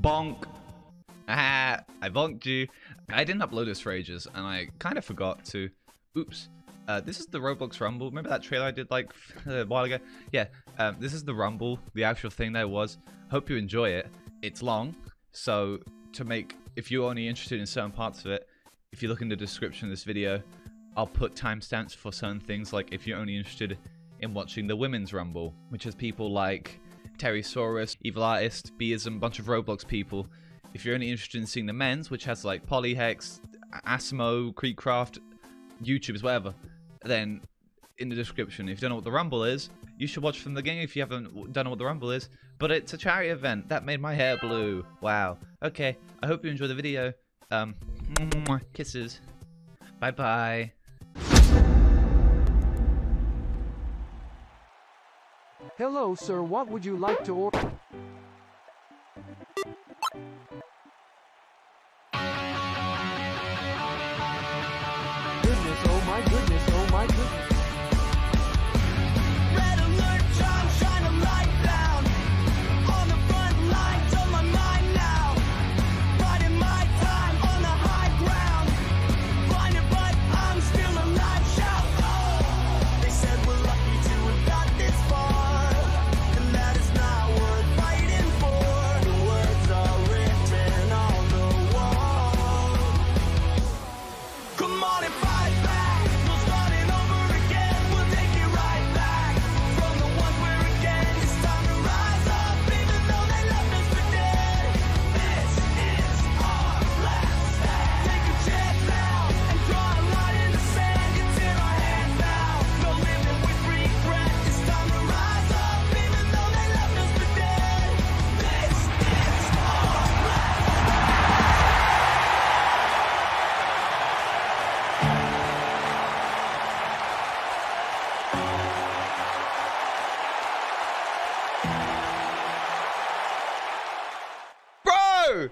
Bonk. Ah, I bonked you. I didn't upload this for ages, and I kind of forgot to. Oops. This is the Roblox Rumble. Remember that trailer I did like a while ago? Yeah, this is the Rumble, the actual thing there was. Hope you enjoy it. It's long, so to make, if you're only interested in certain parts of it, if you look in the description of this video, I'll put timestamps for certain things, like if you're only interested in watching the Women's Rumble, which is people like Terry Saurus, Evil Artist, Bism, bunch of Roblox people. If you're only interested in seeing the men's, which has like Polyhex, Asimo, Creekcraft, YouTubers, whatever, then in the description, if you don't know what the Rumble is, you should watch from the beginning if you haven't done what the Rumble is. But it's a charity event. That made my hair blue. Wow. Okay. I hope you enjoy the video. Kisses. Bye-bye. Hello, sir. What would you like to order?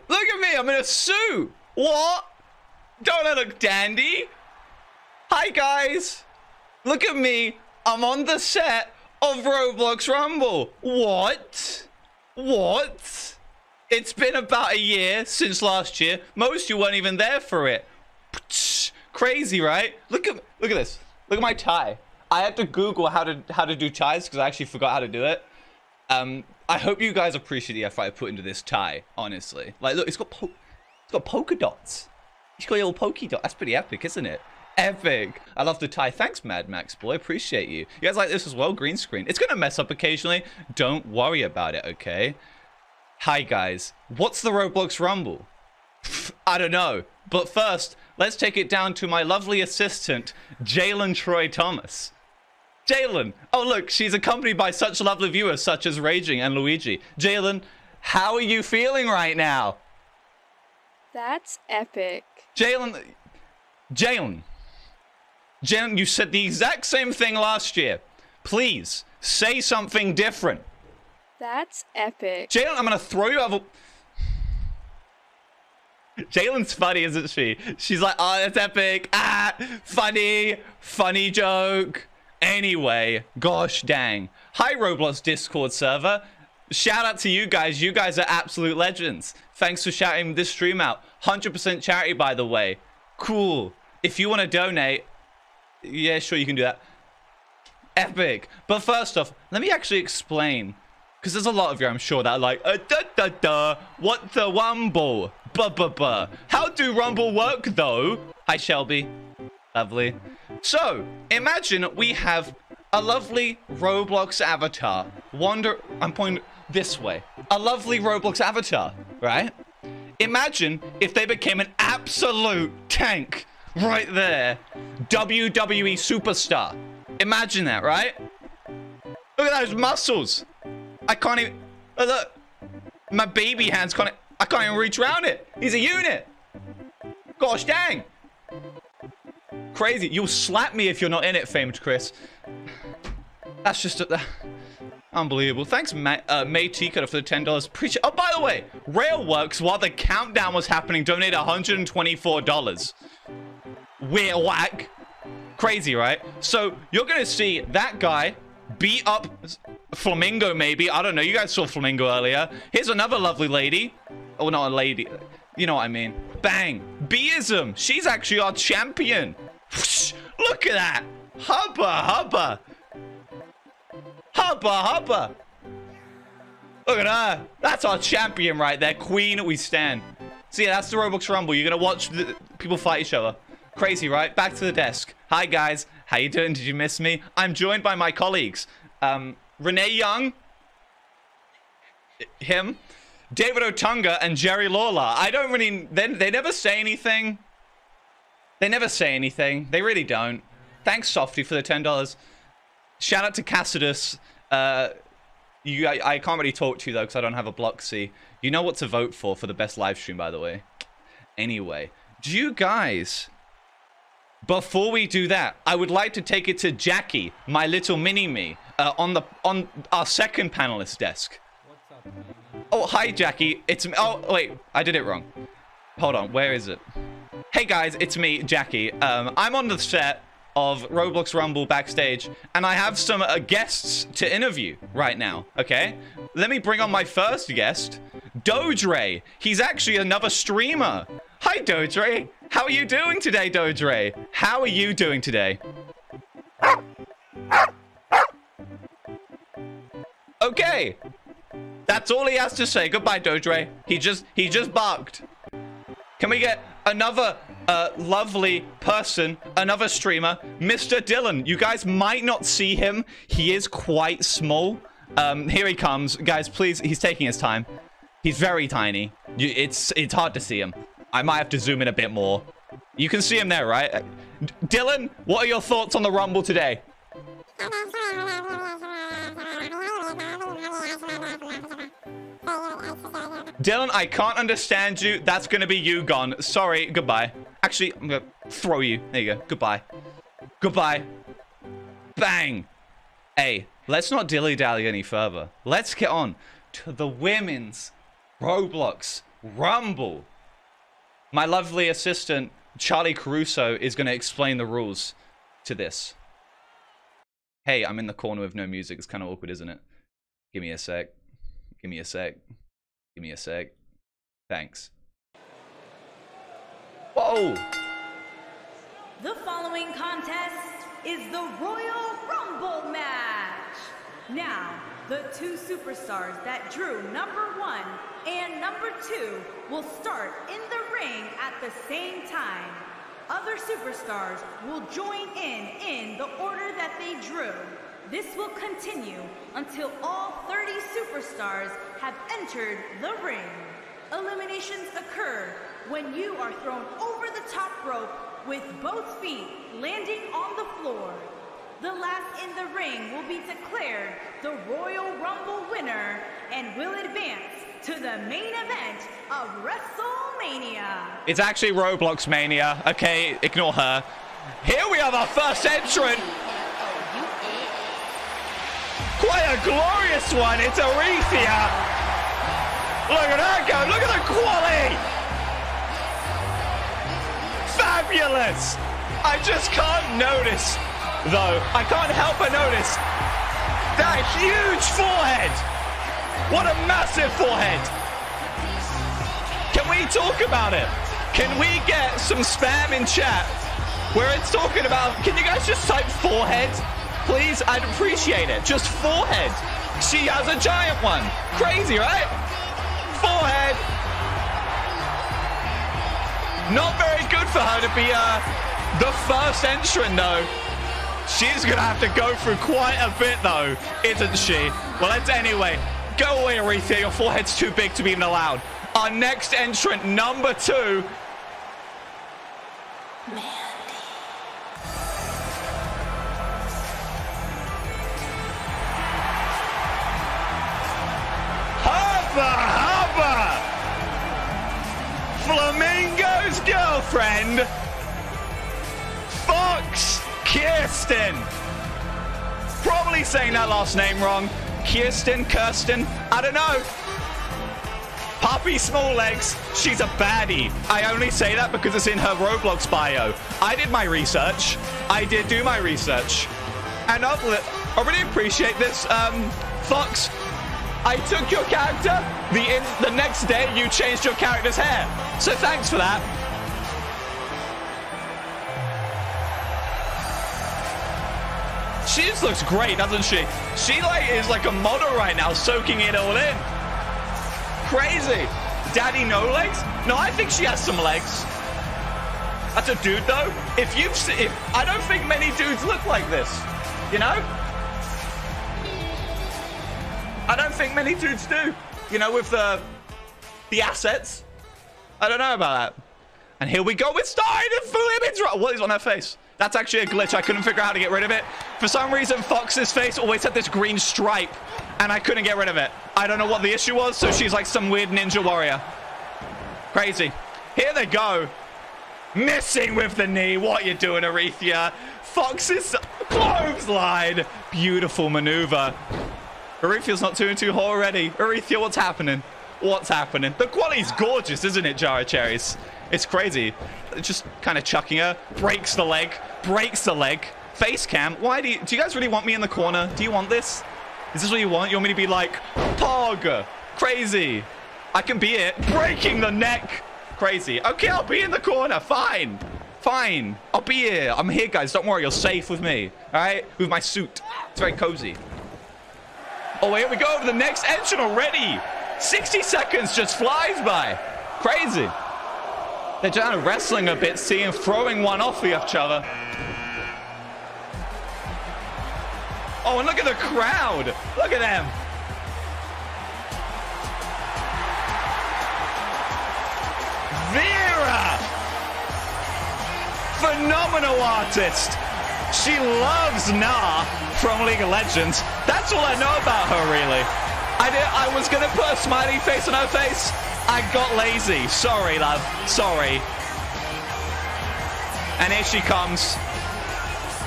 Look at me, I'm in a suit. What? Don't I look dandy? Hi guys. Look at me. I'm on the set of Roblox Rumble. What? What? It's been about a year since last year. Most of you weren't even there for it. Crazy, right? Look at this. Look at my tie. I had to Google how to do ties because I actually forgot how to do it. I hope you guys appreciate the effort I put into this tie, honestly. Like, look, it's got polka dots. It's got little pokey dots. That's pretty epic, isn't it? Epic. I love the tie. Thanks, Mad Max boy. Appreciate you. You guys like this as well? Green screen. It's going to mess up occasionally. Don't worry about it, okay? Hi, guys. What's the Roblox Rumble? I don't know. But first, let's take it down to my lovely assistant, Jaylen Troy Thomas. Jaylen, oh look, she's accompanied by such lovely viewers such as Raging and Luigi. Jaylen, how are you feeling right now? That's epic. Jaylen, you said the exact same thing last year. Please, say something different. That's epic. Jaylen, I'm gonna throw you out of a... Jaylen's funny, isn't she? She's like, oh, that's epic, ah, funny joke. Anyway, gosh dang. Hi, Roblox Discord server. Shout out to you guys. You guys are absolute legends. Thanks for shouting this stream out. 100% charity, by the way. Cool. If you want to donate, yeah, sure, you can do that. Epic. But first off, let me actually explain. Because there's a lot of you, I'm sure, that are like, what the Rumble? How do Rumble work, though? Hi, Shelby. Lovely. So, imagine we have a lovely Roblox avatar. I'm pointing this way. A lovely Roblox avatar, right? Imagine if they became an absolute tank right there. WWE superstar. Imagine that, right? Look at those muscles. I can't even... Oh, look. My baby hands can't... I can't even reach around it. He's a unit. Gosh dang. Crazy. You'll slap me if you're not in it, famed Chris. That's just unbelievable. Thanks, May Teacutter, for the $10. Appreciate. Oh, by the way, Railworks, while the countdown was happening, donated $124. We're whack. Crazy, right? So you're going to see that guy beat up Flamingo, maybe. I don't know. You guys saw Flamingo earlier. Here's another lovely lady. Oh, not a lady. You know what I mean. Bang. Bism. She's actually our champion. Whoosh, look at that. Hubba, hubba. Hubba, hubba. Look at her. That's our champion right there. Queen we stand. So yeah, that's the Roblox Rumble. You're going to watch the people fight each other. Crazy, right? Back to the desk. Hi, guys. How you doing? Did you miss me? I'm joined by my colleagues. Renee Young. Him. David Otunga and Jerry Lawler. I don't really... They never say anything. They never say anything. They really don't. Thanks, Softy, for the $10. Shout out to Cassidus. I can't really talk to you, though, because I don't have a block C. You know what to vote for the best live stream, by the way. Anyway. Do you guys... Before we do that, I would like to take it to Jackie, my little mini-me, on our second panelist desk. What's up, man? Oh, hi, Jackie. It's me. Oh, wait. I did it wrong. Hold on. Where is it? Hey, guys. It's me, Jackie. I'm on the set of Roblox Rumble backstage, and I have some guests to interview right now, okay? Let me bring on my first guest, Dodre. He's actually another streamer. Hi, Dodre. How are you doing today, Dodre? How are you doing today? Okay. That's all he has to say. Goodbye, Dodre. He just barked. Can we get another lovely person, another streamer, Mr. Dylan? You guys might not see him. He is quite small. Here he comes, guys. Please, he's taking his time. He's very tiny. It's hard to see him. I might have to zoom in a bit more. You can see him there, right? Dylan, what are your thoughts on the Rumble today? Dylan, I can't understand you. That's going to be you gone. Sorry. Goodbye. Actually, I'm going to throw you. There you go. Goodbye. Goodbye. Bang. Hey, let's not dilly-dally any further. Let's get on to the women's Roblox Rumble. My lovely assistant, Charlie Caruso, is going to explain the rules to this. Hey, I'm in the corner with no music. It's kind of awkward, isn't it? Give me a sec. Give me a sec. Give me a sec. Thanks. Whoa! The following contest is the Royal Rumble match. Now, the two superstars that drew number 1 and number 2 will start in the ring at the same time. Other superstars will join in the order that they drew. This will continue until all 30 superstars have entered the ring. Eliminations occur when you are thrown over the top rope with both feet landing on the floor. The last in the ring will be declared the Royal Rumble winner and will advance to the main event of WrestleMania. It's actually Roblox Mania. Okay, ignore her. Here we have our first entrant. Quite a glorious one. It's Arethia. Look at her go. Look at the quality. Fabulous. I just can't notice, though. I can't help but notice that huge forehead. What a massive forehead. Can we talk about it? Can we get some spam in chat where it's talking about... Can you guys just type forehead? Please, I'd appreciate it. Just forehead. She has a giant one. Crazy, right? Forehead. Not very good for her to be the first entrant, though. She's going to have to go through quite a bit, though, isn't she? Well, let's anyway. Go away, Arethia. Your forehead's too big to be even allowed. Our next entrant, number 2. Man. Flamingo's girlfriend, Fox Kirsten. Probably saying that last name wrong. Kirsten, I don't know. Poppy Small Legs, she's a baddie. I only say that because it's in her Roblox bio. I did my research. I did do my research. And I really appreciate this, Fox. I took your character. The next day, you changed your character's hair. So thanks for that. She just looks great, doesn't she? She is like a model right now, soaking it all in. Crazy. Daddy no legs? No, I think she has some legs. That's a dude though. If I don't think many dudes look like this, you know? I don't think many dudes do, you know, with the assets. I don't know about that. And here we go with starting the full image. What is on her face? That's actually a glitch. I couldn't figure out how to get rid of it. For some reason, Fox's face always had this green stripe, and I couldn't get rid of it. I don't know what the issue was, so she's like some weird ninja warrior. Crazy. Here they go. Missing with the knee. What are you doing, Arethia? Fox's clothesline. Beautiful maneuver. Arethia's not 2-2 already. Arethia, what's happening? What's happening? The quality's gorgeous, isn't it, Jara Cherries? It's crazy. Just kind of chucking her. Breaks the leg. Breaks the leg. Face cam. Why do you guys really want me in the corner? Do you want this? Is this what you want? You want me to be like, Pog. Crazy. I can be it. Breaking the neck. Crazy. Okay, I'll be in the corner. Fine. Fine. I'll be here. I'm here, guys. Don't worry. You're safe with me. All right? With my suit. It's very cozy. Oh, here we go. To the next engine already. 60 seconds just flies by. Crazy. They're kind of wrestling a bit, seeing throwing one off of each other. Oh, and look at the crowd. Look at them. Vera. Phenomenal artist. She loves Nah from League of Legends. That's all I know about her, really. I was going to put a smiley face on her face. I got lazy. Sorry, love. Sorry. And here she comes.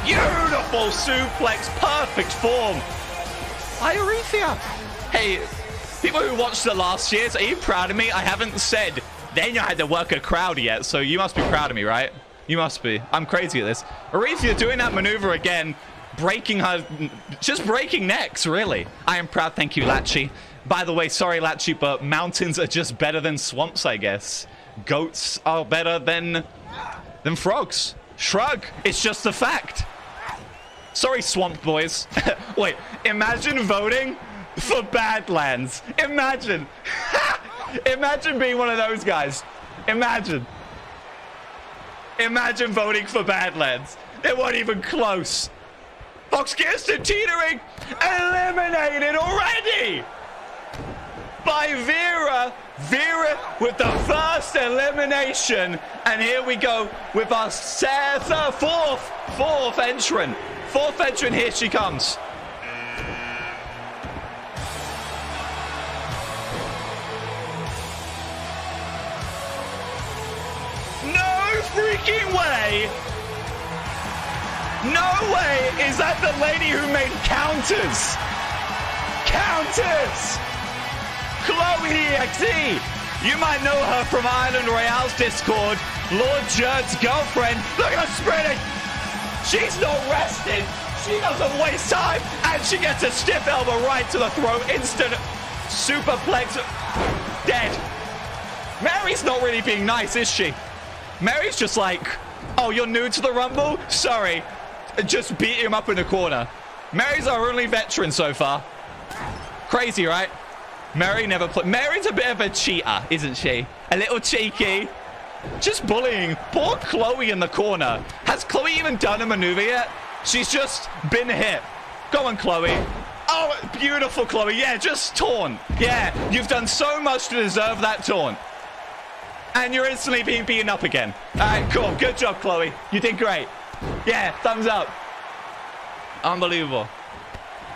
Beautiful suplex. Perfect form. Hi, Arethia. Hey, people who watched the last years, are you proud of me? I haven't said they know how to work a crowd yet, so you must be proud of me, right? You must be. I'm crazy at this. Arethia doing that maneuver again. Breaking her... Just breaking necks, really. I am proud. Thank you, Lachi. By the way, sorry, Lachi, but mountains are just better than swamps, I guess. Goats are better than frogs. Shrug. It's just a fact. Sorry, swamp boys. Wait, imagine voting for Badlands. Imagine. Imagine being one of those guys. Imagine. Imagine voting for Badlands. It wasn't even close. Fox Kirsten teetering. Eliminated already. By Vera. Vera with the first elimination, and here we go with our fourth entrant. Fourth entrant, here she comes. No freaking way. No way is that the lady who made counters. Counters. Chloe EXE, you might know her from Island Royale's Discord, Lord Jerd's girlfriend. Look at her sprinting. She's not rested. She doesn't waste time, and she gets a stiff elbow right to the throat. Instant superplex. Dead. Mary's not really being nice, is she? Mary's just like, oh, you're new to the Rumble? Sorry. Just beat him up in the corner. Mary's our only veteran so far. Crazy, right? Mary never played. Mary's a bit of a cheater, isn't she? A little cheeky. Just bullying. Poor Chloe in the corner. Has Chloe even done a maneuver yet? She's just been hit. Go on, Chloe. Oh, beautiful, Chloe. Yeah, just taunt. Yeah, you've done so much to deserve that taunt. And you're instantly being beaten up again. All right, cool. Good job, Chloe. You did great. Yeah, thumbs up. Unbelievable.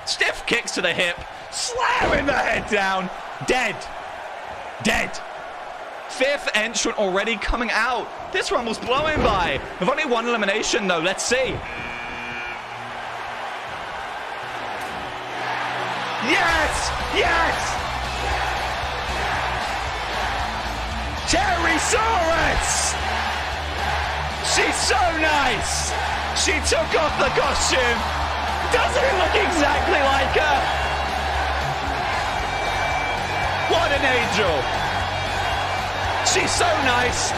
Stiff kicks to the hip. Slamming the head down. Dead. Dead. Fifth entrant already coming out. This Rumble's blowing by. We've only one elimination, though. Let's see. Yes! Yes! Terry Soares! She's so nice. She took off the costume. Doesn't it look exactly like her? an angel. She's so nice.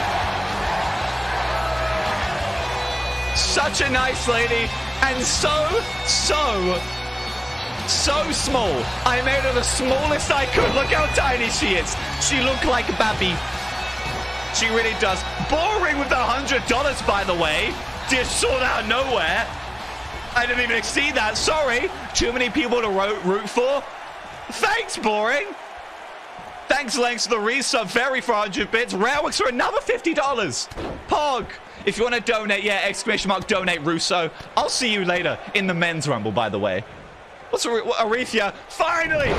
Such a nice lady. And so small. I made her the smallest I could. Look how tiny she is. She looked like Babby. She really does. Boring with the $100, by the way. Just sort out of nowhere. I didn't even see that. Sorry. Too many people to root for. Thanks, Boring. Thanks, Lex, for the resub. Very for 100 bits. Railwix for another $50. Pog. If you want to donate, yeah, exclamation mark, donate, Russo. I'll see you later in the men's rumble, by the way. What's Arethia? Finally!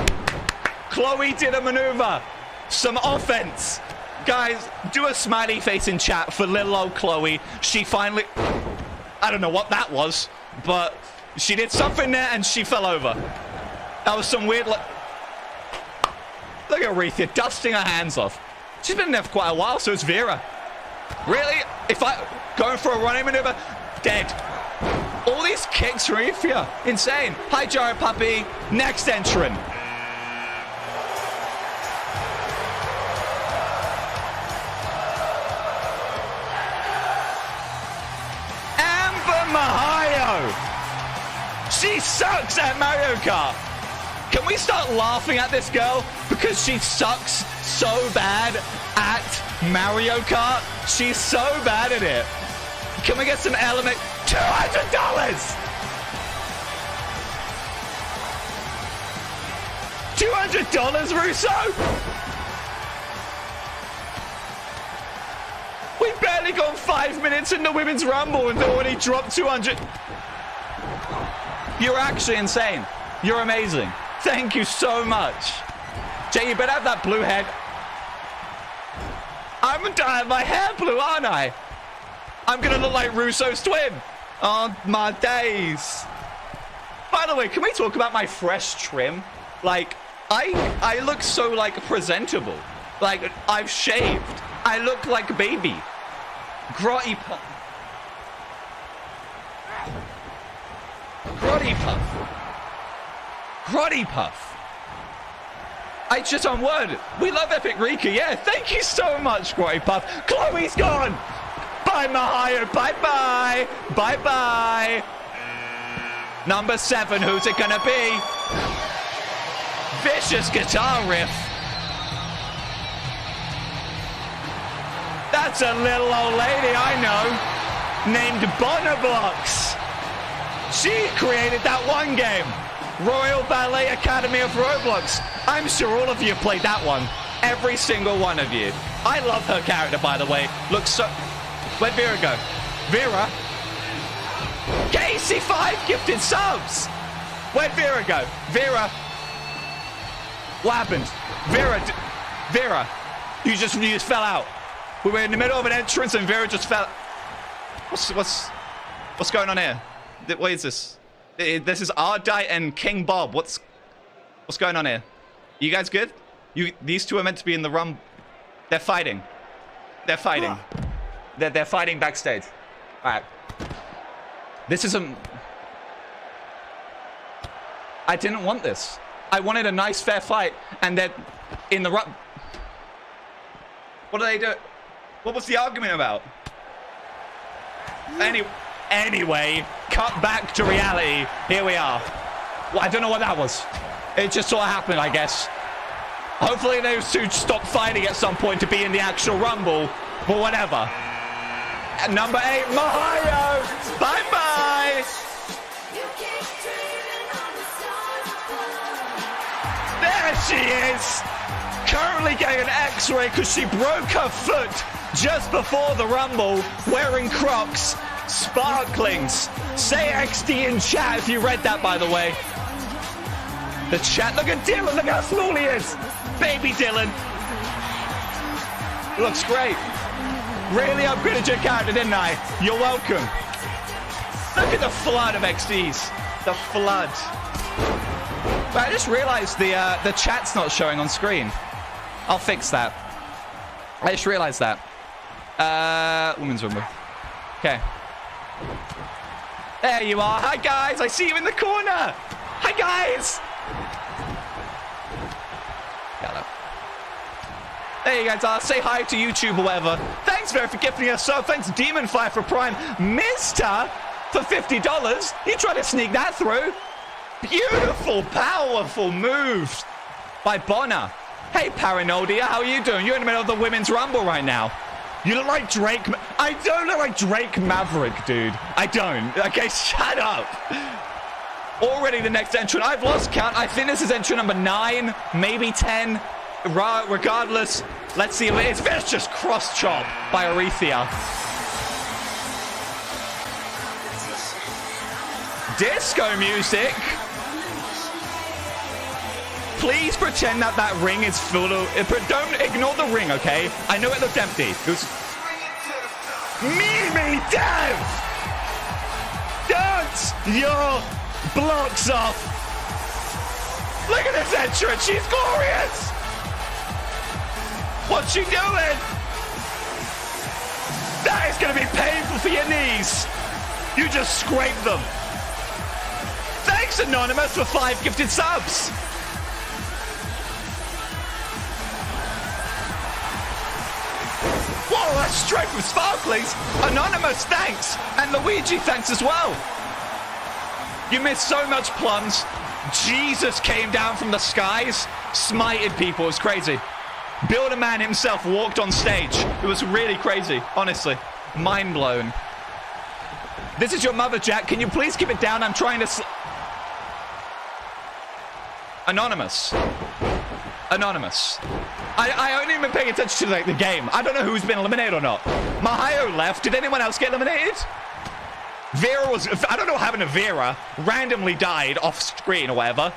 Chloe did a maneuver. Some offense. Guys, do a smiley face in chat for little old Chloe. She finally... I don't know what that was, but she did something there and she fell over. That was some weird... Look at Arethia dusting her hands off. She's been there for quite a while, so it's Vera. Really? If I... Going for a running maneuver? Dead. All these kicks from Arethia. Insane. Hi, Gyro Puppy. Next entrant. Amber Mahayo. She sucks at Mario Kart. Can we start laughing at this girl? Because she sucks so bad at Mario Kart. She's so bad at it. Can we get some element? $200! $200, Russo? We've barely gone 5 minutes in the Women's Rumble and already dropped 200. You're actually insane. You're amazing. Thank you so much. Jay, you better have that blue head. I'm dying of my hair blue, aren't I? I'm going to look like Russo's twin. Oh, my days. By the way, can we talk about my fresh trim? Like, I look so, like, presentable. Like, I've shaved. I look like a baby. Grotty Puff. Grotty Puff. Grotty Puff. It's just on word. We love Epic Rika. Yeah, thank you so much, Grotty Puff. Chloe's gone. Bye, Mahayo. Bye-bye. Bye-bye. Number 7. Who's it going to be? Vicious guitar riff. That's a little old lady I know named Bonoblocks. She created that one game, Royal Ballet Academy of Roblox. I'm sure all of you played that one. Every single one of you. I love her character, by the way. Looks so... Where'd Vera go? Vera? KC5 gifted subs! Where'd Vera go? Vera? What happened? Vera? Vera? You just fell out. We were in the middle of an entrance and Vera just fell... What's going on here? What is this? This is Ardite and King Bob. What's going on here? You guys good? These two are meant to be in the rumble. They're fighting. They're fighting. Huh. They're fighting backstage. All right. This isn't... I didn't want this. I wanted a nice, fair fight, and they're in the... What do they do? What was the argument about? Anyway, cut back to reality. Here we are. Well, I don't know what that was. It just sort of happened, I guess. Hopefully those two stop fighting at some point to be in the actual Rumble, but whatever. At number 8, Mahayo. Bye-bye. There she is. Currently getting an x-ray because she broke her foot just before the Rumble, wearing Crocs, sparklings. Say XD in chat if you read that, by the way. The chat. Look at Dylan. Look how small he is. Baby Dylan. Looks great. Really upgraded your character, didn't I? You're welcome. Look at the flood of XDs. The flood. But I just realized the chat's not showing on screen. I'll fix that. I just realized that. Women's Rumble. Okay. There you are. Hi, guys. I see you in the corner. Hi, guys. Hello. There you guys are. Say hi to YouTube or whatever. Thanks, Vera, for gifting us sub. Thanks, Demonfly, for Prime. Mister for $50. You try to sneak that through. Beautiful, powerful moves by Bonner. Hey, Paranodia, how are you doing? You're in the middle of the Women's Rumble right now. You look like Drake. I don't look like Drake Maverick, dude. I don't. Okay, shut up. Already the next entrant. I've lost count. I think this is entrant number 9, maybe 10. Regardless, let's see if it is. It's just cross chop by Arethia. Disco music. Please pretend that that ring is full of... Don't ignore the ring, okay? I know it looked empty. It was... Mimi Dev! Dance your blocks off! Look at this entrance! She's glorious! What's she doing? That is going to be painful for your knees! You just scraped them! Thanks, Anonymous, for 5 gifted subs! Whoa, that's straight from Sparklings. Anonymous, thanks. And Luigi, thanks as well. You missed so much plums. Jesus came down from the skies, smited people. It's crazy. Build-A-Man himself walked on stage. It was really crazy, honestly. Mind blown. This is your mother, Jack. Can you please keep it down? I'm trying to... Anonymous. Anonymous. I only have been paying attention to the game. I don't know who's been eliminated or not. Mahio left. Did anyone else get eliminated? Vera was... I don't know what happened to Vera. Randomly died off screen or whatever.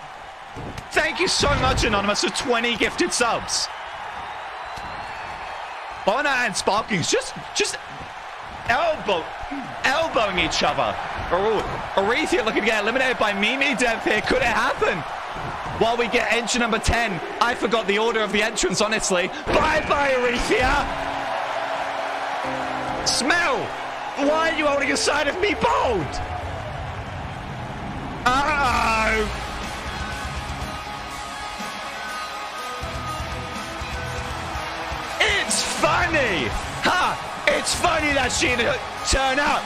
Thank you so much, Anonymous, for 20 gifted subs. Bonner and Sparkings just elbowing each other. Arethia looking to get eliminated by Mimi Dev here. Could it happen? While we get entry number 10, I forgot the order of the entrance, honestly. Bye-bye, Arethia! Smell! Why are you holding a side of me bold? Uh-oh! It's funny! Ha! It's funny that she didn't turn up!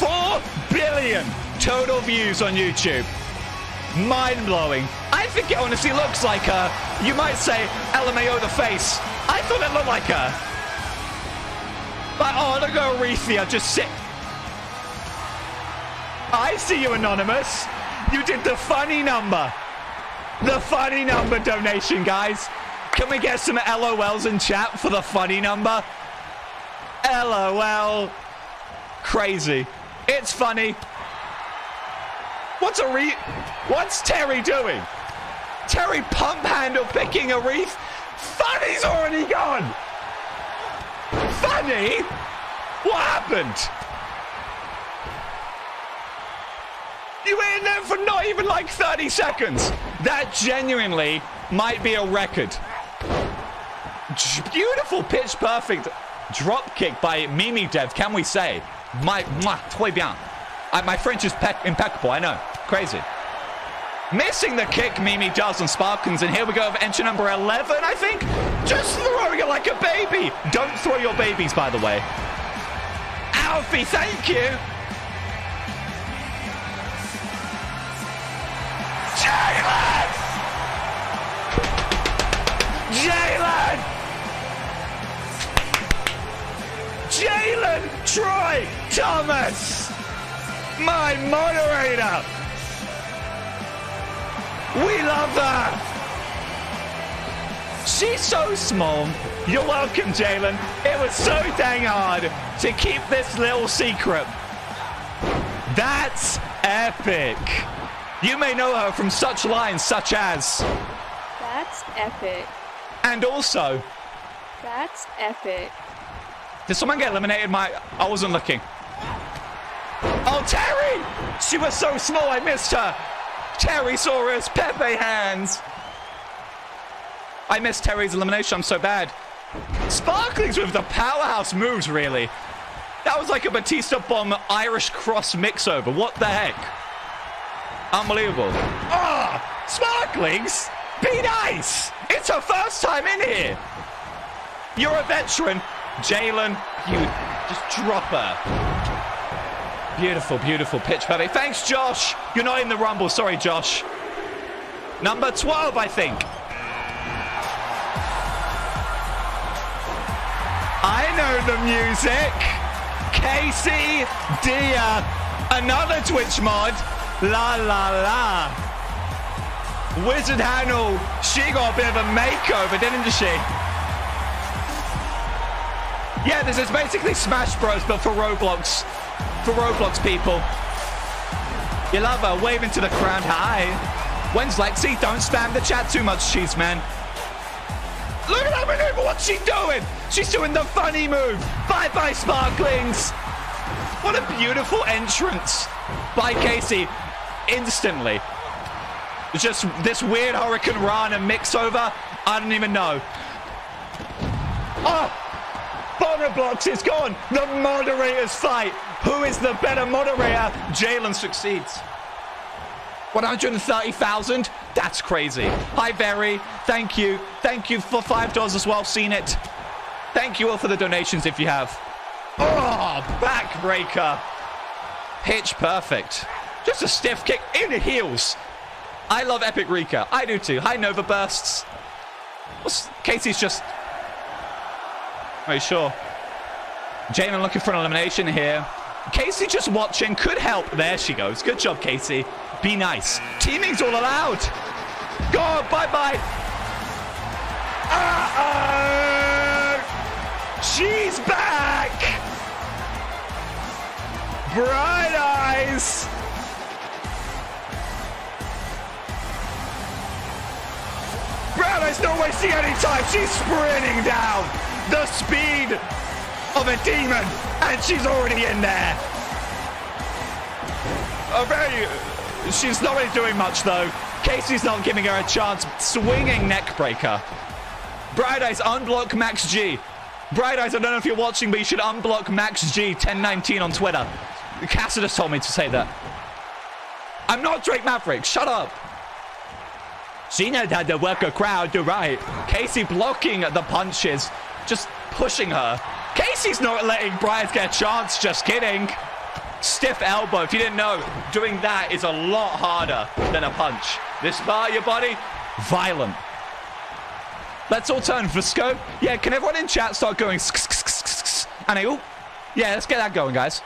4 billion total views on YouTube. Mind-blowing. I think it honestly looks like her. You might say LMAO the face. I thought it looked like her. But oh, look at Arethia just sit. I see you, Anonymous. You did the funny number. The funny number donation, guys. Can we get some LOLs in chat for the funny number? LOL. Crazy. It's funny. What's Terry doing? Terry pump handle picking a wreath. Funny's already gone. Funny? What happened? You were in there for not even like 30 seconds. That genuinely might be a record. Beautiful pitch perfect drop kick by Mimi Dev, can we say? Très bien. My French is impeccable, I know. Crazy. Missing the kick, Mimi does on Sparkins, and here we go with entry number 11, I think. Just throwing it like a baby. Don't throw your babies, by the way. Alfie, thank you. Jaylen! Jaylen! Jaylen Troy Thomas! My moderator! We love her! She's so small. You're welcome, Jaylen. It was so dang hard to keep this little secret. That's epic. You may know her from such lines such as... That's epic. And also... That's epic. Did someone get eliminated? I wasn't looking. Oh, Terry! She was so small, I missed her. Terry Saurus, Pepe hands. I missed Terry's elimination, I'm so bad. Sparklings with the powerhouse moves, really. That was like a Batista bomb Irish cross mixover. What the heck? Unbelievable. Ah, oh, Sparklings? Be nice! It's her first time in here! You're a veteran. Jaylen, you just drop her. Beautiful, beautiful pitch perfect. Thanks, Josh. You're not in the rumble. Sorry, Josh. Number 12, I think. I know the music. Casey, dear. Another Twitch mod. La, la, la. Wizard Hannel, she got a bit of a makeover, didn't she? Yeah, this is basically Smash Bros, but for Roblox. For Roblox people. You love her, waving to the crowd, hi. When's Lexi? Don't spam the chat too much, cheese man. Look at that maneuver, what's she doing? She's doing the funny move. Bye-bye, Sparklings. What a beautiful entrance by Casey, instantly. Just this weird Hurricane Rana mix over. I don't even know. Oh! Bonner blocks, it's gone. The moderators fight. Who is the better moderator? Jaylen succeeds. 130,000? That's crazy. Hi, Berry. Thank you. Thank you for $5 as well. Seen it. Thank you all for the donations if you have. Oh, backbreaker. Pitch perfect. Just a stiff kick in the heels. I love Epic Rika. I do too. Hi, Nova Bursts. Casey's just... Are you sure? Jaylen looking for an elimination here. Casey just watching. Could help. There she goes. Good job, Casey. Be nice. Teaming's all allowed. Go. Bye-bye. Uh-oh. She's back. Bright Eyes. Brown is not wasting any time. She's sprinting down. The speed of a demon. And she's already in there. She's not really doing much, though. Casey's not giving her a chance. Swinging neck breaker. Bright Eyes, unblock Max G. Bright Eyes, I don't know if you're watching, but you should unblock Max G 1019 on Twitter. Cassidus told me to say that. I'm not Drake Maverick. Shut up. She knows how to work a crowd, you're right. Casey blocking the punches, just pushing her. Casey's not letting Bright get a chance, just kidding. Stiff elbow, if you didn't know, doing that is a lot harder than a punch. This bar, your body, violent. Let's all turn for scope. Yeah, can everyone in chat start going? And I, yeah, let's get that going, guys.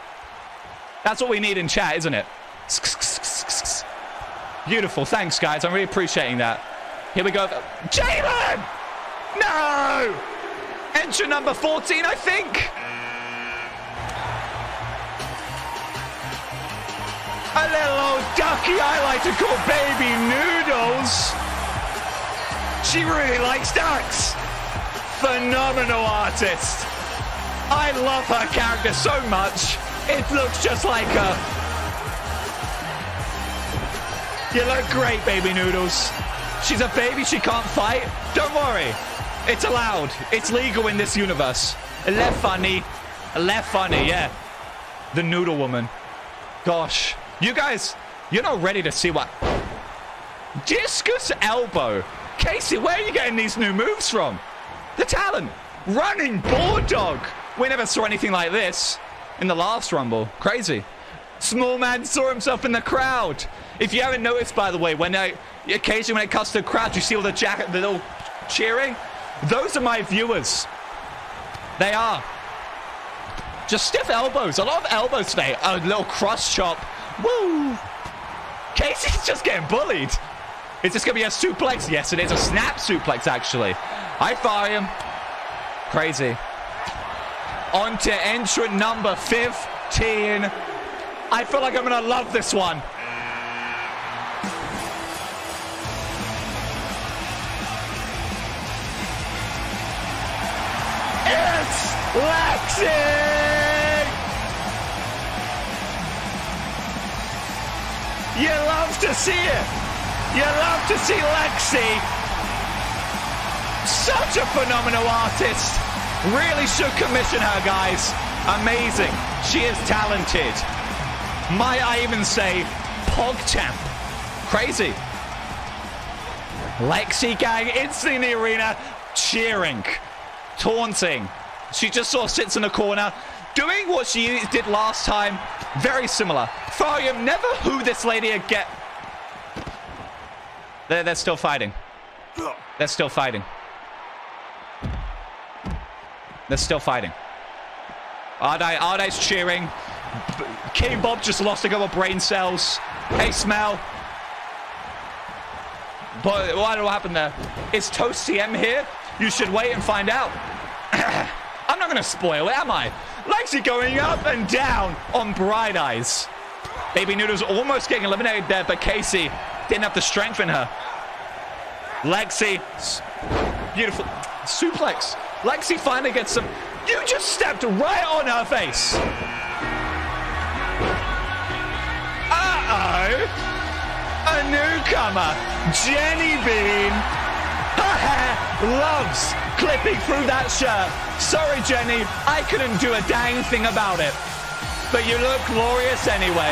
That's what we need in chat, isn't it? Beautiful. Thanks, guys. I'm really appreciating that. Here we go. Jaylen! No! Entry number 14, I think. A little old ducky I like to call Baby Noodles. She really likes ducks. Phenomenal artist. I love her character so much. It looks just like her. You look great, Baby Noodles. She's a baby, she can't fight. Don't worry. It's allowed. It's legal in this universe. Left funny. Left funny, yeah. The Noodle Woman. Gosh. You guys, you're not ready to see what... Discus elbow. Casey, where are you getting these new moves from? The talent. Running bulldog. We never saw anything like this in the last Rumble. Crazy. Small man saw himself in the crowd. If you haven't noticed, by the way, when occasionally when it comes to crowds, you see all the little cheering. Those are my viewers. They are. Just stiff elbows. A lot of elbows today. A little cross chop. Woo! Casey's just getting bullied. Is this going to be a suplex? Yes, it is a snap suplex, actually. I fire him. Crazy. On to entrant number 15. I feel like I'm going to love this one. It's Lexi! You love to see it. You love to see Lexi. Such a phenomenal artist. Really should commission her, guys. Amazing. She is talented. Might I even say PogChamp. Crazy. Lexi gang instantly in the arena, cheering, taunting. She just sort of sits in a corner, doing what she did last time. Very similar. Farium never who this lady again. They're still fighting. They're still fighting. They're still fighting. Ardai's cheering. King Bob just lost a couple of brain cells. Hey, Smell. But what happened there? Is Toast CM here? You should wait and find out. I'm not going to spoil it, am I? Lexi going up and down on Bright Eyes. Baby Noodles almost getting eliminated there, but Casey didn't have the strength in her. Lexi, beautiful suplex. Lexi finally gets some. You just stepped right on her face. A newcomer, Jenny Bean. Her hair loves clipping through that shirt. Sorry, Jenny, I couldn't do a dang thing about it. But you look glorious anyway.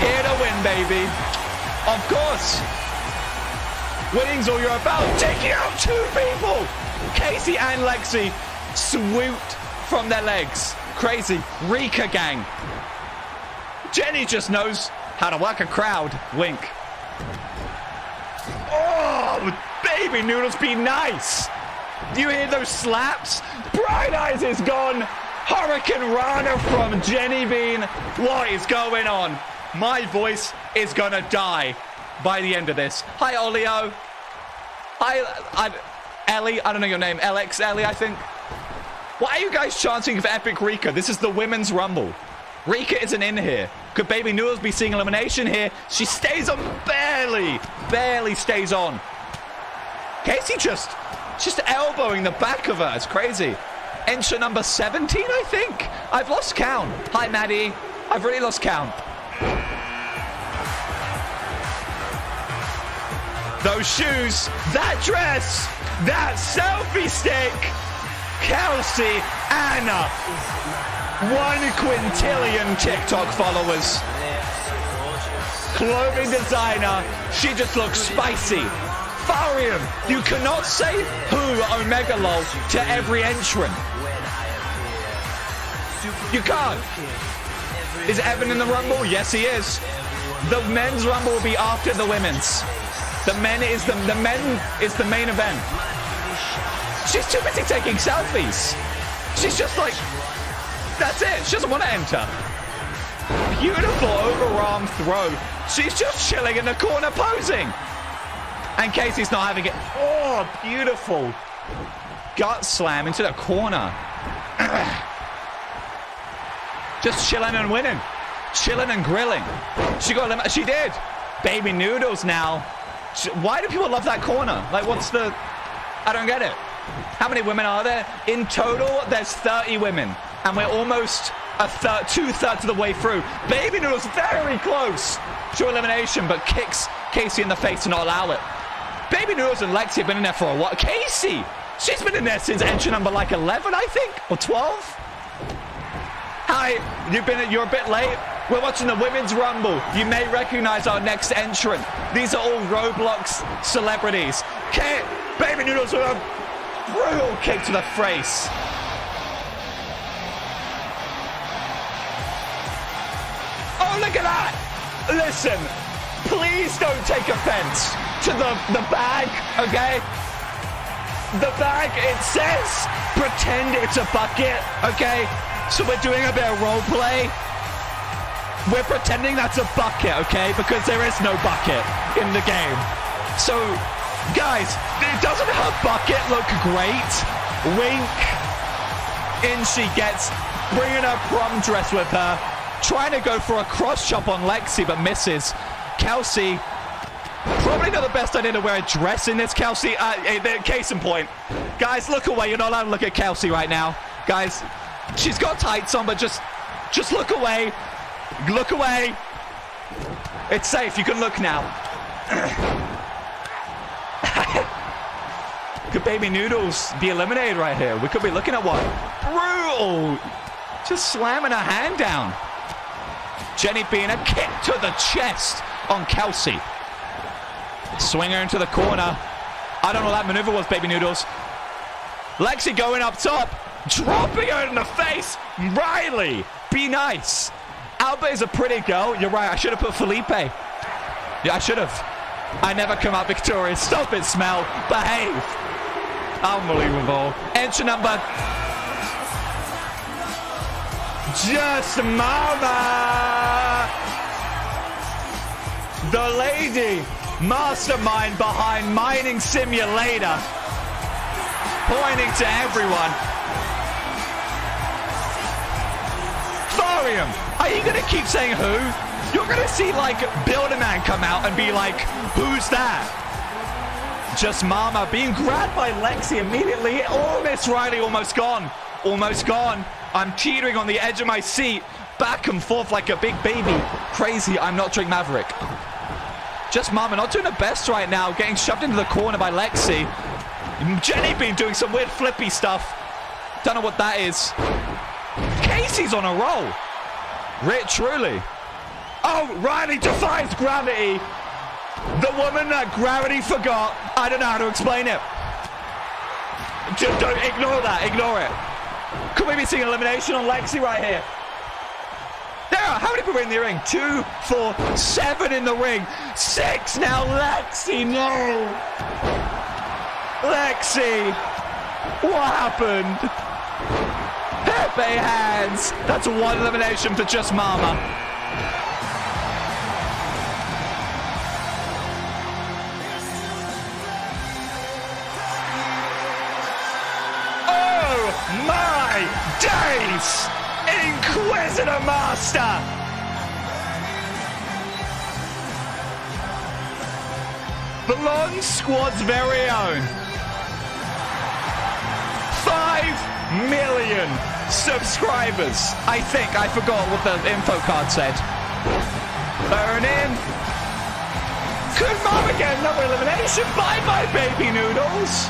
Here to win, baby. Of course. Winning's all you're about. Taking out two people. Casey and Lexi swooped from their legs. Crazy Rika gang. Jenny just knows how to work a crowd. Wink. Oh, Baby Noodles, be nice. You hear those slaps? Bright Eyes is gone. Hurricane Rana from Jenny Bean. What is going on? My voice is gonna die by the end of this. Hi, Olio. Hi, Ellie. I don't know your name. LX Ellie, I think. Why are you guys chanting for Epic Rika? This is the Women's Rumble. Rika isn't in here. Could Baby Noodles be seeing elimination here? She stays on, barely stays on. Casey just elbowing the back of her. It's crazy. Entry number 17, I think. I've lost count. Hi, Maddie. I've really lost count. Those shoes, that dress, that selfie stick. Kelsey Anna. 1 quintillion TikTok followers. Clothing designer. She just looks spicy. Farium, you cannot say who Omega Lol to every entrant. You can't. Is Evan in the Rumble? Yes, he is. The men's Rumble will be after the women's. The men is the main event. She's too busy taking selfies. She's just like... That's it. She doesn't want to enter. Beautiful overarm throw. She's just chilling in the corner posing. And Casey's not having it. Oh, beautiful. Gut slam into the corner. Just chilling and winning. Chilling and grilling. She got eliminated. She did. Baby Noodles now. Why do people love that corner? Like, what's the... I don't get it. How many women are there? In total, there's 30 women. And we're almost two-thirds of the way through. Baby Noodles very close to elimination, but kicks Casey in the face to not allow it. Baby Noodles and Lexi have been in there for a while. Casey, she's been in there since entry number like 11, I think, or 12. Hi, you're a bit late. We're watching the Women's Rumble. You may recognize our next entrant. These are all Roblox celebrities. Baby Noodles with a brutal kick to the face. Oh, look at that! Listen, please don't take offense to the bag, okay? The bag, it says, pretend it's a bucket, okay? So we're doing a bit of role play. We're pretending that's a bucket, okay? Because there is no bucket in the game. So, guys, doesn't her bucket look great? Wink. In she gets, bringing her prom dress with her. Trying to go for a cross chop on Lexi, but misses. Kelsey, probably not the best idea to wear a dress in this, Kelsey. Case in point. Guys, look away. You're not allowed to look at Kelsey right now. Guys, she's got tights on, but just look away. Look away. It's safe. You can look now. Could Baby Noodles be eliminated right here? We could be looking at one. Brutal. Just slamming her hand down. Jenny being a kick to the chest on Kelsey. Swinger into the corner. I don't know what that maneuver was, Baby Noodles. Lexi going up top. Dropping her in the face. Riley, be nice. Alba is a pretty girl. You're right. I should have put Felipe. Yeah, I should have. I never come out victorious. Stop it, Smell. Behave. Unbelievable. Entry number. Just Mama. The lady mastermind behind Mining Simulator. Pointing to everyone. Thorium, are you going to keep saying who? You're going to see, like, Builder-Man come out and be like, who's that? Just Mama being grabbed by Lexi immediately. Oh, Miss Riley almost gone. Almost gone. I'm teetering on the edge of my seat. Back and forth like a big baby. Crazy, I'm not Drake Maverick. Just Mama not doing the best right now. Getting shoved into the corner by Lexi. Jenny been doing some weird flippy stuff. Don't know what that is. Casey's on a roll. Rich, truly. Oh, Riley defies gravity. The woman that gravity forgot. I don't know how to explain it. Just don't ignore that. Ignore it. Could we be seeing elimination on Lexi right here? There are how many people in the ring? 2, 4, 7 in the ring. 6 now. Lexi, no. Lexi, what happened? Pepe hands. That's one elimination for Just Mama. My days! Inquisitor Master! Blonde Squad's very own. 5 million subscribers. I think I forgot what the info card said. Burn in. Could Mama get another elimination? Bye-bye, Baby Noodles.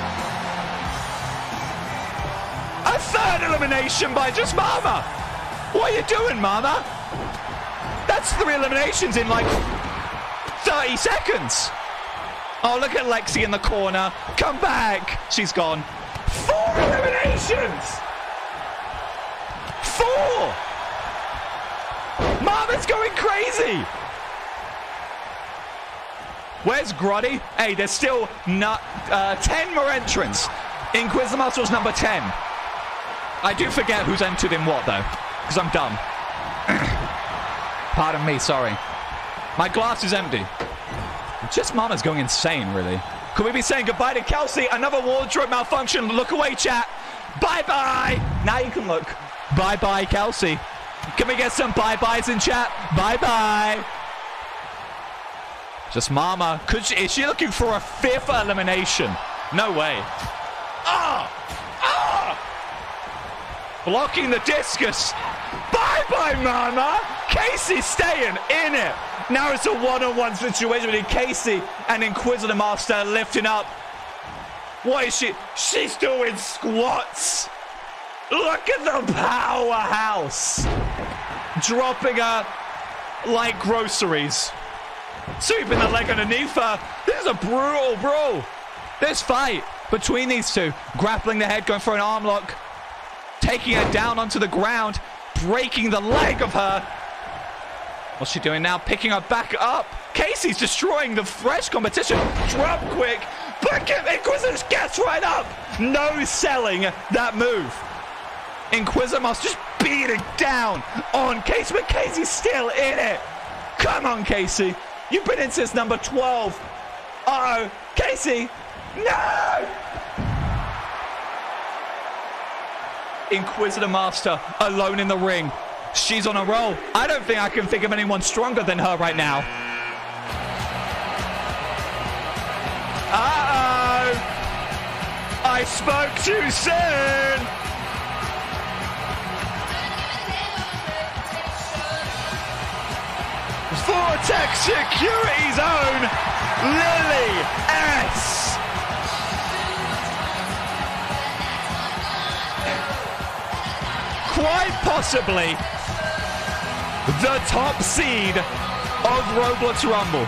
A third elimination by Just Mama. What are you doing, Mama? That's 3 eliminations in like 30 seconds. Oh, look at Lexi in the corner. Come back. She's gone. 4 eliminations. 4. Mama's going crazy. Where's Grotty? Hey, there's still 10 more entrants. Inquisitor Muscle's number 10. I do forget who's entered in what, though, because I'm dumb. Pardon me, sorry. My glass is empty. Just Mama's going insane, really. Could we be saying goodbye to Kelsey? Another wardrobe malfunction. Look away, chat. Bye-bye. Now you can look. Bye-bye, Kelsey. Can we get some bye-byes in chat? Bye-bye. Just Mama. Could she, is she looking for a 5th elimination? No way. Ah! Blocking the discus. Bye-bye, Mama. Casey's staying in it. Now it's a one-on-one situation between Casey and Inquisitor Master lifting up. What is she? She's doing squats. Look at the powerhouse. Dropping her like groceries. Sweeping the leg underneath her. This is a brutal brawl. This fight between these two. Grappling the head, going for an arm lock. Taking her down onto the ground, breaking the leg of her. What's she doing now? Picking her back up. Casey's destroying the fresh competition. Drop quick. But Inquisitor gets right up. No selling that move. Inquisitor must just beat it down on Casey. But Casey's still in it. Come on, Casey. You've been in since number 12. Uh-oh. Casey. No! Inquisitor Master alone in the ring. She's on a roll. I don't think I can think of anyone stronger than her right now. Uh-oh. I spoke too soon. Vortex Security's own Lily S. Quite possibly the top seed of Roblox Rumble.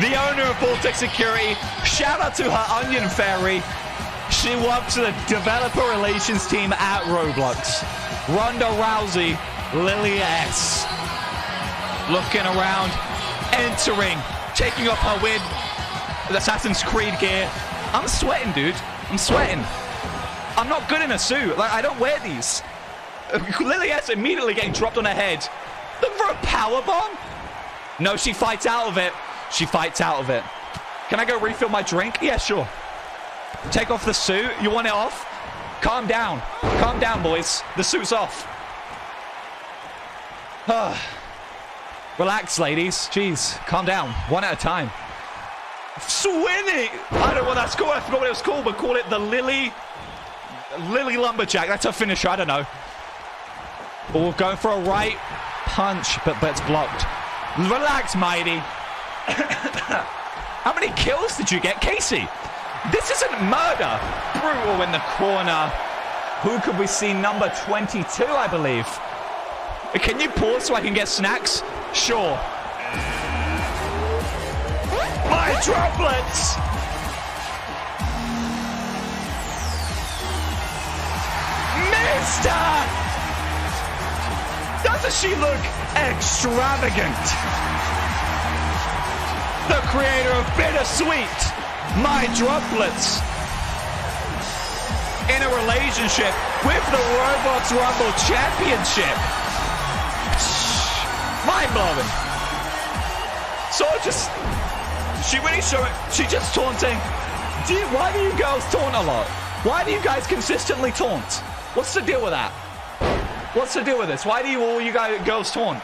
the owner of Baltic Security. Shout out to her Onion Fairy. She works for the developer relations team at Roblox. Ronda Rousey, Lily S. Looking around, entering, taking off her wig with Assassin's Creed gear. I'm sweating, dude. I'm sweating. I'm not good in a suit. Like, I don't wear these. Lily S immediately getting dropped on her head. Looking for a power bomb? No, she fights out of it. She fights out of it. Can I go refill my drink? Yeah, sure. Take off the suit. You want it off? Calm down. Calm down, boys. The suit's off. Relax, ladies. Jeez. Calm down. One at a time. Swinny! I don't know what that's called. I forgot what it was called, but call it the Lily Lumberjack. That's her finisher. I don't know. But we'll go for a right punch, but it's blocked. Relax, mighty. How many kills did you get, Casey? This isn't murder. Brutal in the corner. Who could we see? Number 22, I believe. Can you pause so I can get snacks? Sure. My droplets! Mister! Doesn't she look extravagant? The creator of Bittersweet, My Droplets. In a relationship with the Roblox Rumble Championship. Mind-blowing. So she really showed it. She just taunting. Why do you girls taunt a lot? Why do you guys consistently taunt? What's the deal with that? What's the deal with this? Why do you guys girls taunt?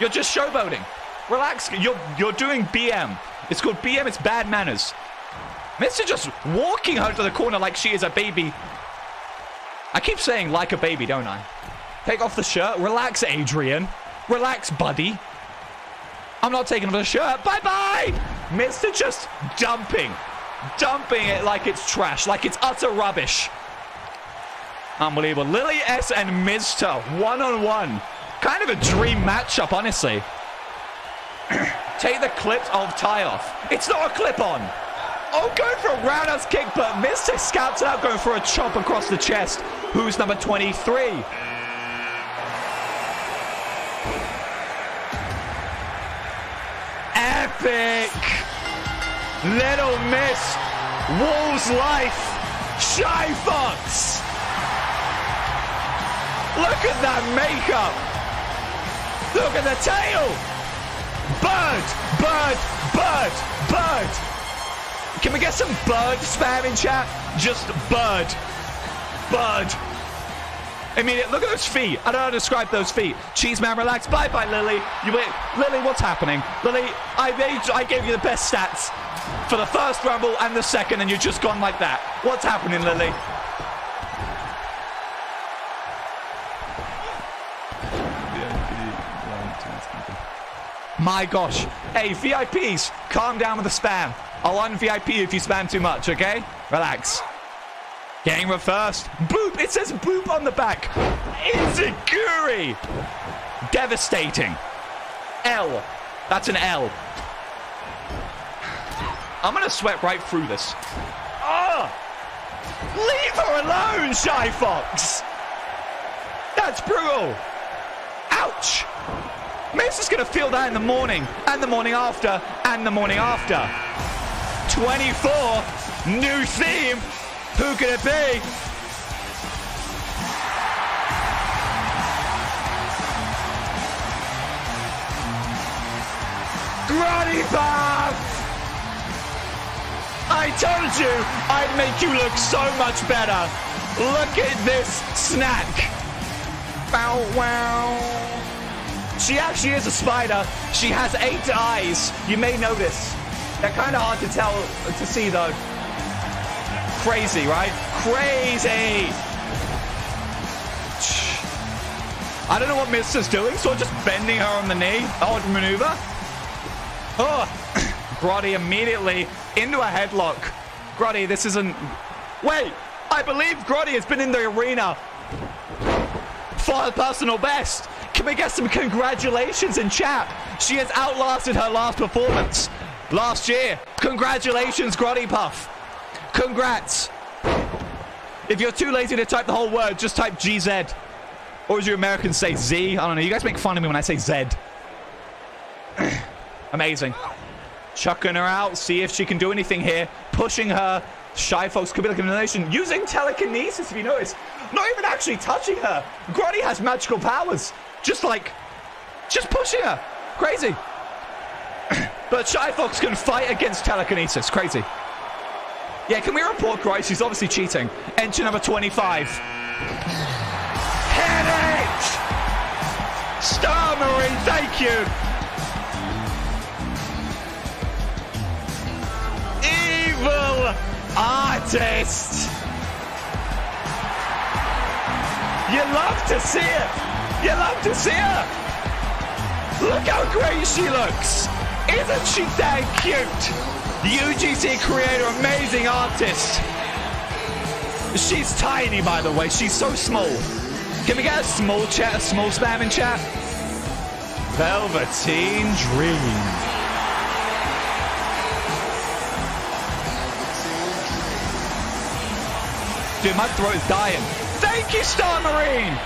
You're just showboating. Relax. You're doing BM. It's called BM. It's bad manners. Mister just walking her to the corner like she is a baby. I keep saying like a baby, don't I? Take off the shirt. Relax, Adrian. Relax, buddy. I'm not taking off the shirt. Bye-bye. Mister just dumping it like it's trash, like it's utter rubbish. Unbelievable. Lily S and Mister, one-on-one. Kind of a dream matchup, honestly. Take the clip of tie-off. It's not a clip-on. Oh, going for a roundhouse kick, but Mister scouts it out, going for a chop across the chest. Who's number 23? Epic! Little Miss Wolves Life Shy Fox! Look at that makeup! Look at the tail! Bird! Bird! Bird! Bird! Can we get some bird spam in chat? Just bird. Bird. I mean, look at those feet. I don't know how to describe those feet. Cheese man, relax. Bye-bye, Lily. Lily, what's happening? Lily, I gave you the best stats for the first Rumble and the second, and you've just gone like that. What's happening, Lily? My gosh. Hey, VIPs, calm down with the spam. I'll un-VIP if you spam too much, okay? Relax. Getting reversed. Boop. It says boop on the back. Inziguri. Devastating. L. That's an L. I'm going to sweat right through this. Oh! Leave her alone, Shy Fox. That's brutal. Ouch. Miss is going to feel that in the morning, and the morning after, and the morning after. 24, new theme. Who could it be? Grotty Puff! I told you I'd make you look so much better. Look at this snack. Bow wow. She actually is a spider. She has 8 eyes. You may notice. They're kind of hard to tell to see though. Crazy, right? Crazy! I don't know what Mister's doing, so just bending her on the knee. Oh, maneuver. Oh! Grotty immediately into a headlock. Grotty, this isn't... Wait! I believe Grotty has been in the arena for her personal best. Can we get some congratulations in chat? She has outlasted her last performance. last year. Congratulations, Grotty Puff. Congrats. If you're too lazy to type the whole word, just type GZ. Or as you Americans say, Z. I don't know. You guys make fun of me when I say Z. Amazing. Chucking her out. See if she can do anything here. Pushing her. Shy Fox could be like a combination. Using telekinesis, if you notice. Not even actually touching her. Grotty has magical powers. Just pushing her. Crazy. But Shy Fox can fight against telekinesis. Crazy. Yeah, can we report Grotty? She's obviously cheating. Entry number 25. Star Marine, thank you. Evil artist. You love to see it. You love to see her. Look how great she looks. Isn't she damn cute? The UGC creator, amazing artist. She's tiny, by the way. She's so small. Can we get a small chat, a small spam in chat? Velveteen Dream. Dude, my throat's dying. Thank you, Star Marine!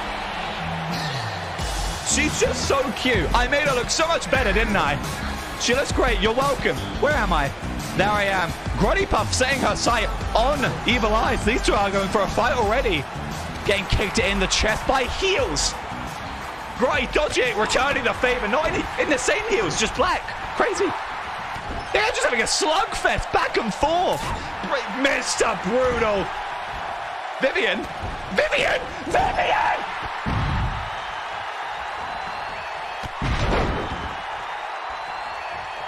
She's just so cute. I made her look so much better, didn't I? She looks great. You're welcome. Where am I? There I am. Grotty Puff setting her sight on Evil Eyes. These two are going for a fight already. Getting kicked in the chest by heels. Grotty dodging it, returning the favor. Not in the same heels, just black. Crazy. They're just having a slugfest back and forth. Mr. Brutal. Vivian. Vivian. Vivian.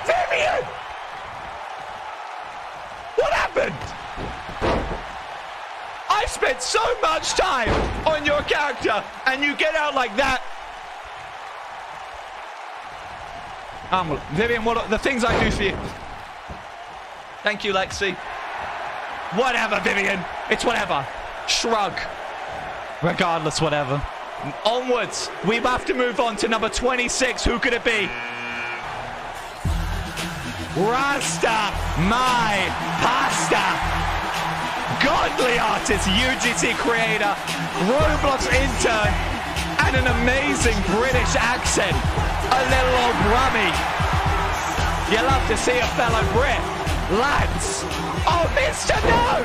Vivian. What happened? I spent so much time on your character, and you get out like that. Vivian, what are the things I do for you? Thank you, Lexi. Whatever, Vivian. It's whatever. Shrug. Regardless, whatever. Onwards. We have to move on to number 26. Who could it be? Rasta My Pasta. Godly artist, UGT creator, Roblox intern, and an amazing British accent. A little old rummy. You love to see a fellow Brit. Lads. Oh, Mister, no!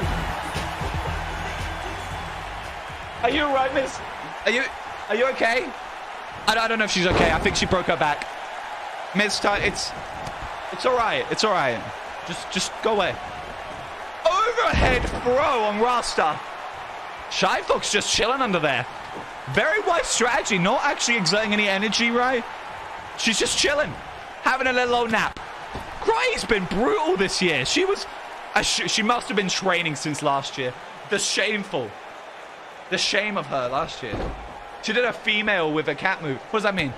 Are you alright, Miss? Are you okay? I don't know if she's okay. I think she broke her back. Mister, it's alright. It's alright. Just go away. Overhead throw on Rasta. Shy Fox just chilling under there. Very wise strategy, not actually exerting any energy, right? She's just chilling, having a little old nap. Grotty's been brutal this year. She must have been training since last year. The shame of her last year. She did a female with a cat move. What does that mean?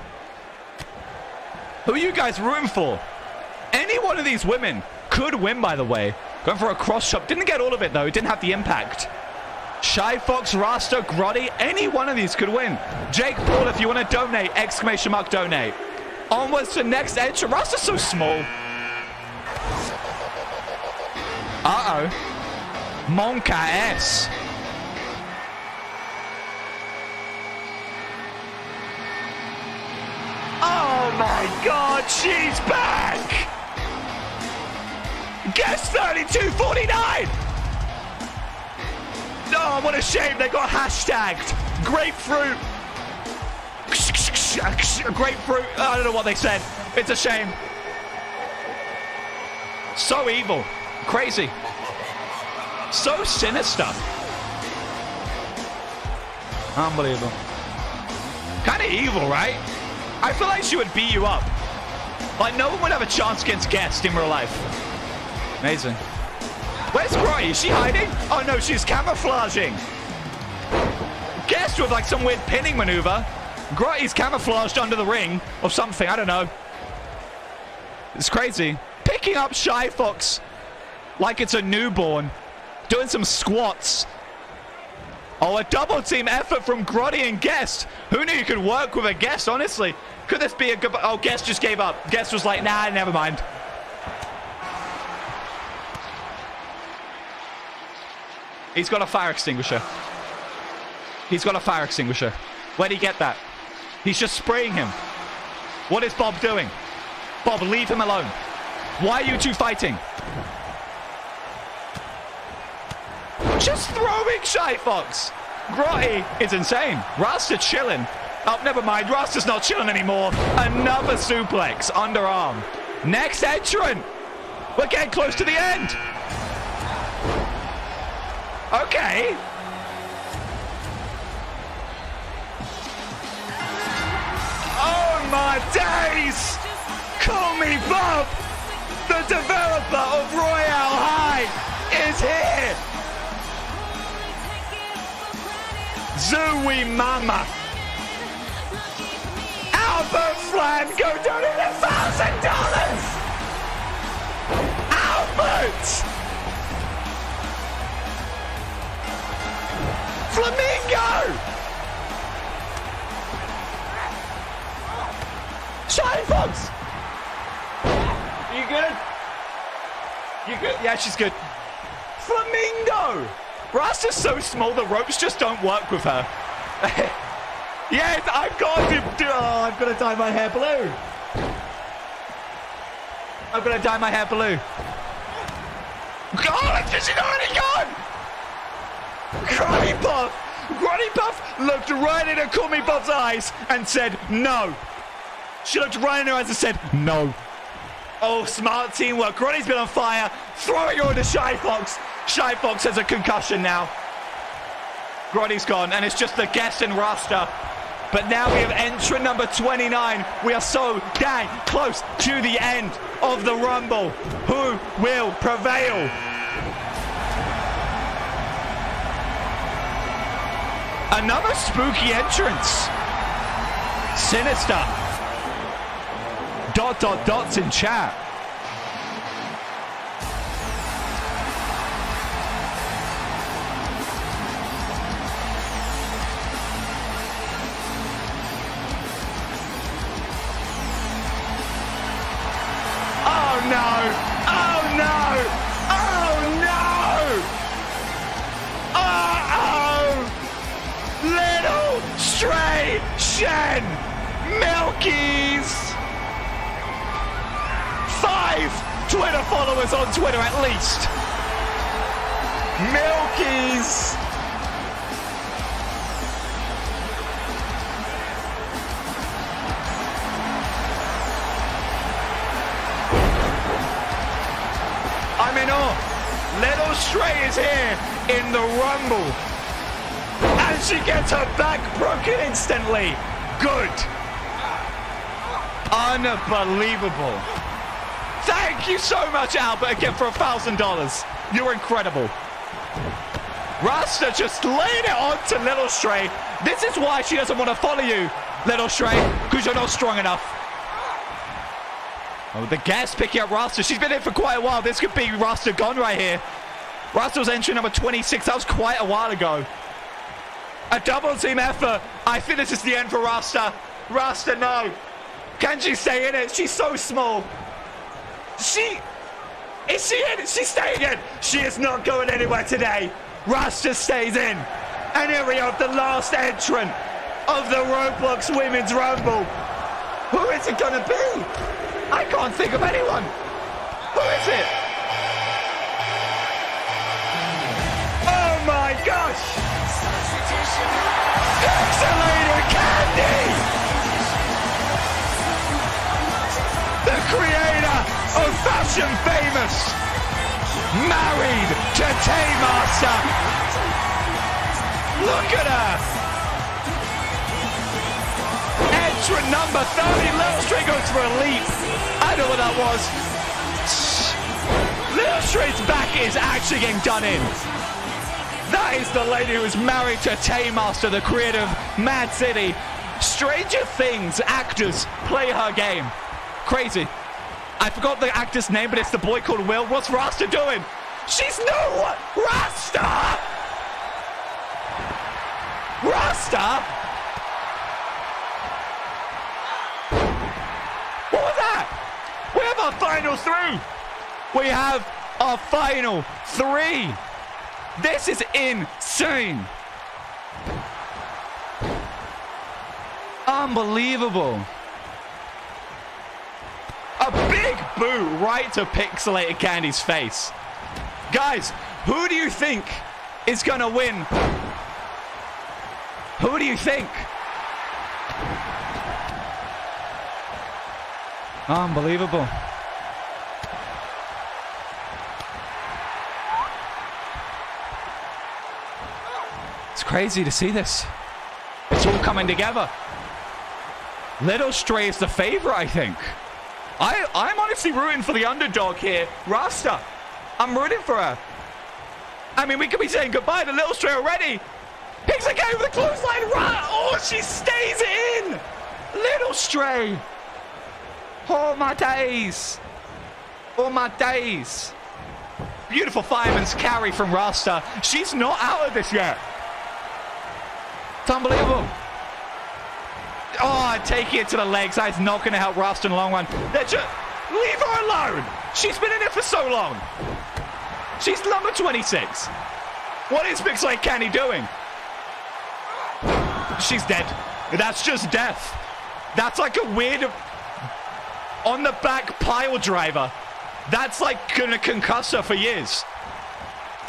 Who are you guys rooting for? Any one of these women could win, by the way. Going for a cross shop. Didn't get all of it, though. It didn't have the impact. Shy Fox, Rasta, Grotty. Any one of these could win. Jake Paul, if you want to donate, exclamation mark, donate. Onwards to next edge. Rasta's so small. Uh-oh. Monka S. Oh, my God. She's back. Guest 32-49! Oh, what a shame they got hashtagged. Grapefruit. Grapefruit. Oh, I don't know what they said. It's a shame. So evil. Crazy. So sinister. Unbelievable. Kind of evil, right? I feel like she would beat you up. Like, no one would have a chance against Guest in real life. Amazing. Where's Grotty? Is she hiding? Oh no, she's camouflaging. Guest with like some weird pinning maneuver. Grotty's camouflaged under the ring or something. I don't know. It's crazy. Picking up Shy Fox like it's a newborn. Doing some squats. Oh, a double team effort from Grotty and Guest. Who knew you could work with a Guest, honestly? Could this be a good... Oh, Guest just gave up. Guest was like, nah, never mind. He's got a fire extinguisher. He's got a fire extinguisher. Where'd he get that? He's just spraying him. What is Bob doing? Bob, leave him alone. Why are you two fighting? Just throwing Shy Fox. Grotty is insane. Rasta chilling. Oh, never mind. Rasta's not chilling anymore. Another suplex. Underarm. Next entrant. We're getting close to the end. Okay. Oh, my days. Call me Bob. The developer of Royale High is here. Zooey Mama. Albert Flango donated $1,000! Albert! Flamingo! Shine Fox! You good? You good? Yeah, she's good. Flamingo! Rasta's so small the ropes just don't work with her. Yes, I've got to do. Oh, I've got to dye my hair blue. I've got to dye my hair blue. God, this is already gone. Grotty Puff. Grotty Puff looked right in her Call Me Puff's eyes and said no. She looked right in her eyes and said no. Oh, smart teamwork. Grotty's been on fire. Throwing her into Shy Fox. Shy Fox has a concussion now. Grotty's gone, and it's just the Guest and Rasta. But now we have entrant number 29. We are so dang close to the end of the Rumble. Who will prevail? Another spooky entrance. Sinister. Dot, dot, dots in chat. Shen Milky's 5 Twitter followers on Twitter at least. Milky's I'm in awe. Little Stray is here in the Rumble. And she gets her back broken instantly. Good. Unbelievable. Thank you so much, Albert, again for $1,000. You're incredible. Rasta just laid it on to Little Stray. This is why she doesn't want to follow you, Little Stray, because you're not strong enough. Oh, the Guest picking up Rasta. She's been in for quite a while. This could be Rasta gone right here. Rasta was entry number 26. That was quite a while ago. A double team effort. I think this is the end for Rasta. Rasta, no. Can she stay in it? She's so small. Is she in it? She's staying in. She is not going anywhere today. Rasta stays in. And here we have the last entrant of the Roblox Women's Rumble. Who is it going to be? I can't think of anyone. Who is it? Oh my gosh. Pixelated Candy! The creator of Fashion Famous! Married to Taymaster! Look at her! Entrant number 30, Little Stray goes for a leap. I know what that was. Little Stray's back is actually getting done in. That is the lady who is married to Taymaster, the creator of Mad City. Stranger Things actors play her game. Crazy. I forgot the actor's name, but it's the boy called Will. What's Rasta doing? She's new! Rasta! Rasta? What was that? We have our final three. We have our final three. This is insane. Unbelievable. A big boo right to Pixelated Candy's face. Guys, who do you think is gonna win? Who do you think? Unbelievable. It's crazy to see this. It's all coming together. Little Stray is the favorite, I think. I'm honestly rooting for the underdog here. Rasta, I'm rooting for her. I mean, we could be saying goodbye to Little Stray already. Picks a guy with a clothesline. Right. Oh, she stays in. Little Stray. Oh, my days. Oh, my days. Beautiful fireman's carry from Rasta. She's not out of this yet. It's unbelievable. Oh, taking it to the legs. That's not going to help Rasta in the long run. They're just... Leave her alone. She's been in it for so long. She's number 26. What is Pixelated Candy doing? She's dead. That's just death. That's like a weird... on the back pile driver. That's like going to concuss her for years.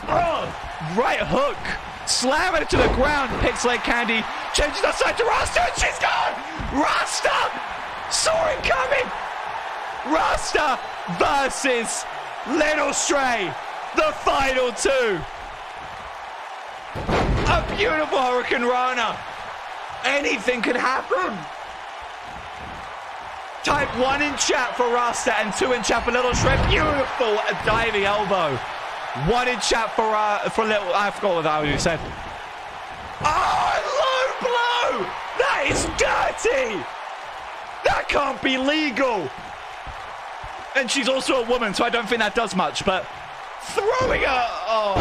Oh, right hook. Slamming it to the ground. Pixelated Candy changes her side to Rasta, and she's gone. Rasta saw it coming. Rasta versus Little Stray, the final two. A beautiful Hurricane Rana. Anything could happen. Type 1 in chat for Rasta and 2 in chat for Little Stray. Beautiful diving elbow. 1 in chat for Little... I forgot what that was you said. Oh, low blow! That is dirty! That can't be legal! And she's also a woman, so I don't think that does much, but... throwing her... Oh,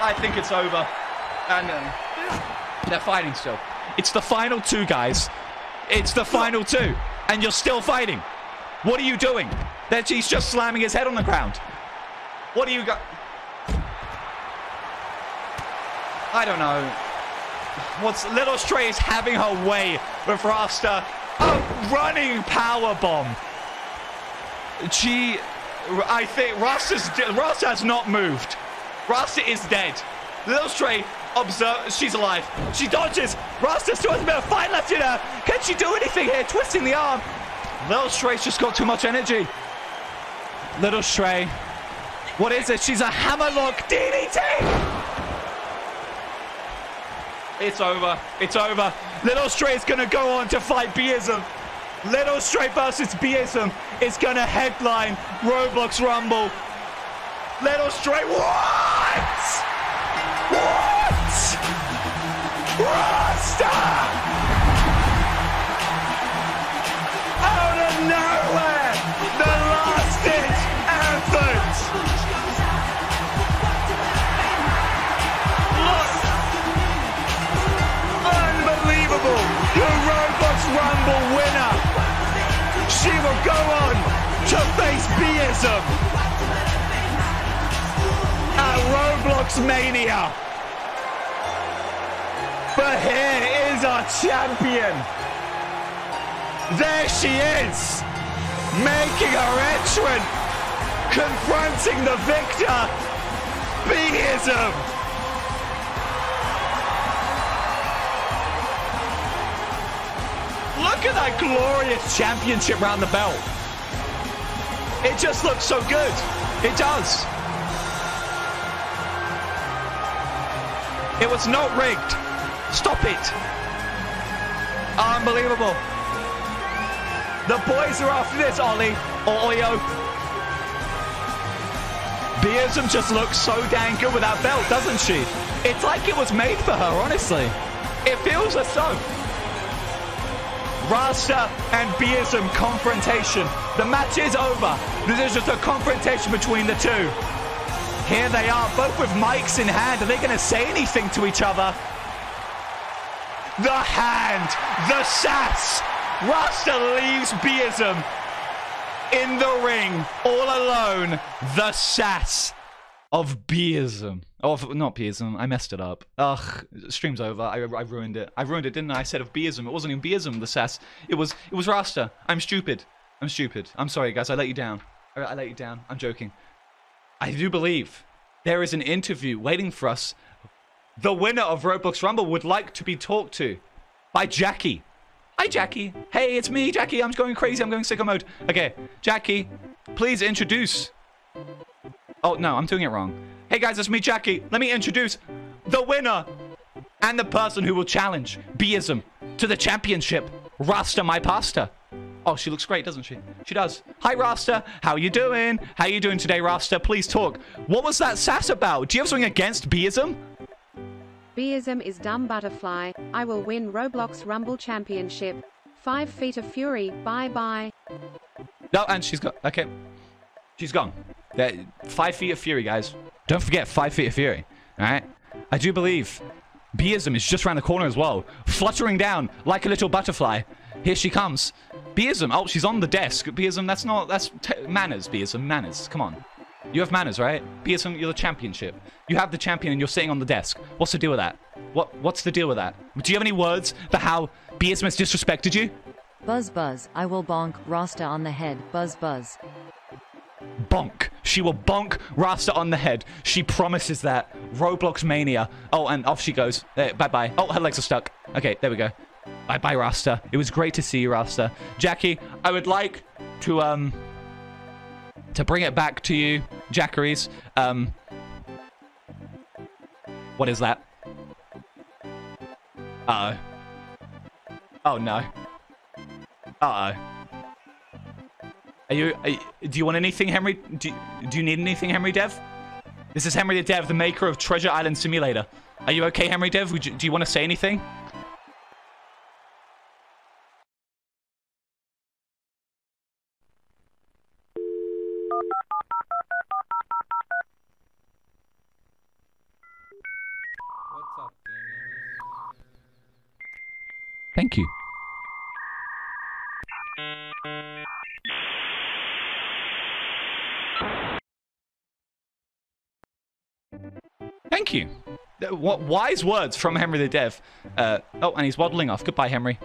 I think it's over. And they're fighting still. It's the final two, guys. It's the final two. And you're still fighting. What are you doing? That he's just slamming his head on the ground. What do you got? I don't know. What's Little Stray is having her way with Rasta. A running power bomb. Gee, I think Rasta has not moved. Rasta is dead. Little Stray. Observe, she's alive. She dodges. Rasta still has a bit of fight left in her. Can she do anything here? Twisting the arm. Little Stray's just got too much energy. Little Stray. What is it? She's a hammerlock DDT. It's over. It's over. Little Stray is going to go on to fight Bism. Little Stray versus Bism is going to headline Roblox Rumble. Little Stray. What? What? Rasta! Out of nowhere, the last ditch effort. Look, unbelievable! The Roblox Rumble winner. She will go on to face Bism at Roblox Mania. But here is our champion. There she is, making her entrance, confronting the victor, Bism. Look at that glorious championship round the belt. It just looks so good. It does. It was not rigged. Stop it. Unbelievable. The boys are after this, Ollie or Oyo. Bism just looks so dang good with that belt, doesn't she? It's like it was made for her, honestly. It feels as though. Rasta and Bism confrontation. The match is over. This is just a confrontation between the two. Here they are, both with mics in hand. Are they going to say anything to each other? The hand, the sass. Rasta leaves Bism in the ring, all alone. The sass. Of Bism. Of, not Bism, I messed it up. Ugh, stream's over, I ruined it. I ruined it, didn't I? I said of Bism. It wasn't even Bism, the sass. It was Rasta. I'm stupid. I'm stupid. I'm sorry, guys, I let you down. I let you down. I'm joking. I do believe there is an interview waiting for us. The winner of Roblox Rumble would like to be talked to by Jackie. Hi, Jackie. Hey, it's me, Jackie. I'm going crazy. I'm going sicko mode. Okay, Jackie, please introduce... Oh, no, I'm doing it wrong. Hey, guys, it's me, Jackie. Let me introduce the winner and the person who will challenge Bism to the championship, Rasta My Pasta. Oh, she looks great, doesn't she? She does. Hi, Rasta. How you doing? How you doing today, Rasta? Please talk. What was that sass about? Do you have something against Bism? Bism is dumb butterfly. I will win Roblox Rumble Championship. 5 feet of fury. Bye-bye. No, and she's gone. Okay. She's gone. 5 feet of fury, guys. Don't forget 5 feet of fury. All right. I do believe Bism is just around the corner as well, fluttering down like a little butterfly. Here she comes. Bism. Oh, she's on the desk. Bism, that's not. That's manners. Bism, manners. Come on. You have manners, right? Bism, you're the championship. You have the champion, and you're sitting on the desk. What's the deal with that? What's the deal with that? Do you have any words for how Bism has disrespected you? Buzz, buzz. I will bonk Rasta on the head. Buzz, buzz. Bonk. She will bonk Rasta on the head. She promises that. Roblox mania. Oh, and off she goes. Bye-bye. Oh, her legs are stuck. Okay, there we go. Bye-bye, Rasta. It was great to see you, Rasta. Jackie, I would like to bring it back to you, Jackeries. What is that? Uh-oh. Oh, no. Uh-oh. Do you want anything, Henry? Do you need anything, Henry Dev? This is Henry Dev, the maker of Treasure Island Simulator. Are you okay, Henry Dev? Do you want to say anything? What's up, gamers? Thank you. Thank you. What wise words from Henry the Dev. Oh, and he's waddling off. Goodbye, Henry.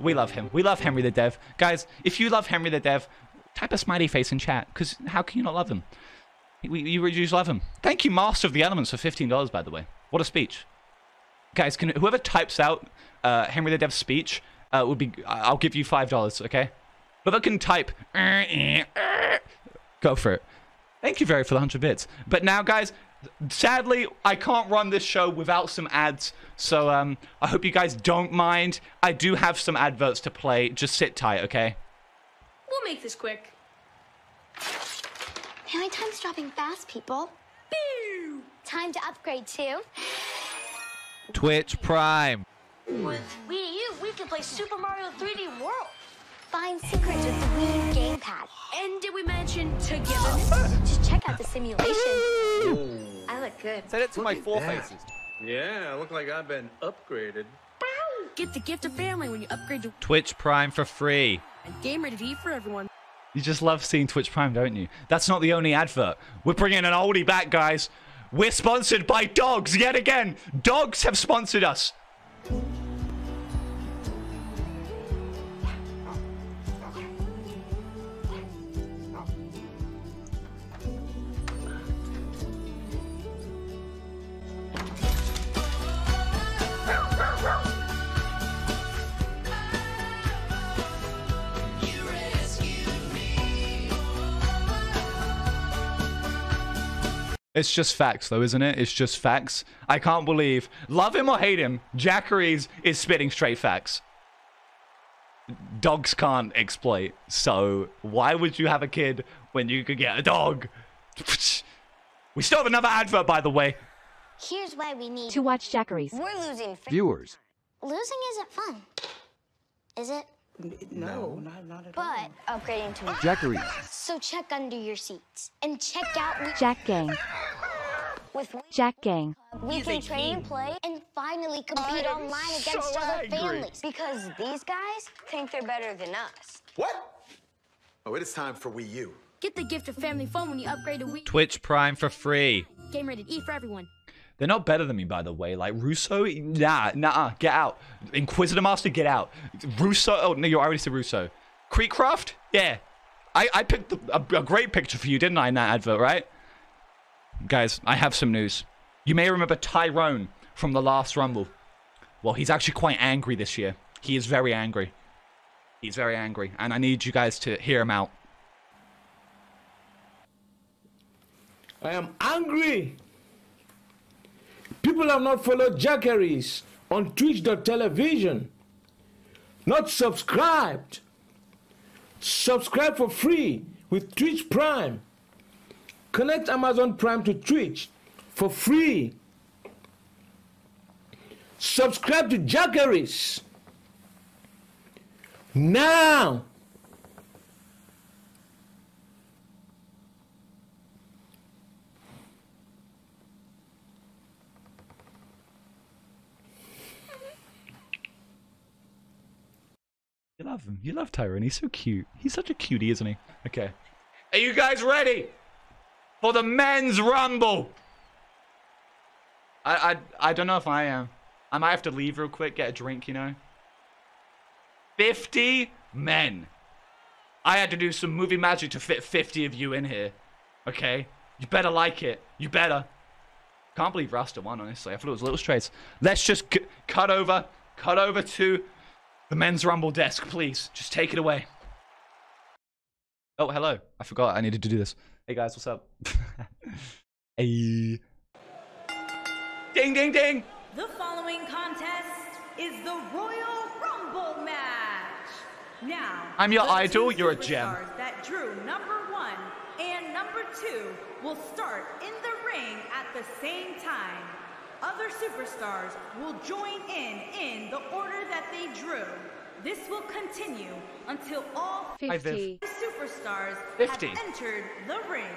We love him. We love Henry the Dev. Guys, if you love Henry the Dev, type a smiley face in chat, because how can you not love him? You just love him. Thank you, Master of the Elements, for $15, by the way. What a speech. Guys, can whoever types out Henry the Dev's speech, would be. I'll give you $5, okay? Whoever can type... Go for it. Thank you, Vera, for the 100 bits. But now, guys... Sadly, I can't run this show without some ads, so I hope you guys don't mind. I do have some adverts to play. Just sit tight, okay? We'll make this quick. Family time's dropping fast, people. Boo! Time to upgrade to... Twitch Prime. With Wii U, we can play Super Mario 3D World. Find secrets with the Wii gamepad. And did we mention to give them? Just check out the simulation. I look good. Set it to my four faces. Yeah, I look like I've been upgraded. Get the gift of family when you upgrade to Twitch Prime for free. And Gamer TV for everyone. You just love seeing Twitch Prime, don't you? That's not the only advert. We're bringing an oldie back, guys. We're sponsored by dogs yet again. Dogs have sponsored us. It's just facts, though, isn't it? It's just facts. I can't believe, love him or hate him, Jackeries is spitting straight facts. Dogs can't exploit, so why would you have a kid when you could get a dog? We still have another advert, by the way. Here's why we need to watch Jackeries. We're losing viewers. Losing isn't fun, is it? No, not at all. But upgrading to Jackeries. So check under your seats and check out Jack Gang. With Jack Gang, we can train, play, and finally compete online against other families because these guys think they're better than us. What? Oh, it is time for Wii U. Get the gift of family phone when you upgrade to Twitch Prime for free. Game rated E for everyone. They're not better than me, by the way. Like, Russo? Nah, get out. Inquisitor Master, get out. Russo? Oh, no, you already said Russo. Creekcraft? Yeah. I picked a great picture for you, didn't I, in that advert, right? Guys, I have some news. You may remember Tyrone from the last Rumble. Well, he's actually quite angry this year. He is very angry. He's very angry, and I need you guys to hear him out. I am angry. People have not followed Jackeries on Twitch.tv. Not subscribed. Subscribe for free with Twitch Prime. Connect Amazon Prime to Twitch for free. Subscribe to Jackeries now. You love him. You love Tyrone. He's so cute. He's such a cutie, isn't he? Okay. Are you guys ready for the men's rumble? I don't know if I am. I might have to leave real quick, get a drink, you know. 50 men. I had to do some movie magic to fit 50 of you in here. Okay? You better like it. You better. Can't believe Rasta won, honestly. I thought it was Little Strays. Let's just cut over to the men's rumble desk, please. Just take it away. Oh, hello. I forgot I needed to do this. Hey, guys, what's up? Hey. Ding, ding, ding. The following contest is the Royal Rumble match. Now, I'm your idol. You're a gem. That drew #1 and #2 will start in the ring at the same time. Other superstars will join in the order that they drew. This will continue until all 50 superstars have entered the ring.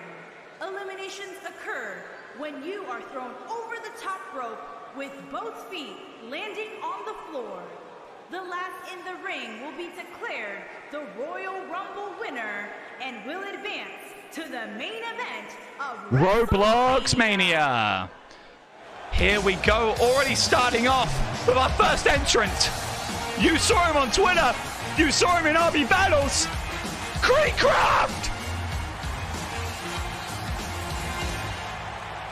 Eliminations occur when you are thrown over the top rope with both feet landing on the floor. The last in the ring will be declared the Royal Rumble winner and will advance to the main event of Roblox Mania. Here we go, already starting off with our first entrant. You saw him on Twitter. You saw him in RB Battles. Creekcraft!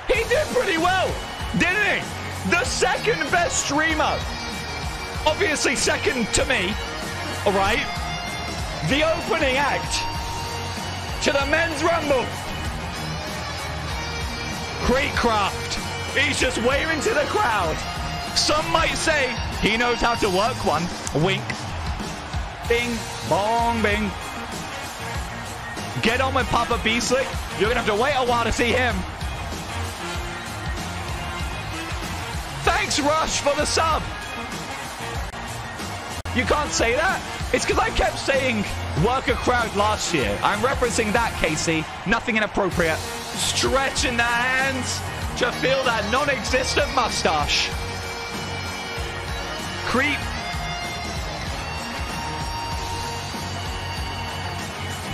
He did pretty well, didn't he? The second best streamer. Obviously second to me, all right? The opening act to the men's rumble. Creekcraft. He's just waving to the crowd. Some might say he knows how to work one. Wink. Bing. Bong. Bing. Get on with Papa Beastly. You're going to have to wait a while to see him. Thanks, Rush, for the sub. You can't say that. It's because I kept saying work a crowd last year. I'm referencing that, Casey. Nothing inappropriate. Stretching the hands to feel that non-existent mustache. Creep.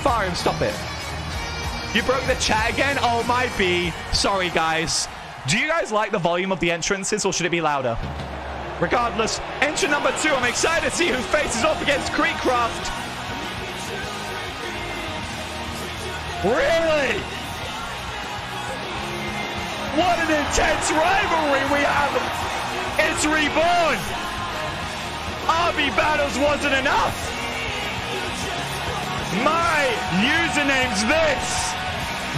Fire him, stop it. You broke the chat again? Oh, my B. Sorry, guys. Do you guys like the volume of the entrances, or should it be louder? Regardless, entrant #2. I'm excited to see who faces off against Creekcraft. Really? What an intense rivalry we have! It's reborn! RB Battles wasn't enough! My username's this!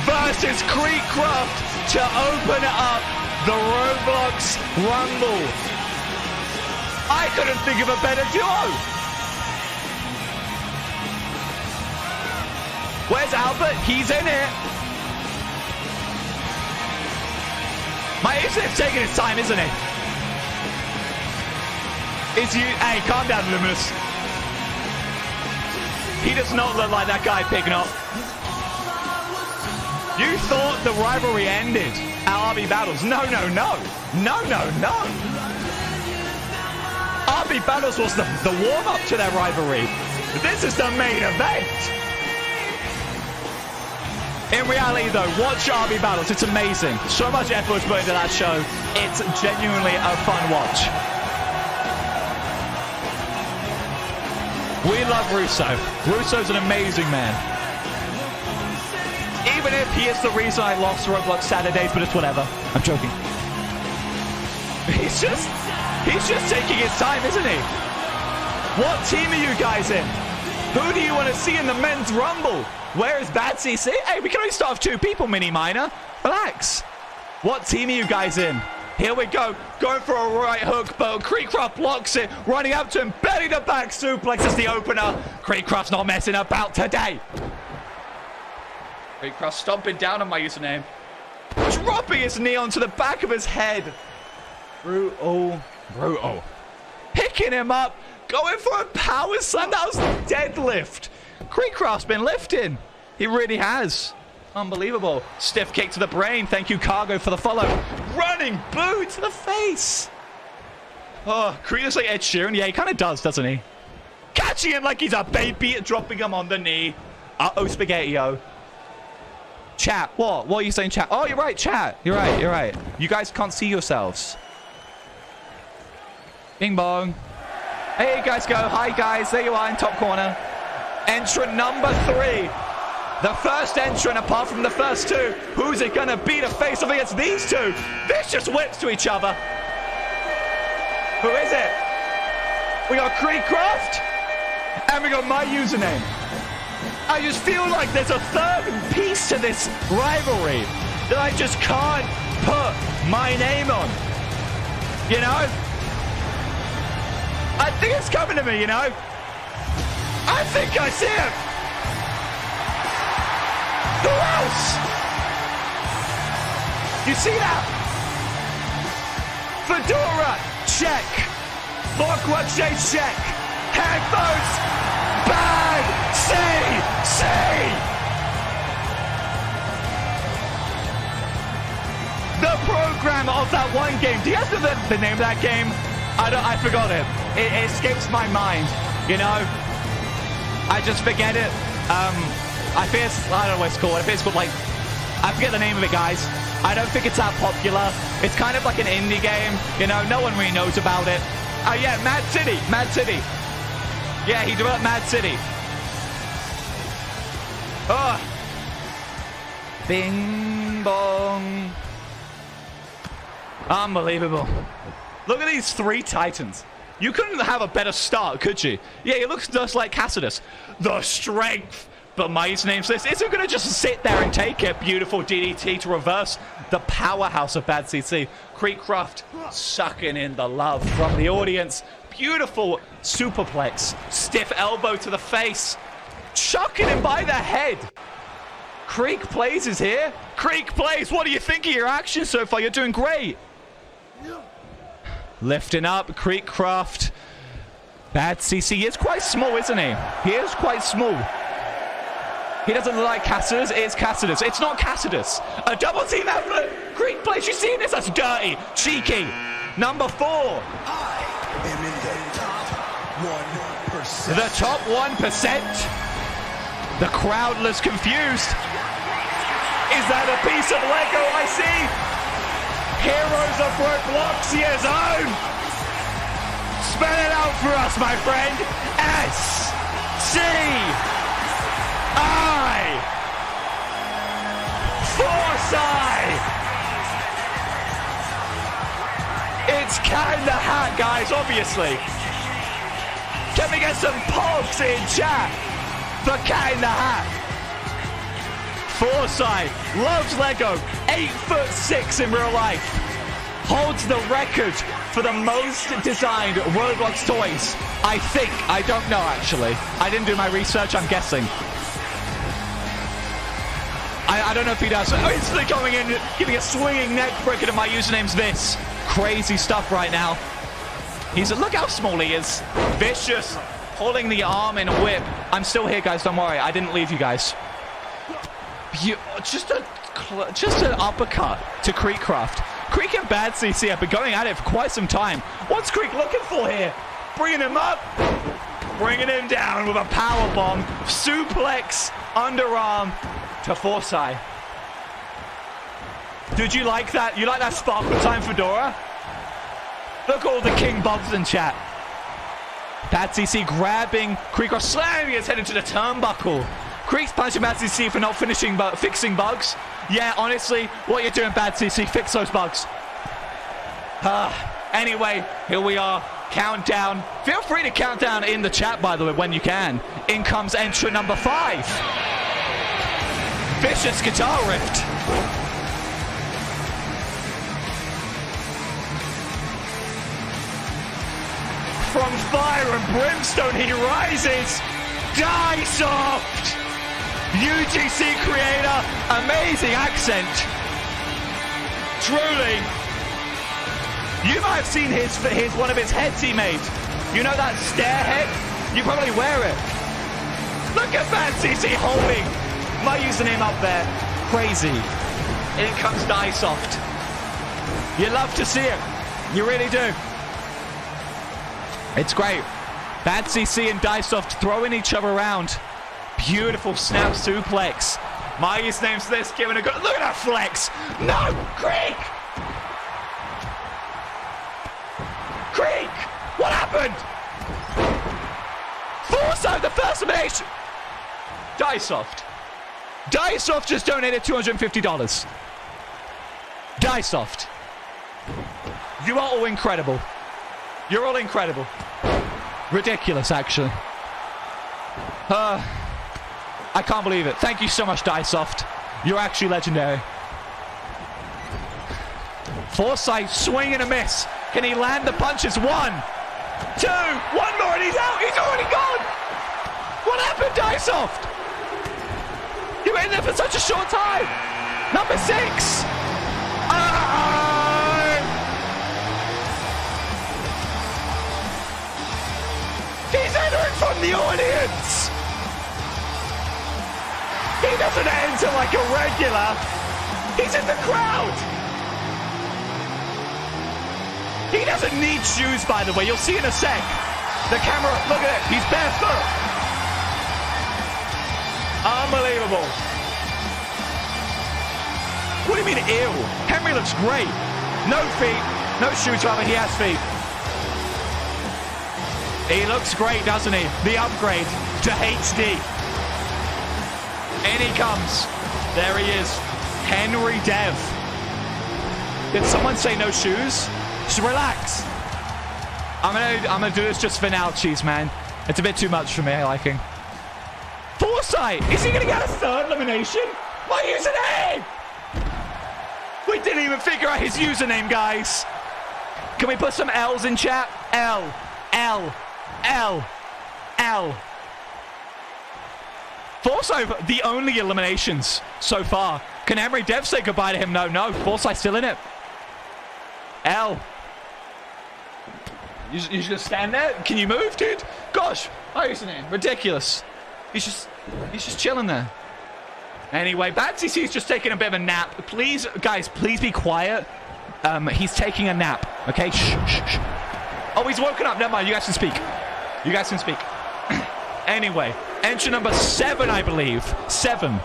Versus Creekcraft to open up the Roblox Rumble! I couldn't think of a better duo! Where's Albert? He's in it! My internet's taking its time, isn't it? It's you. Hey, calm down, Luminous. He does not look like that guy picking up. You thought the rivalry ended at RB Battles. No, no, no. No, no, no. RB Battles was the warm-up to their rivalry. This is the main event. In reality, though, watch RB Battles. It's amazing. So much effort put into that show. It's genuinely a fun watch. We love Russo. Russo's an amazing man. Even if he is the reason I lost Roblox Saturdays, but it's whatever. I'm joking. He's just taking his time, isn't he? What team are you guys in? Who do you want to see in the men's rumble? Where is Bad CC? Hey, we can only start with two people, Mini Miner. Relax. What team are you guys in? Here we go. Going for a right hook, but Creekcraft blocks it. Running up to him. Belly to back suplex is the opener. Creekcraft's not messing about today. Creekcraft stomping down on my username. Dropping his knee onto the back of his head. Brutal. Brutal. Picking him up. Going for a power slam. That was the deadlift. Creekcraft's been lifting. He really has. Unbelievable. Stiff kick to the brain. Thank you, Cargo, for the follow. Running boot to the face. Oh, Creek looks like Ed Sheeran. Yeah, he kind of does, doesn't he? Catching him like he's a baby, dropping him on the knee. Uh-oh, Spaghetti-O. Chat, what? What are you saying, chat? Oh, you're right, chat. You're right, you're right. You guys can't see yourselves. Bing bong. Hey, guys, go. Hi, guys. There you are in top corner. Entrant number 3. The first entrant apart from the first two. Who's it going to be to face off against these two? Vicious whips to each other. Who is it? We got Creekcraft. And we got my username. I just feel like there's a third piece to this rivalry that I just can't put my name on. You know? I think it's coming to me, you know? I think I see him! Who else? You see that? Fedora, check. Loquache, check. Headphones, bang! See! The programmer of that one game. Do you guys know the name of that game? I forgot it. It escapes my mind, you know? I just forget it. I don't know what it's called. I think it's called, like, I forget the name of it, guys. I don't think it's that popular. It's kind of like an indie game, you know. No one really knows about it. Oh yeah, Mad City. Mad City. Yeah, he developed Mad City. Oh. Bing bong. Unbelievable. Look at these three titans. You couldn't have a better start, could you? Yeah, he looks just like Cassidus. The strength. But my username's list isn't going to just sit there and take it. Beautiful DDT to reverse the powerhouse of Bad CC. Creekcraft sucking in the love from the audience. Beautiful superplex. Stiff elbow to the face. Chucking him by the head. Creek Plays is here. Creek Plays, what do you think of your action so far? You're doing great. Lifting up, Creekcraft. Bad CC. He is quite small, isn't he? He is quite small. He doesn't look like Cassidus. It is Cassidus. It's not Cassidus. A double team effort. Creek Plays. You see this? That's dirty. Cheeky. Number 4. I am in the top 1%. The top 1%. The crowd looks confused. Is that a piece of Lego I see? Heroes of Roblox, he has own. Spell it out for us, my friend. S-C-I. Forsyth. It's Cat in the Hat, guys, obviously. Can we get some pogs in chat for Cat in the Hat? Forsyth loves Lego, 8'6" in real life, holds the record for the most designed Roblox toys. I think, I don't know actually. I didn't do my research, I'm guessing. I don't know if he does. Oh, instantly coming in, giving a swinging neck breaker to my username's this. Crazy stuff right now. He's a, look how small he is. Vicious, pulling the arm in a whip. I'm still here, guys, don't worry. I didn't leave you guys. Just an uppercut to Creekcraft. Creek and Bad CC have been going at it for quite some time. What's Creek looking for here? Bringing him up, bringing him down with a power bomb, suplex, underarm, to Forsyth. Did you like that? You like that sparkle time fedora? Look at all the King Bobs in chat. Bad CC grabbing Creekcraft, slamming his head into the turnbuckle. Creek's punching Bad CC for not finishing but fixing bugs. Yeah, honestly, what you're doing, Bad CC, fix those bugs. Anyway, here we are. Countdown. Feel free to count down in the chat, by the way, when you can. In comes entry number 5. Vicious guitar rift. From fire and brimstone he rises. Dyesoft, UGC creator, amazing accent. Truly, you might have seen his one of his heads he made. You know that stare head? You probably wear it. Look at Bad CC holding my username up there. Crazy. In comes Dyesoft. You love to see it. You really do. It's great. Bad CC and Dyesoft throwing each other around. Beautiful snap suplex. My username's this, giving a good look at that flex. No, Creek! Creek! What happened? Forsyth, the first elimination! Dyesoft. Dyesoft just donated $250. Dyesoft. You are all incredible. You're all incredible. Ridiculous, actually. I can't believe it. Thank you so much, Dyesoft. You're actually legendary. Forsyth, swing and a miss. Can he land the punches? 1, 2, 1 more, and he's out. He's already gone. What happened, Dyesoft? You were in there for such a short time. Number 6. He's entering from the audience! He doesn't enter like a regular! He's in the crowd! He doesn't need shoes, by the way, you'll see in a sec. The camera, look at it, he's barefoot! Unbelievable! What do you mean, ew? Henry looks great! No feet, no shoes, rather, he has feet. He looks great, doesn't he? The upgrade to HD. In he comes. There he is. Henry Dev. Did someone say no shoes? Just relax. I'm gonna do this just for now, cheese man. It's a bit too much for me, liking. Forsyth! Is he gonna get a third elimination? My username! We didn't even figure out his username, guys. Can we put some L's in chat? L. L. L. L. Forsyth, the only eliminations so far. Can Henry Dev say goodbye to him? No, no. Forsyth still in it. L. You should just stand there. Can you move, dude? Gosh, my username. Ridiculous. He's just chilling there. Anyway, Bad CC's just taking a bit of a nap. Please, guys, please be quiet. He's taking a nap. Okay. Shh, shh, shh. Oh, he's woken up. Never mind. You guys can speak. You guys can speak. Anyway, entry number 7, I believe. 7. Suck it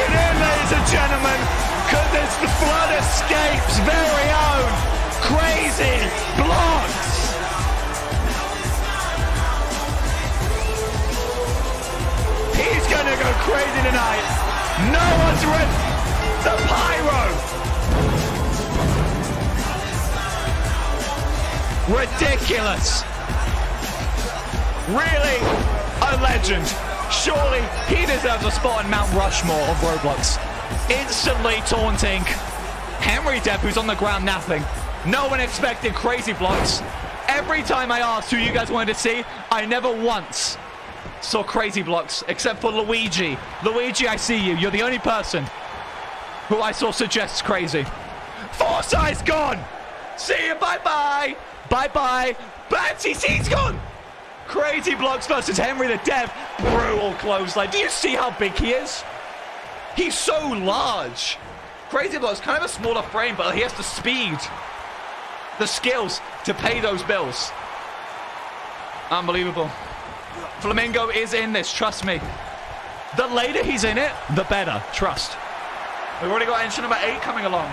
in, ladies and gentlemen, because it's the Flood Escape's very own Crazy Blocks. He's going to go crazy tonight. No one's ready. The pyro! Ridiculous! Really? A legend. Surely he deserves a spot in Mount Rushmore of Roblox. Instantly taunting Henry Depp, who's on the ground napping. No one expected Crazy Blocks. Every time I asked who you guys wanted to see, I never once saw Crazy Blocks, except for Luigi. Luigi, I see you. You're the only person who I saw suggests crazy. Forsyth's gone! See you, bye-bye! Bye-bye! Bad CC's gone! Crazy Blocks versus Henry the Dev. Brutal clothesline. Do you see how big he is? He's so large. Crazy Blocks, kind of a smaller frame, but he has the speed, the skills to pay those bills. Unbelievable. Flamingo is in this, trust me. The later he's in it, the better, trust. We've already got entrant number 8 coming along.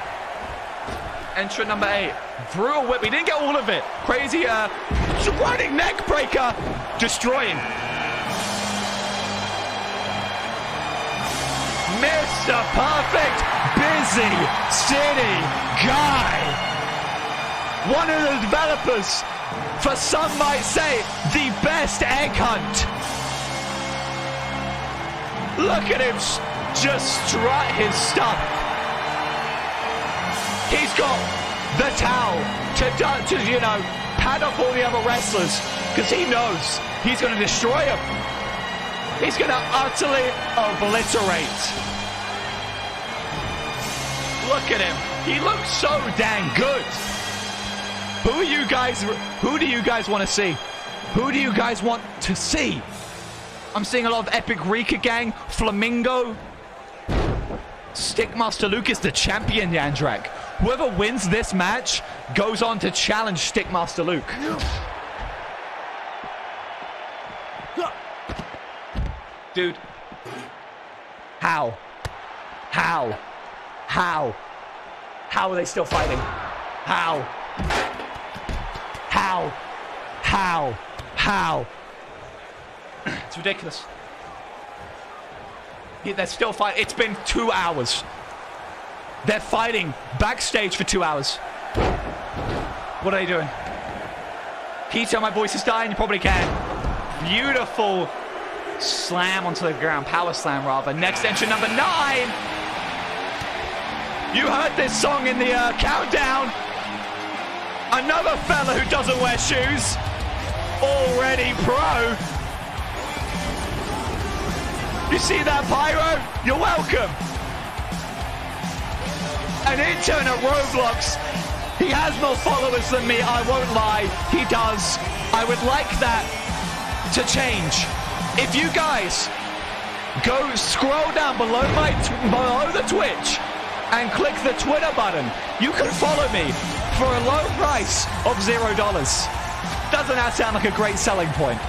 Entrant number 8. Brutal whip. He didn't get all of it. Crazy running neck breaker. Destroying. Mr. Perfect. Busy City guy. One of the developers. For some might say, the best egg hunt. Look at him just strut his stuff. He's got the towel to you know, pad off all the other wrestlers, because he knows he's going to destroy them. He's going to utterly obliterate. Look at him. He looks so dang good. Who do you guys want to see? Who do you guys want to see? I'm seeing a lot of Epic Rika gang, Flamingo. Stickmaster Luke is the champion, Yandrak. Whoever wins this match goes on to challenge Stickmaster Luke. Dude. How? How? How? How are they still fighting? How? How? How? How? It's ridiculous. Yeah, they're still fighting. It's been 2 hours. They're fighting backstage for 2 hours. What are they doing? Can you tell my voice is dying? You probably can. Beautiful slam onto the ground. Power slam, rather. Next entry, number 9. You heard this song in the countdown. Another fella who doesn't wear shoes. Already pro. You see that, Pyro? You're welcome. An intern at Roblox. He has more followers than me, I won't lie. He does. I would like that to change. If you guys go scroll down below below the Twitch and click the Twitter button, you can follow me for a low price of $0. Doesn't that sound like a great selling point?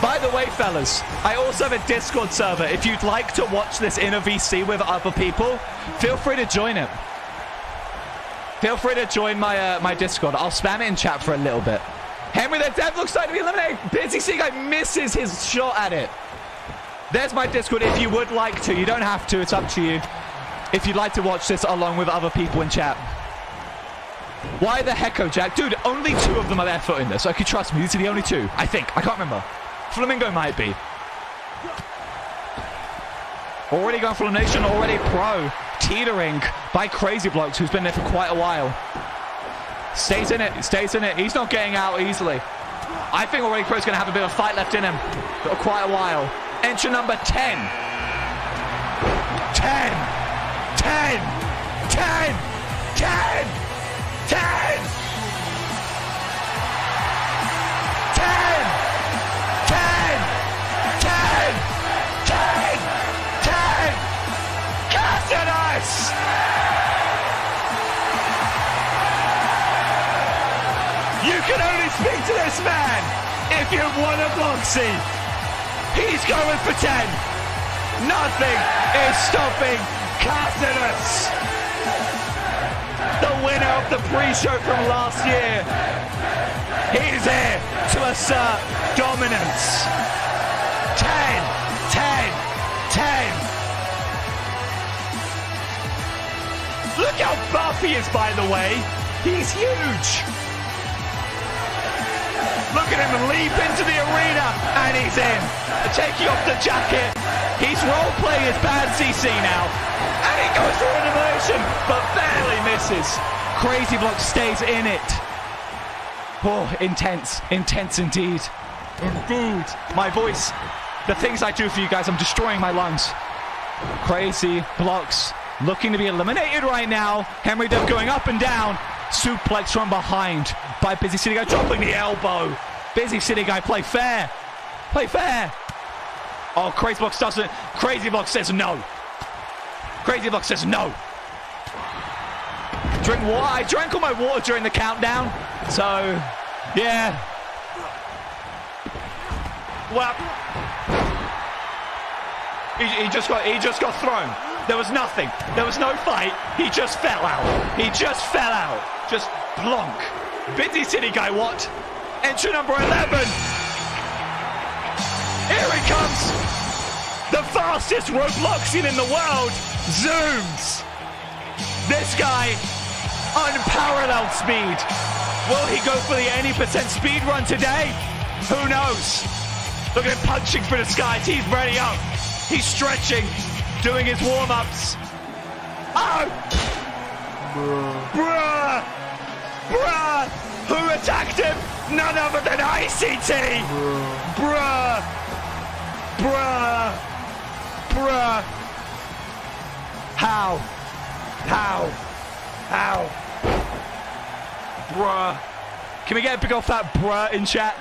By the way, fellas, I also have a Discord server. If you'd like to watch this in a VC with other people, feel free to join it. Feel free to join my my Discord. I'll spam it in chat for a little bit. Henry the Dev looks like to be eliminated. Busy Sea Guy misses his shot at it. There's my Discord if you would like to. You don't have to. It's up to you. If you'd like to watch this along with other people in chat. Why the hecko, Jack? Dude, only 2 of them are barefoot in this. Okay, trust me. These are the only 2. I think. I can't remember. Flamingo might be. Already gone for elimination, already pro. Teetering by Crazy Blocks, who's been there for quite a while. Stays in it, stays in it. He's not getting out easily. I think already pro's going to have a bit of fight left in him. Got quite a while. Entry number 10. 10. 10. 10. 10. 10. 10. 10! Cassidus! You can only speak to this man if you want a boxy. He's going for 10. Nothing is stopping Cassidus. The winner of the pre-show from last year. He's here to assert dominance. 10. 10, 10. Look how buff he is, by the way. He's huge. Look at him leap into the arena, and he's in. Taking off the jacket. He's role-playing as Bad CC now. And he goes for an immersion, but barely misses. Crazy Block stays in it. Oh, intense. Intense indeed. Indeed. My voice. The things I do for you guys, I'm destroying my lungs. Crazy Blocks looking to be eliminated right now. Henry Dev going up and down. Suplex from behind by Busy City Guy, dropping the elbow. Busy City Guy, play fair. Play fair. Oh, Crazy Blocks doesn't. Crazy Blocks says no. Crazy Blocks says no. Drink water. I drank all my water during the countdown, so Yeah. Well, he just got thrown. There was nothing. There was no fight. He just fell out. He just fell out. Just plonk. Busy City guy, what? Entry number 11. Here he comes. The fastest Robloxian in the world. Zooms. This guy, unparalleled speed. Will he go for the 80% speed run today? Who knows? Look at him punching for the skies. He's ready up. He's stretching, doing his warm-ups. Oh! Bruh. Bruh! Bruh! Who attacked him? None other than ICT! Bruh. Bruh! Bruh! Bruh! How? How? How? Bruh. Can we get a big old fat bruh in chat?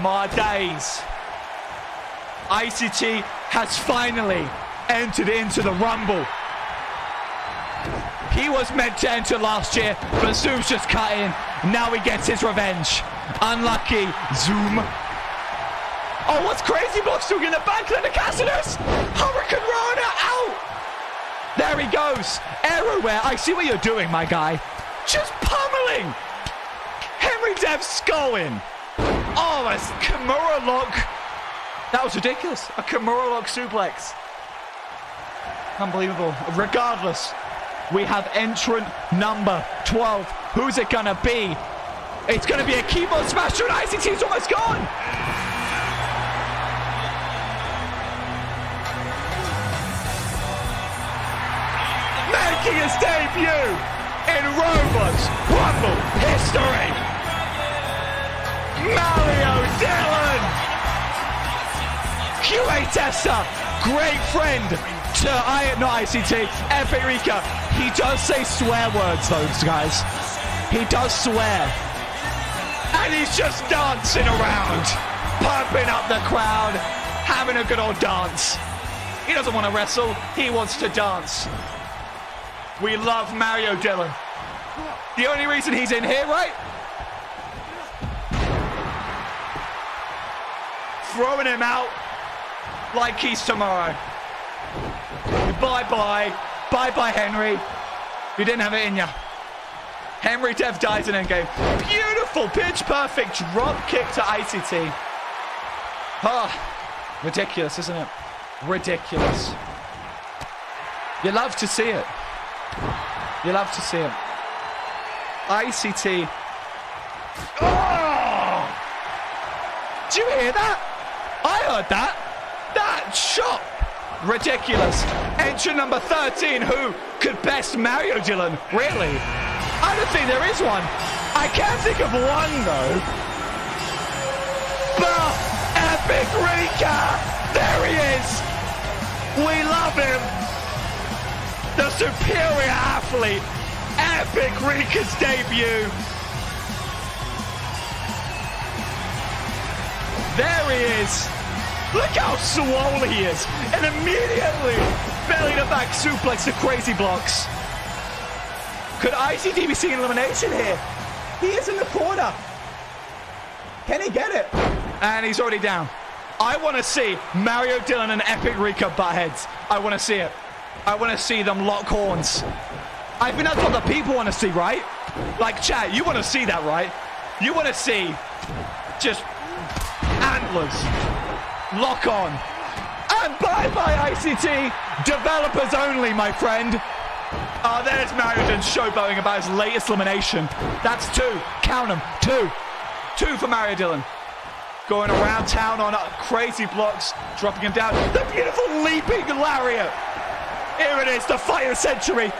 My days. ICT has finally entered into the Rumble. He was meant to enter last year, but Zoom's just cut in. Now he gets his revenge. Unlucky Zoom. Oh, what's Crazy Blocks doing in the back? Then the Cassidus! Hurricane Rona out! There he goes. Everywhere. I see what you're doing, my guy. Just pummeling! Henry Dev's going. Oh, a Kimura lock. That was ridiculous. A Kimura lock suplex. Unbelievable. Regardless, we have entrant number 12. Who's it gonna be? It's gonna be a keyboard smash through, and ICT's almost gone. Making his debut in Roblox Rumble history. Mario Dillon! QA tester, great friend to not ICT, Epic Rika. He does say swear words, those guys. He does swear. And he's just dancing around, pumping up the crowd, having a good old dance. He doesn't want to wrestle, he wants to dance. We love Mario Dillon. The only reason he's in here, right? Throwing him out like he's tomorrow. Bye-bye. Bye-bye, Henry. You didn't have it in ya. Henry Dev dies in endgame. Beautiful pitch-perfect drop kick to ICT. Ah, ridiculous, isn't it? Ridiculous. You love to see it. You love to see it. ICT. Oh! Did you hear that? I heard that. That shot. Ridiculous. Entry number 13. Who could best Mario Dillon? Really? I don't think there is one. I can't think of one, though. But Epic Rika. There he is. We love him. The superior athlete. Epic Rika's debut. There he is. Look how swole he is. And immediately, belly to back suplex to Crazy Blocks. Could ICT be seeing elimination here? He is in the corner. Can he get it? And he's already down. I want to see Mario Dillon and Epic Rika butt heads. I want to see it. I want to see them lock horns. I think that's what the people want to see, right? Like, chat, you want to see that, right? You want to see just... antlers. Lock on. And bye-bye, ICT. Developers only, my friend. Oh, there's Mario showboating about his latest elimination. That's two. Count them. Two. Two for Mario Dillon. Going around town on Crazy Blocks. Dropping him down. The beautiful leaping lariat. Here it is. The fire century.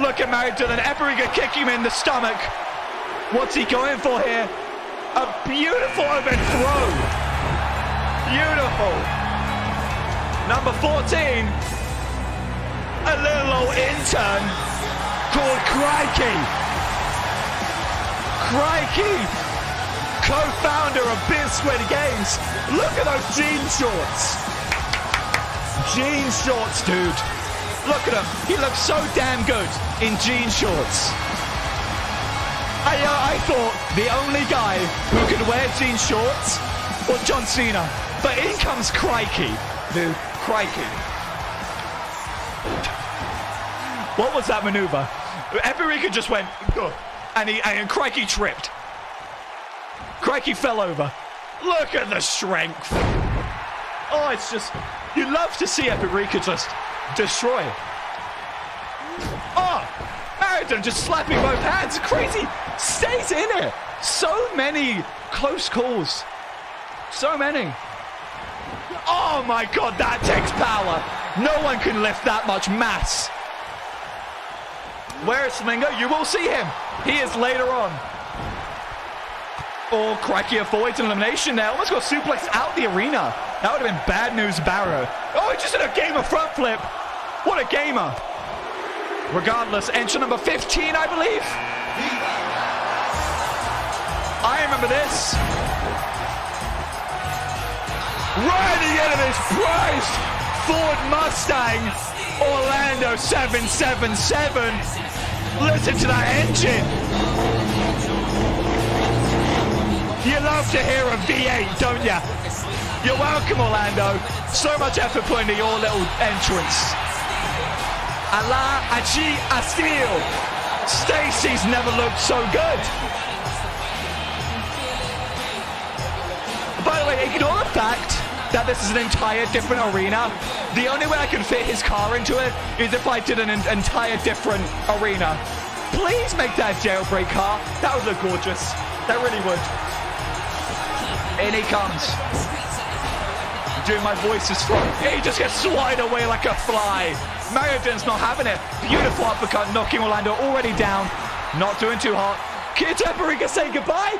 Look at Mario Dillon. Epic kicking him in the stomach. What's he going for here? A beautiful overthrow. Beautiful. Number 14. A little old intern called Crikey. Crikey. Co-founder of Bism Games. Look at those jean shorts. Jean shorts, dude. Look at him. He looks so damn good in jean shorts. I thought the only guy who could wear jean shorts was John Cena. But in comes Crikey. Dude, Crikey. What was that maneuver? Epic Rika just went, and Crikey tripped. Crikey fell over. Look at the strength. Oh, it's just... You love to see Epic Rika just destroy it. Oh, Marathon just slapping both hands. Crazy stays in it. So many close calls. So many. Oh my god, that takes power. No one can lift that much mass. Where is Flamingo? You will see him. He is later on. Oh, Crikey avoids an elimination there. Almost got suplexed out the arena. That would have been bad news, Barrow. Oh, he just did a gamer front flip. What a gamer. Regardless, entry number 15, I believe. I remember this. Right at the end of his prize, Ford Mustang, Orlando 777. Listen to that engine. You love to hear a V8, don't you? You're welcome, Orlando. So much effort put into your little entrance. Allah Aji Astil. Stacy's never looked so good. By the way, ignore the fact that this is an entire different arena. The only way I can fit his car into it is if I did an entire different arena. Please make that jailbreak car. That would look gorgeous. That really would. In he comes. Dude, my voice is strong. He just gets swatted away like a fly. Mario Dillon's not having it. Beautiful uppercut, knocking Orlando already down. Not doing too hot. Can Epic Rika say goodbye?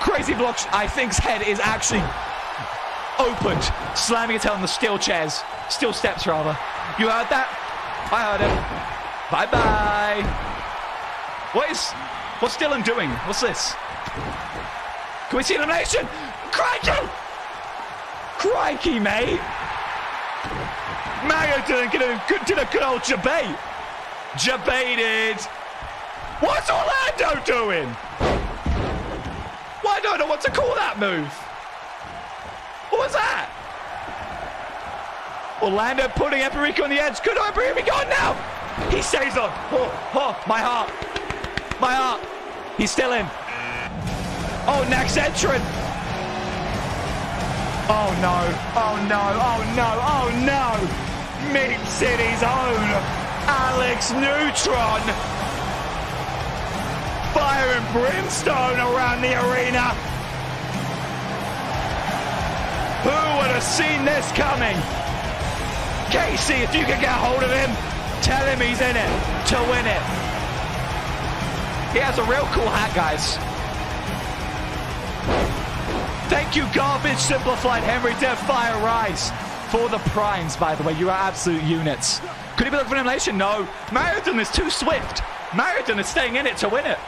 Crazy Blocks, I think's head is actually opened, slamming its head on the steel chairs. Steel steps, rather. You heard that? I heard it. Bye-bye. What's Dylan doing? What's this? Can we see elimination? Crikey! Crikey, mate! Mario Dillon did a good old jabate. Jabated. What's Orlando doing? Well, I don't know what to call that move. What was that? Orlando putting Epic Rika on the edge. Could Epic Rika be gone now? He stays on. Oh, oh, my heart. My heart. He's still in. Oh, next entrant. Oh no, oh no, oh no, oh no! Meat City's own Alex Neutron! Fire and brimstone around the arena! Who would have seen this coming? Casey, if you can get hold of him, tell him he's in it to win it. He has a real cool hat, guys. Thank you, Garbage Simplified Henry Dev Fire Rise for the primes, by the way. You are absolute units. Could he be looking for an elimination? No. Marathon is too swift. Marathon is staying in it to win it.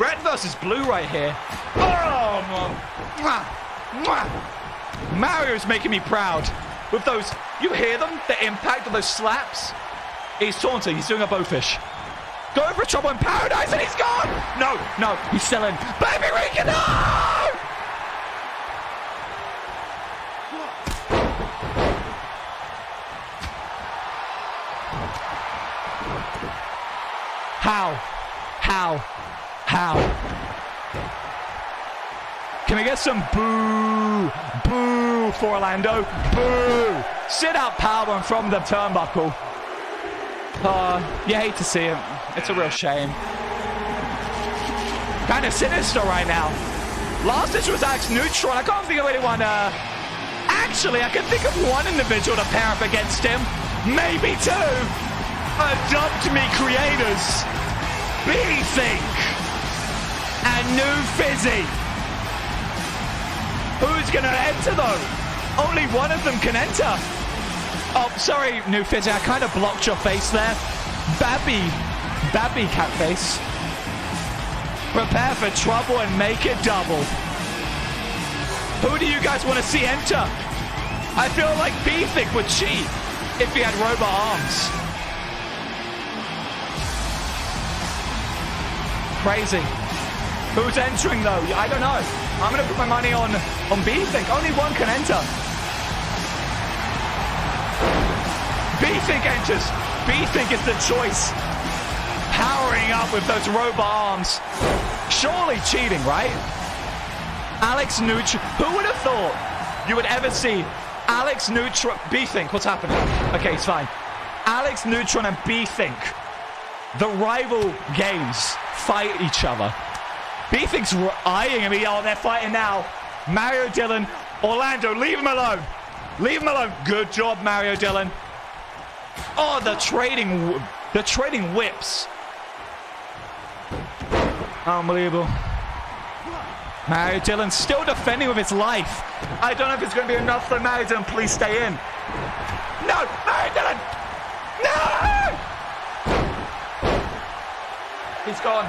Red versus blue right here. Oh, mwah, mwah. Mario's making me proud with those. You hear them? The impact of those slaps. He's taunting. He's doing a bowfish. Going for trouble in paradise, and he's gone. No, no. He's still in. Baby Rika, no! How? Can we get some boo? Boo for Orlando. Boo! Sit out power and from the turnbuckle. You hate to see it. It's a real shame. Kind of sinister right now. Last issue was Alex Neutron. I can't think of anyone. Actually, I can think of one individual to pair up against him. Maybe two. Adopt me, creators. B-Think and New Fizzy. Who's going to enter, though? Only one of them can enter. Oh, sorry, New Fizzy. I kind of blocked your face there. Babby Catface. Prepare for trouble and make it double. Who do you guys want to see enter? I feel like B-Think would cheat if he had robot arms. Crazy. Who's entering though? I don't know. I'm gonna put my money on B, I think. Only one can enter. B-Think enters. B-Think is the choice. Powering up with those robot arms. Surely cheating, right? Alex Nutra. Who would have thought you would ever see Alex Nutra? B-Think, what's happening? Okay, it's fine. Alex Neutron and B-Think, the rival games, fight each other. B-Think's eyeing him. Oh, they're fighting now. Mario Dillon, Orlando, leave him alone. Leave him alone. Good job, Mario Dillon. Oh, the trading whips. Unbelievable. Mario Dillon still defending with his life. I don't know if it's going to be enough for Mario Dillon. Please stay in. No, Mario Dillon. No! He's gone.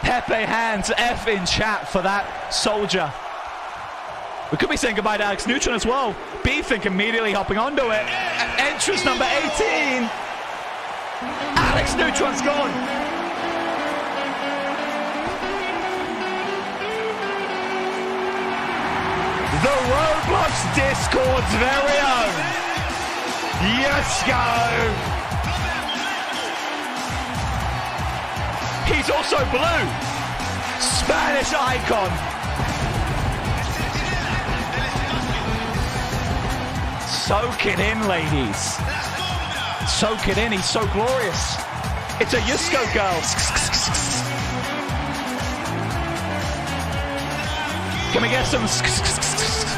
Pepe hands F in chat for that soldier. We could be saying goodbye to Alex Neutron as well. B-Think immediately hopping onto it. Entrance number 18. Alex Neutron's gone. The Roblox Discord's very own. Yes, go. He's also blue. Spanish icon. Soak it in, ladies. Soak it in. He's so glorious. It's a Yusko girl. Can we get some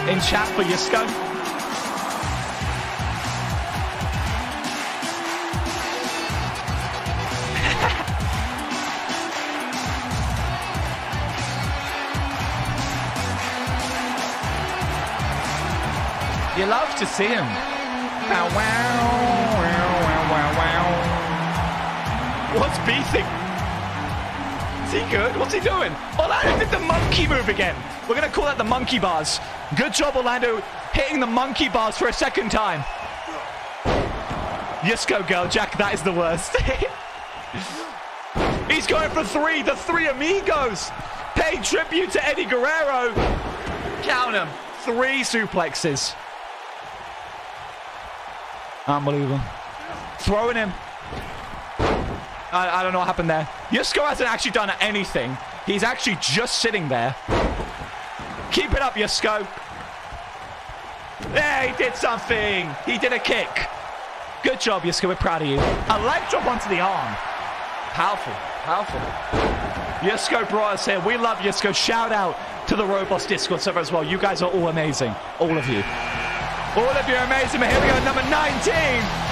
in chat for Yusko? You love to see him. Bow, wow, wow, wow, wow. What's B-Think? Is he good? What's he doing? Orlando did the monkey move again. We're going to call that the monkey bars. Good job, Orlando, hitting the monkey bars for a second time. Yes, go, girl. Jack, that is the worst. He's going for three. The three amigos. Pay tribute to Eddie Guerrero. Count him. Three suplexes. Unbelievable. Throwing him. I don't know what happened there. Yusko hasn't actually done anything. He's actually just sitting there. Keep it up, Yusko. There, he did something. He did a kick. Good job, Yusko. We're proud of you. A leg drop onto the arm. Powerful. Powerful. Yusko brought us here. We love Yusko. Shout out to the Roblox Discord server as well. You guys are all amazing. All of you. All of you are amazing. But here we go, number 19.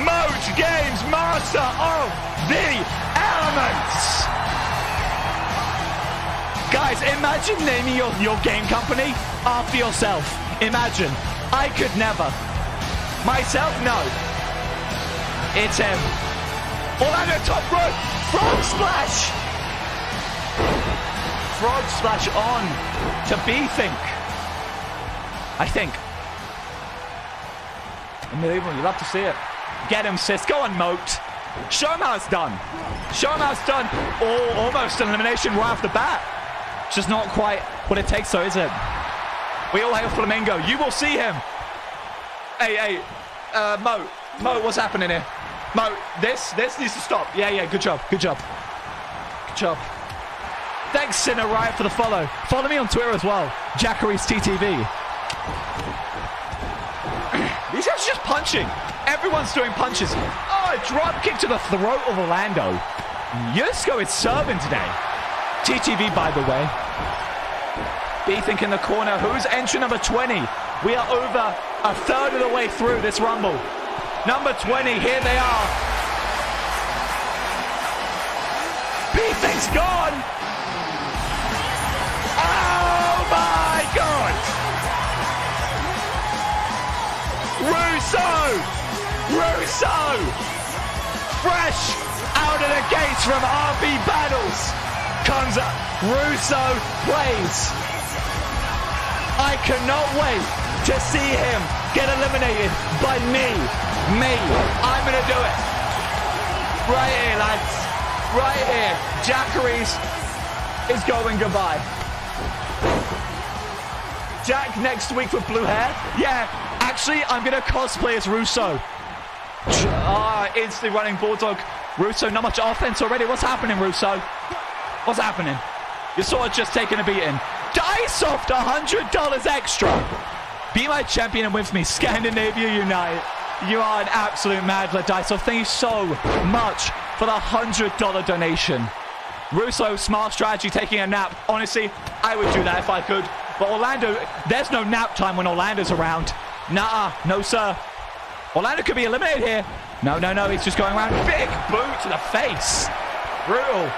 Moj Games, master of the elements. Guys, imagine naming your game company after yourself. Imagine. I could never. Myself, no. It's him. Orlando top rope. Frog splash. Frog splash on to B-Think. I think. Unbelievable. You love to see it. Get him, sis. Go on, Moat. Show him how it's done. Show him how it's done. Oh, almost an elimination right off the bat. Just not quite what it takes, though, is it? We all hail Flamingo. You will see him. Hey, hey, Moat. Moat, what's happening here? Mo, this needs to stop. Yeah, yeah, good job, good job. Good job. Thanks, Sinner Riot, for the follow. Follow me on Twitter as well, Jackery's TTV. These guys are just punching. Everyone's doing punches. Oh, a drop kick to the throat of Orlando. Yusko is serving today. TTV, by the way. B-Think in the corner. Who's entry number 20? We are over a third of the way through this Rumble. Number 20, here they are. B-Think's gone. Oh my God. Russo. Russo. Fresh out of the gates from RB Battles. Comes up. Russo plays. I cannot wait to see him get eliminated by me. I'm gonna do it. Right here, lads. Right here. Jackeries is going goodbye. Jack next week with blue hair. Yeah, actually, I'm going to cosplay as Russo. Ah, it's the running bulldog. Russo, not much offense already. What's happening, Russo? What's happening? You're sort of just taking a beating. Dice off $100 extra. Be my champion and with me. Scandinavia Unite. You are an absolute mad lad, Dice off. Thank you so much for the $100 donation. Russo, smart strategy, taking a nap. Honestly, I would do that if I could. But Orlando, there's no nap time when Orlando's around. Nah, no sir. Orlando could be eliminated here. No, no, no, he's just going around. Big boot to the face. Brutal.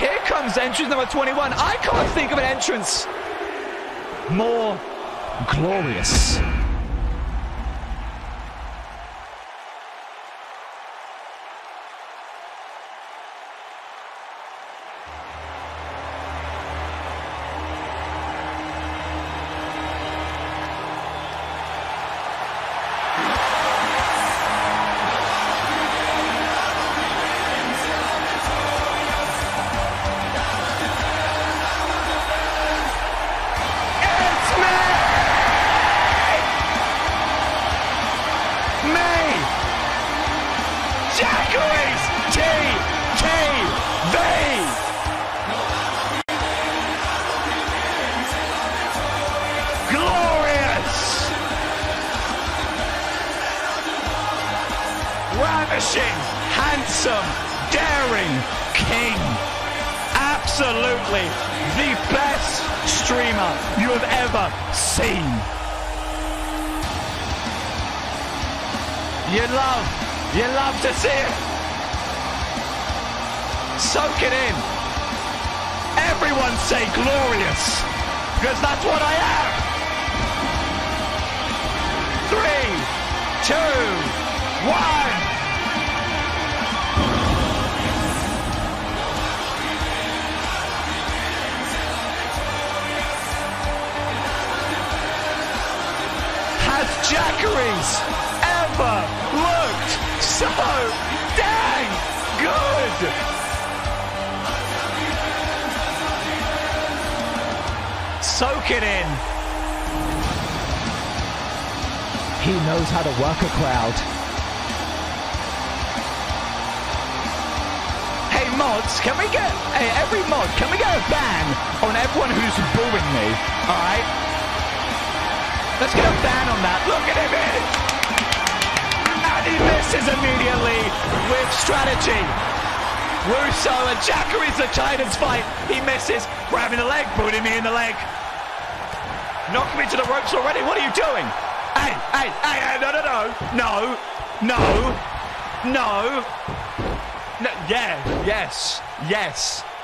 Here comes entrance number 21. I can't think of an entrance more glorious. Yes,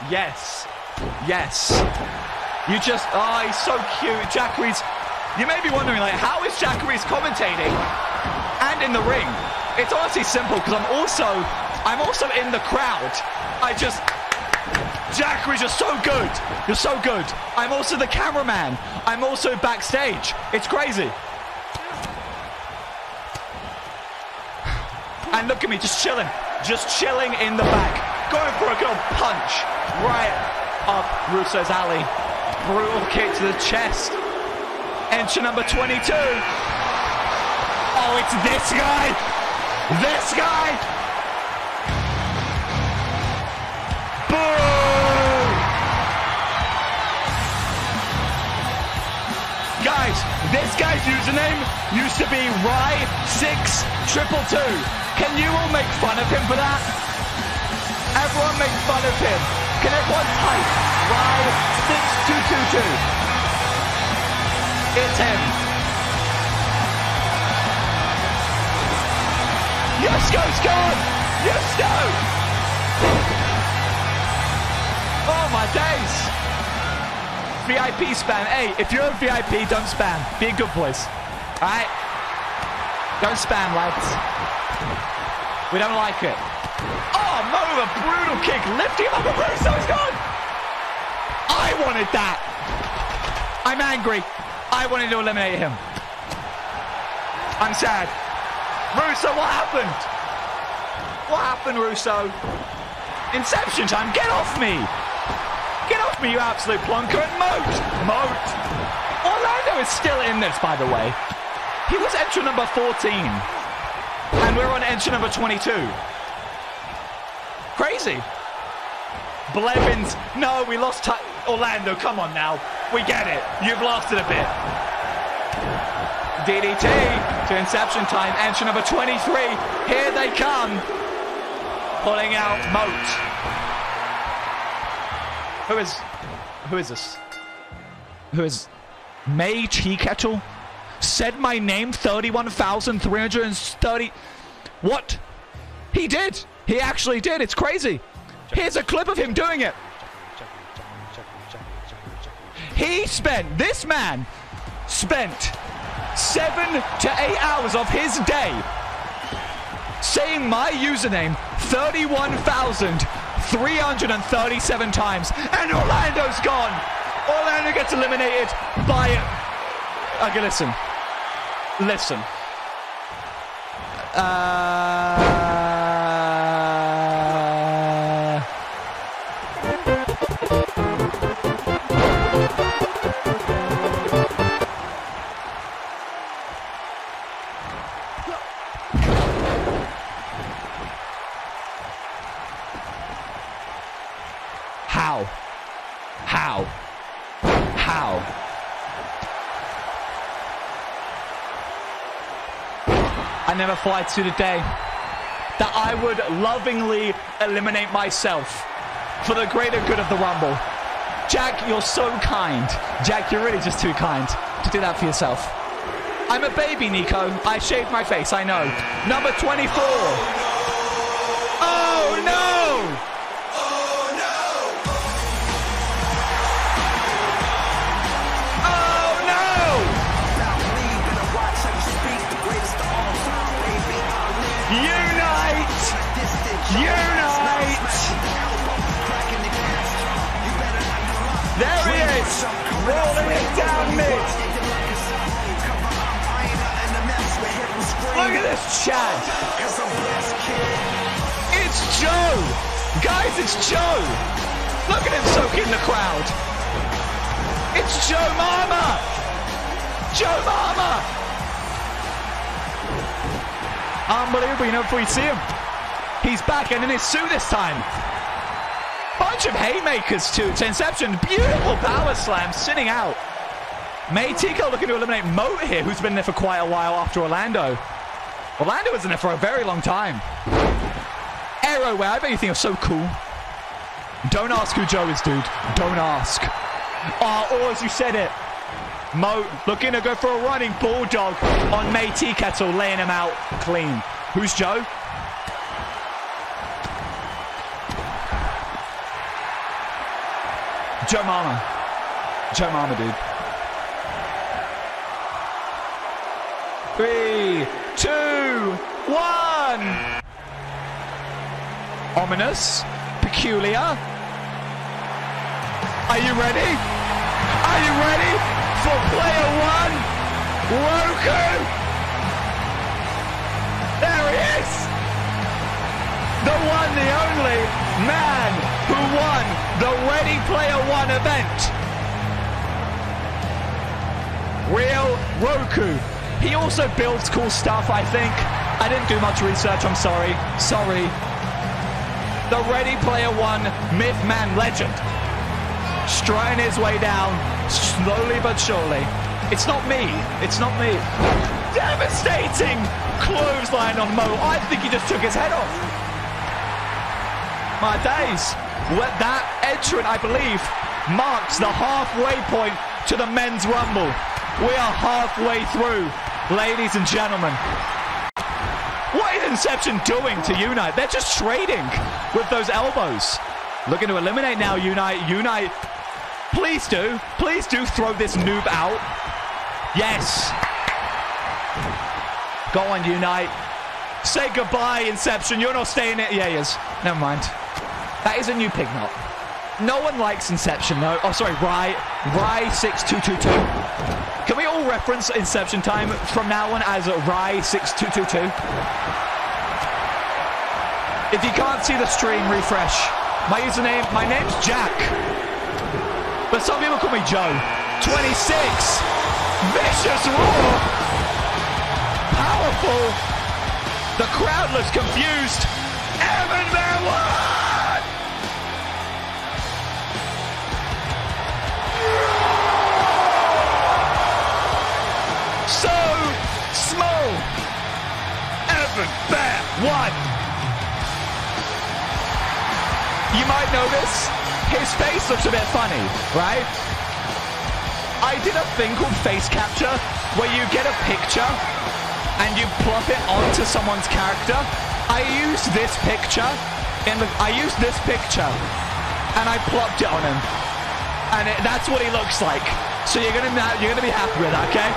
yes, yes. You just, oh, he's so cute. Jackeries, you may be wondering, like, how is Jackeries commentating and in the ring? It's honestly simple, because I'm also in the crowd. Jackeries, you're so good. You're so good. I'm also the cameraman. I'm also backstage. It's crazy. And look at me, just chilling in the back. Going for a good punch right up Russo's alley. Brutal kick to the chest. Entry number 22. Oh, it's this guy. This guy. Boom. Guys, this guy's username used to be Rai622. Can you all make fun of him for that? Everyone make fun of him. Can everyone type Rai6222? It's him. Yes, go, score! Yes, go! Oh my days! VIP spam. Hey, if you're a VIP, don't spam. Be good boys. Alright? Don't spam, lads. We don't like it. Oh, Mova, brutal kick, lifting him up, and Russo's gone! I wanted that! I'm angry. I wanted to eliminate him. I'm sad. Russo, what happened? What happened, Russo? Inception time, get off me! Get off me, you absolute plonker, and moat! Moat! Orlando is still in this, by the way. He was entry number 14. And we're on entry number 22. Crazy. Blevins. No, we lost Orlando, come on now. We get it. You've lost it a bit. DDT to Inception time. Entry number 23. Here they come. Pulling out Moat. Who is this? Who is... May Tea Kettle? Said my name 31,330... What? He did! He actually did, it's crazy! Here's a clip of him doing it! He spent, this man, spent 7 to 8 hours of his day saying my username 31,337 times, and Orlando's gone! Orlando gets eliminated by... Okay, listen. Listen. How? I never thought to the day that I would lovingly eliminate myself for the greater good of the Rumble. Jack, you're so kind. Jack, you're really just too kind to do that for yourself. I'm a baby, Nico. I shaved my face, I know. Number 24. Oh, no! Unite! There he is! Rolling it down mid! Look at this chat! It's Joe! Guys, it's Joe! Look at him soaking the crowd! It's Joe Mama! Joe Mama! Unbelievable, you know, before you see him. He's back and in his suit this time. Bunch of haymakers too. To Inception. Beautiful power slam sitting out. May Tico looking to eliminate Moat here, who's been there for quite a while after Orlando. Orlando was in there for a very long time. Arrow, I bet you think I'm so cool. Don't ask who Joe is, dude. Don't ask. Or as you said it. Moat looking to go for a running bulldog on May Tico, laying him out clean. Who's Joe? Joe Mama. Joe Mama, dude. 3, 2, 1. Ominous. Peculiar. Are you ready? Are you ready for player one? Roku! There he is! The one, the only man who won the Ready Player One event. Real Roku. He also builds cool stuff, I think. I didn't do much research, I'm sorry. Sorry. The Ready Player One myth man legend. Striding his way down, slowly but surely. It's not me. It's not me. Devastating clothesline on Mo. I think he just took his head off. My days. Well, that entrant, I believe, marks the halfway point to the men's rumble. We are halfway through, ladies and gentlemen. What is Inception doing to Unite? They're just trading with those elbows. Looking to eliminate now, Unite. Unite, please do throw this noob out. Yes. Go on, Unite. Say goodbye, Inception. You're not staying it. Yeah, he is. Never mind. That is a new pig knot. No one likes Inception, though. Oh, sorry, Rye6222. Can we all reference Inception time from now on as Rye6222? If you can't see the stream, refresh. My username, my name's Jack, but some people call me Joe. 26. Vicious roar. Powerful. The crowd looks confused. Evan Van Wan! So small. Evan Van Wan. You might notice his face looks a bit funny, right? I did a thing called face capture, where you get a picture and you plop it onto someone's character. I used this picture and I plopped it on him, and that's what he looks like. So you're gonna be happy with that, okay?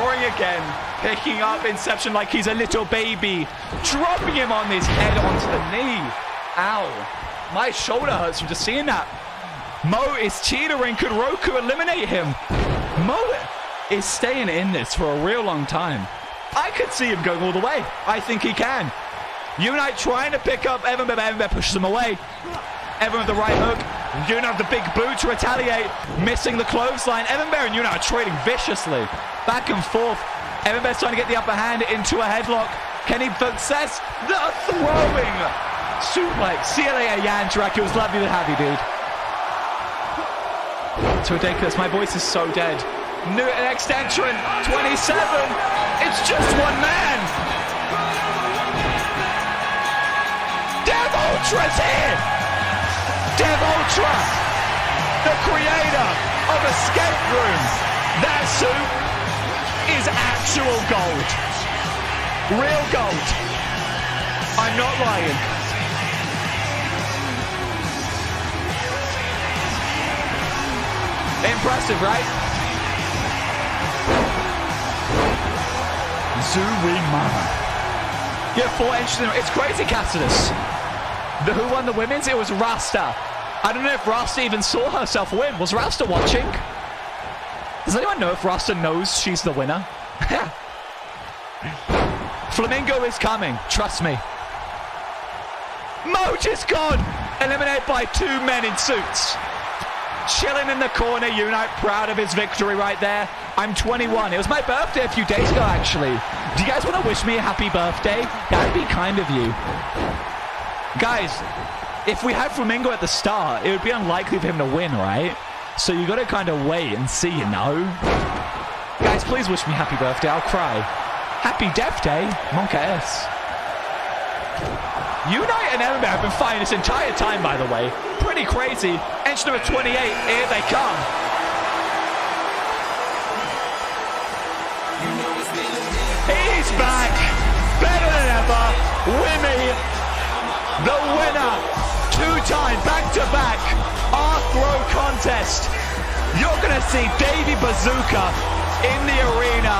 Roaring again, picking up Inception like he's a little baby, dropping him on his head onto the knee. Ow! My shoulder hurts from just seeing that. Mo is teetering. Could Roku eliminate him? Mo is staying in this for a real long time. I could see him going all the way. I think he can. Unite trying to pick up Evan, but Evan pushes him away. Evan with the right hook. Unite with the big boot to retaliate. Missing the clothesline. Evan Bear and Unite are trading viciously. Back and forth. Evan Bear's trying to get the upper hand into a headlock. Can he possess the throwing? Suplex. See you later, Yandrak. It was lovely to have you, dude. It's ridiculous. My voice is so dead. New next entrant, 27. It's just one man. Dev Ultra's here. Dev Ultra, the creator of Escape Room. That suit is actual gold. Real gold. I'm not lying. Impressive, right? Zuri Mama. Yeah, four inches in. It's crazy, Cassidus. Who won the women's? It was Rasta. I don't know if Rasta even saw herself win. Was Rasta watching? Does anyone know if Rasta knows she's the winner? Flamingo is coming. Trust me. Moj is gone. Eliminated by two men in suits. Chilling in the corner, Unite proud of his victory right there. I'm 21. It was my birthday a few days ago, actually. Do you guys want to wish me a happy birthday? That'd be kind of you. Guys, if we had Flamingo at the start, it would be unlikely for him to win, right? So you got to kind of wait and see, you know? Guys, please wish me happy birthday. I'll cry. Happy Death Day. Monka S. Unite and Ember have been fighting this entire time, by the way. Pretty crazy. Edge number 28, here they come. He's back, better than ever. Wimmy, the winner, two-time back-to-back R-throw contest. You're gonna see Davey Bazooka in the arena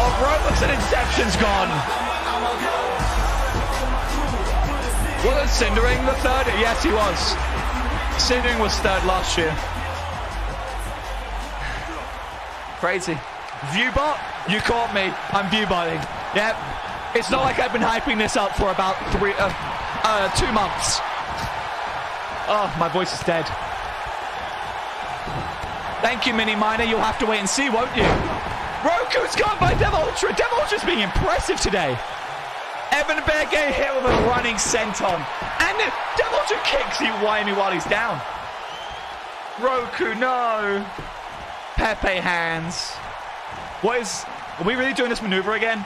of Roblox and Inception's gone. Wasn't Cindering the third? Yes, he was. Cindering was third last year. Crazy. Viewbot? You caught me. I'm viewbotting. Yep. It's not like I've been hyping this up for about 2 months. Oh, my voice is dead. Thank you, Mini Miner. You'll have to wait and see, won't you? Roku's gone by Dev Ultra. Dev Ultra's being impressive today. Evan Bear getting hit with a running senton. And Dev Ultra kicks you whiny while he's down. Roku, no. Pepe hands. What is... Are we really doing this maneuver again?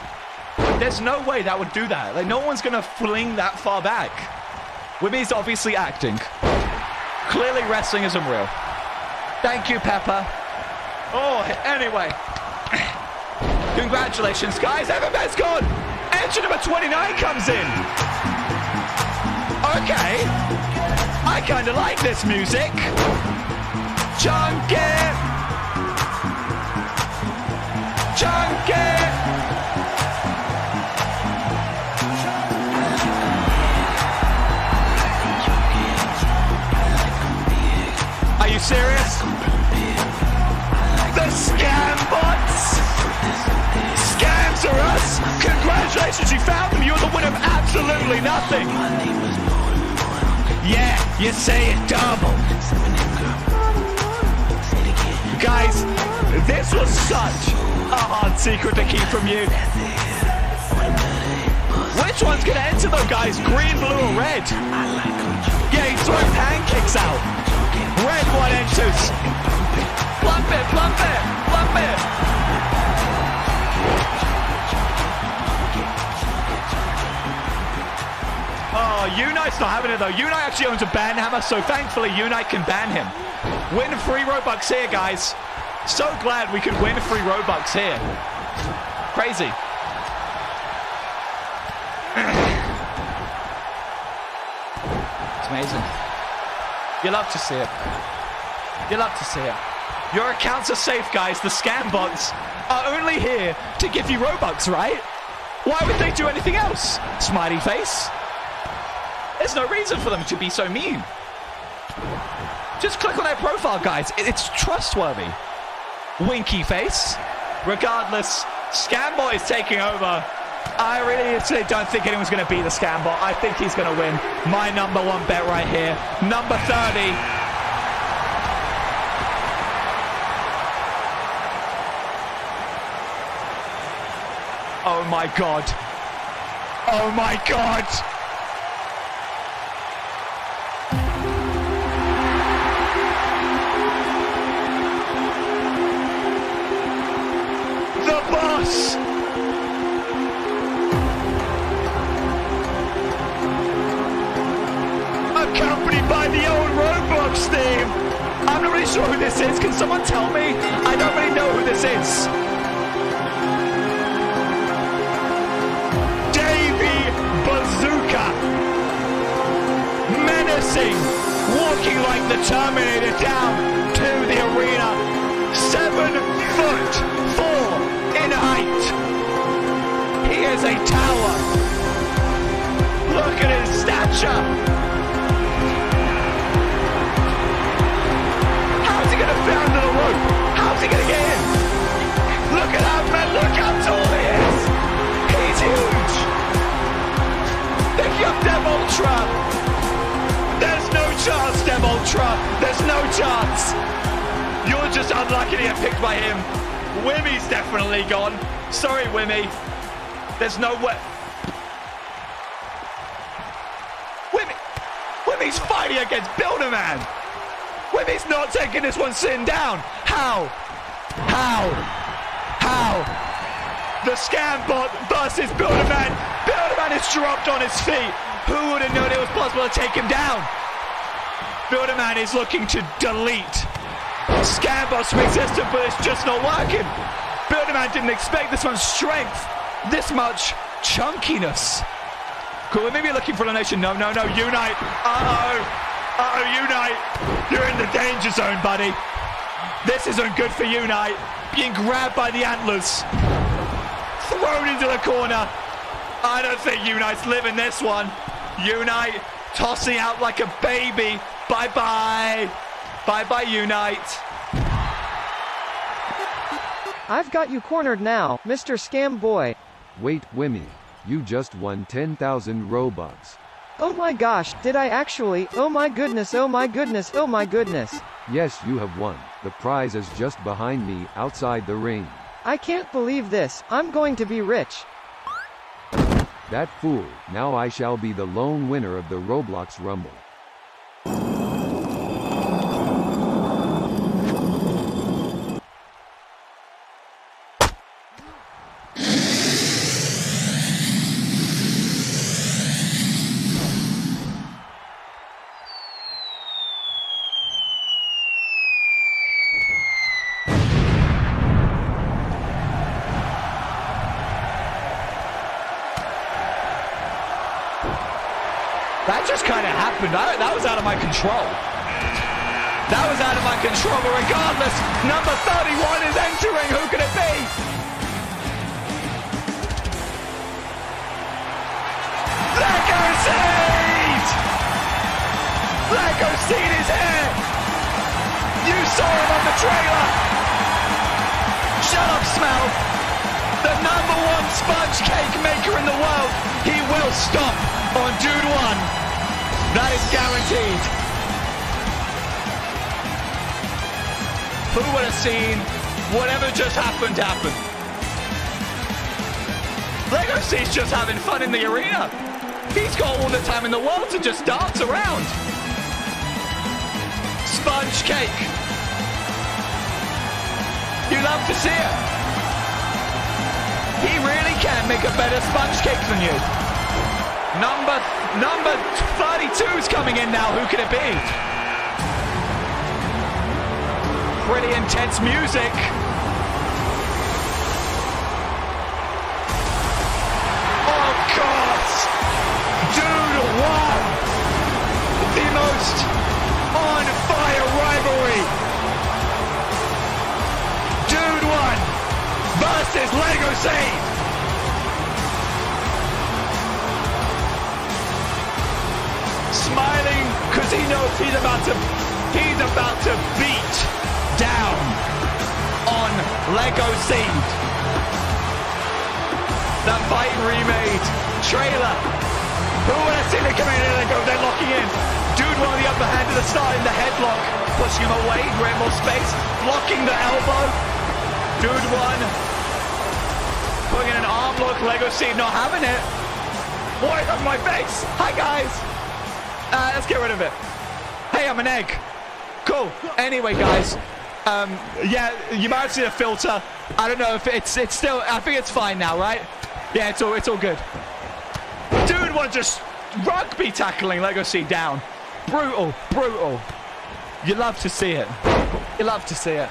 There's no way that would do that. Like, no one's going to fling that far back. Wimmy's obviously acting. Clearly wrestling isn't real. Thank you, Peppa. Oh, anyway. Congratulations, guys. Evan Bear's gone. Entry number 29 comes in. Okay. I kind of like this music. Chunk it. Chunk it. Are you serious? The scam bots. Scams are us. Congratulations. Congratulations, you found him. You're the winner of absolutely nothing. Yeah, you say it double. Guys, this was such a hard secret to keep from you. Which one's gonna enter though, guys? Green, blue, or red? Yeah, he's throwing pancakes out. Red one enters. Plump it, plump it, plump it. Oh, Unite's not having it though. Unite actually owns a ban hammer, so thankfully Unite can ban him. Win free Robux here, guys. So glad we could win free Robux here. Crazy. It's amazing. You love to see it. You love to see it. Your accounts are safe, guys. The scam bots are only here to give you Robux, right? Why would they do anything else? Smiley face. There's no reason for them to be so mean. Just click on their profile, guys. It's trustworthy. Winky face. Regardless, Scambot is taking over. I really don't think anyone's going to beat the Scambot. I think he's going to win. My number one bet right here. Number 30. Oh, my God. Oh, my God. Accompanied by the old Roblox theme. I'm not really sure who this is. Can someone tell me? I don't really know who this is. Davey Bazooka. Menacing. Walking like the Terminator down to the arena. 7'4" in height. He is a tower. Look at his stature. How's he gonna fit under the roof? How's he gonna get in? Look at that man, look how tall he is. He's huge. Pick up Dev Ultra. There's no chance, Dev Ultra. There's no chance. You're just unlucky to get picked by him. Wimmy's definitely gone. Sorry, Wimmy. There's no way. Wimmy! Wimmy's fighting against Builderman! Wimmy's not taking this one sitting down! How? How? How? The scam bot versus Builderman! Builderman is dropped on his feet! Who would have known it was possible to take him down? Builderman is looking to delete Scambot's from existence, but it's just not working. Builderman didn't expect this one's strength, this much chunkiness. Cool, we may be looking for a donation. No, no, no, Unite. Uh-oh. Uh-oh, Unite. You're in the danger zone, buddy. This isn't good for Unite. Being grabbed by the antlers. Thrown into the corner. I don't think Unite's living this one. Unite tossing out like a baby. Bye-bye. Bye-bye, Unite. I've got you cornered now, Mr. Scam Boy. Wait, Wimmy. You just won 10,000 Robux. Oh my gosh, did I actually? Oh my goodness, oh my goodness, oh my goodness. Yes, you have won. The prize is just behind me, outside the ring. I can't believe this. I'm going to be rich. That fool. Now I shall be the lone winner of the Roblox Rumble. That was out of my control. That was out of my control, but regardless, number 31 is entering. Who could it be? Lego Seed! Lego Seed is here! You saw him on the trailer! Shut up, Smell! the number one sponge cake maker in the world. He will stop on Dude One. That is guaranteed. Who would have seen whatever just happened happen? Legacy's just having fun in the arena. He's got all the time in the world to just dance around. Sponge cake. You love to see it. He really can make a better sponge cake than you. Number 32 is coming in now. Who could it be? Pretty intense music. Oh God! Dude, one! The most on-fire rivalry! Dude, one versus Lego Save! Smiling, because he knows he's about to beat down on Lego Save. The Fight Remade trailer. Who would have seen it coming in and go, they're locking in. Dude, one on the upper hand at the start in the headlock. Pushing him away, grab more space. Blocking the elbow. Dude, one. Putting in an arm block, Lego Seed not having it. Boy, on my face. Hi, guys. Let's get rid of it. Hey, I'm an egg. Cool. Anyway, guys. Yeah, you might have seen a filter. I don't know if it's still, I think it's fine now, right? Yeah, it's all good. Dude, one just rugby tackling Legacy down. Brutal, brutal. You love to see it. You love to see it.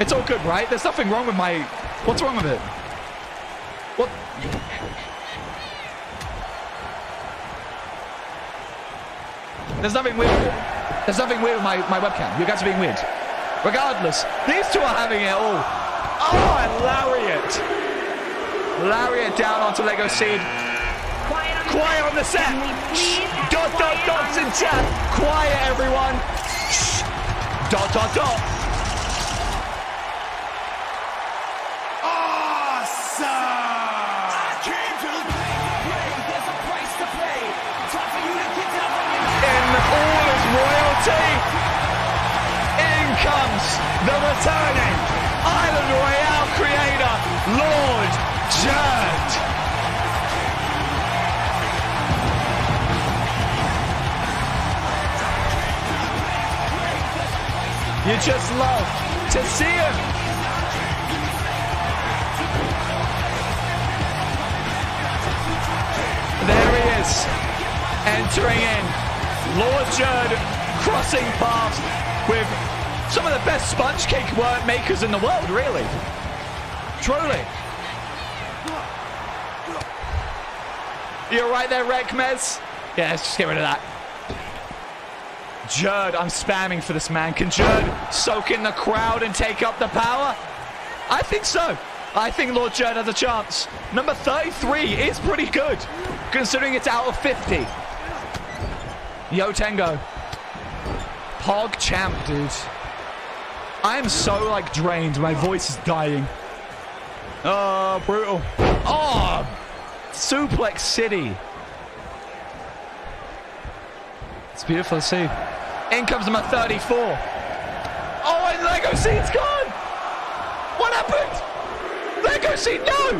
It's all good, right? There's nothing wrong with my... What's wrong with it? What? There's nothing weird. There's nothing weird with my webcam. You guys are being weird. Regardless, these two are having it all. Oh, and Lariat. Lariat down onto Lego Seed. Quiet on the set! Shh. Dot dot dots in chat! Quiet everyone! Shh. Dot dot dot! Awesome! There's a price to pay! Time for you to get down on your knees! In all his royalty, in comes the returning Island Royale creator, Lord Jerd! You just love to see him. There he is, entering in. Lord Jerd crossing paths with some of the best sponge cake makers in the world, really. Truly. You're right there, Rekmez. Yeah, let's just get rid of that. Jerd, I'm spamming for this man. Can Jerd soak in the crowd and take up the power? I think so. I think Lord Jerd has a chance. Number 33 is pretty good, considering it's out of 50. Yo, Tengo. Pog champ, dude. I am so, like, drained. My voice is dying. Oh, brutal. Oh, Suplex City. It's beautiful to see. In comes number 34. Oh, and Lego Seed's gone! What happened? Lego Seed, no!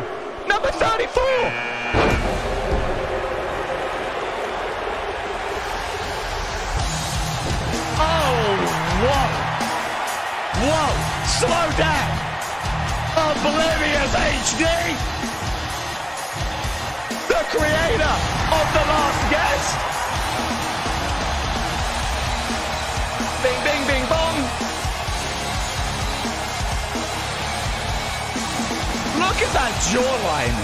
Number 34! Oh, whoa! Whoa! Slow down! Oblivious HD! The creator of The Last Guest! Bing, bing, bing, bong. Look at that jawline.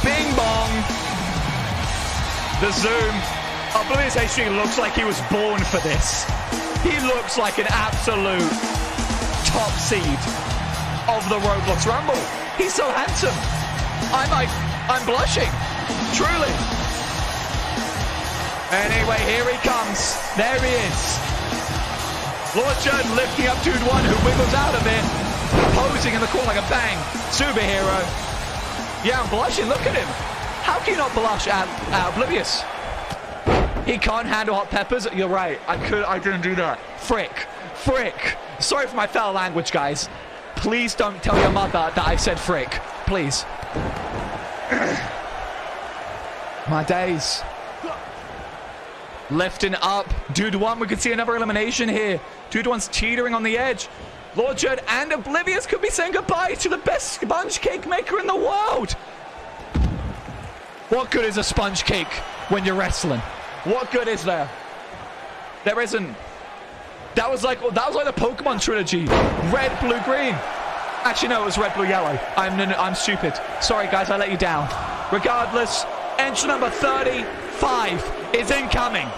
Bing, bong. The zoom. Oblivious HD looks like he was born for this. He looks like an absolute top seed of the Roblox Rumble. He's so handsome. I'm blushing. Truly. Anyway, here he comes. There he is. Lord Shen lifting up 2-1, who wiggles out of it. Posing in the corner like a bang. Superhero. Yeah, I'm blushing. Look at him. How can you not blush at Oblivious? He can't handle hot peppers. You're right. I didn't do that. Frick. Frick. Sorry for my foul language, guys. Please don't tell your mother that I said frick. Please. My days. Lifting up. 2-1. We could see another elimination here. 2-1's teetering on the edge. Lord Jed and Oblivious could be saying goodbye to the best sponge cake maker in the world. What good is a sponge cake when you're wrestling? What good is there? There isn't. That was like the Pokemon trilogy. Red, blue, green. Actually, no, it was red, blue, yellow. I'm stupid. Sorry, guys, I let you down. Regardless, entry number 35 is incoming.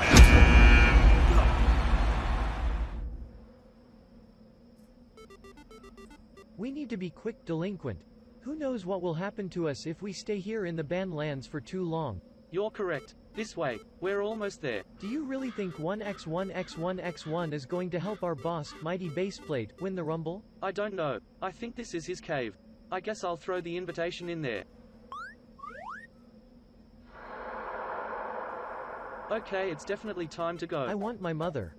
We need to be quick, delinquent. Who knows what will happen to us if we stay here in the banned lands for too long? You're correct. This way, we're almost there. Do you really think 1x1x1x1 is going to help our boss, Mighty Baseplate, win the Rumble? I don't know. I think this is his cave. I guess I'll throw the invitation in there. Okay, it's definitely time to go. I want my mother.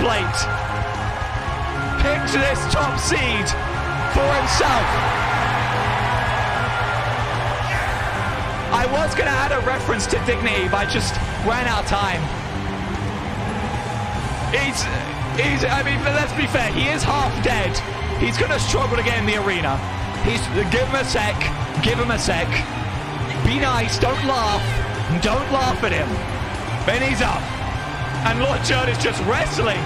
Plate picked this top seed for himself. I was going to add a reference to Dignity, but I just ran out of time. I mean, let's be fair, he is half dead. He's going to struggle to get in the arena. Give him a sec. Give him a sec. Be nice. Don't laugh. Don't laugh at him. Then he's up. And Lord Jerd is just wrestling.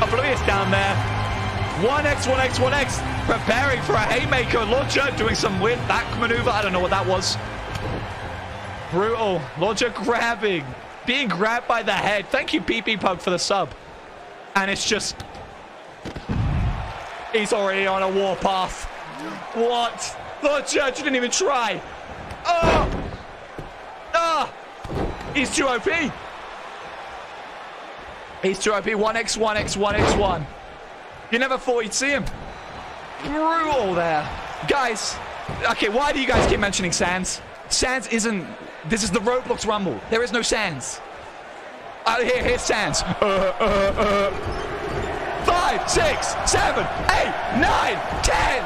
Oblivious down there. 1x1x1x preparing for a haymaker. Lord Jerd doing some weird back maneuver. I don't know what that was. Brutal. Lord Jerd grabbing. Being grabbed by the head. Thank you, PP Pug, for the sub. And it's just... he's already on a warpath. What? Lord Jerd, you didn't even try. Oh! Ah! Oh! He's too OP. He's 2OP, 1x1x1x1. You never thought you'd see him. Brutal there. Guys, okay, why do you guys keep mentioning Sans? Sans isn't... this is the Roblox Rumble. There is no Sans. Here's Sans. 5, 6, 7, 8, 9, 10.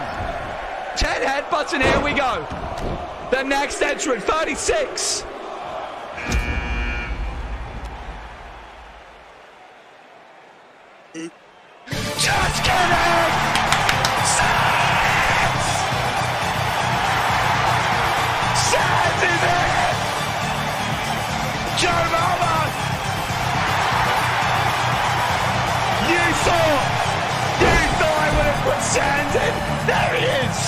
10 headbutts and here we go. The next entrant, 36. Just kidding! Sans! Sans is in! Joe Mama! You thought I would have put Sans in! There he is!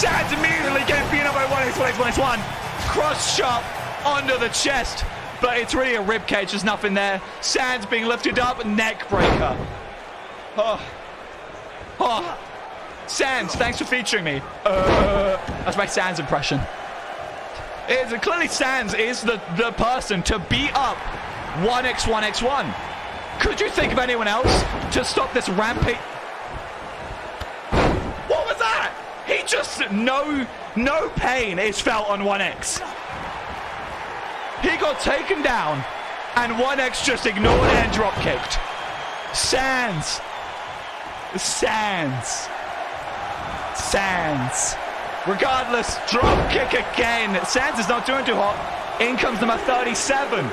Sans immediately gets beaten up by 1x1x1x1. Cross shot onto the chest. But it's really a ribcage, there's nothing there. Sans being lifted up, neck breaker. Oh. Oh. Sans, thanks for featuring me. That's my Sans impression. Clearly Sans is the person to beat up 1x1x1. Could you think of anyone else to stop this rampage? What was that? He just, no pain is felt on 1x. He got taken down, and 1x just ignored and drop-kicked. Sans. Sans. Sans. Regardless, drop-kick again. Sans is not doing too hot. In comes number 37.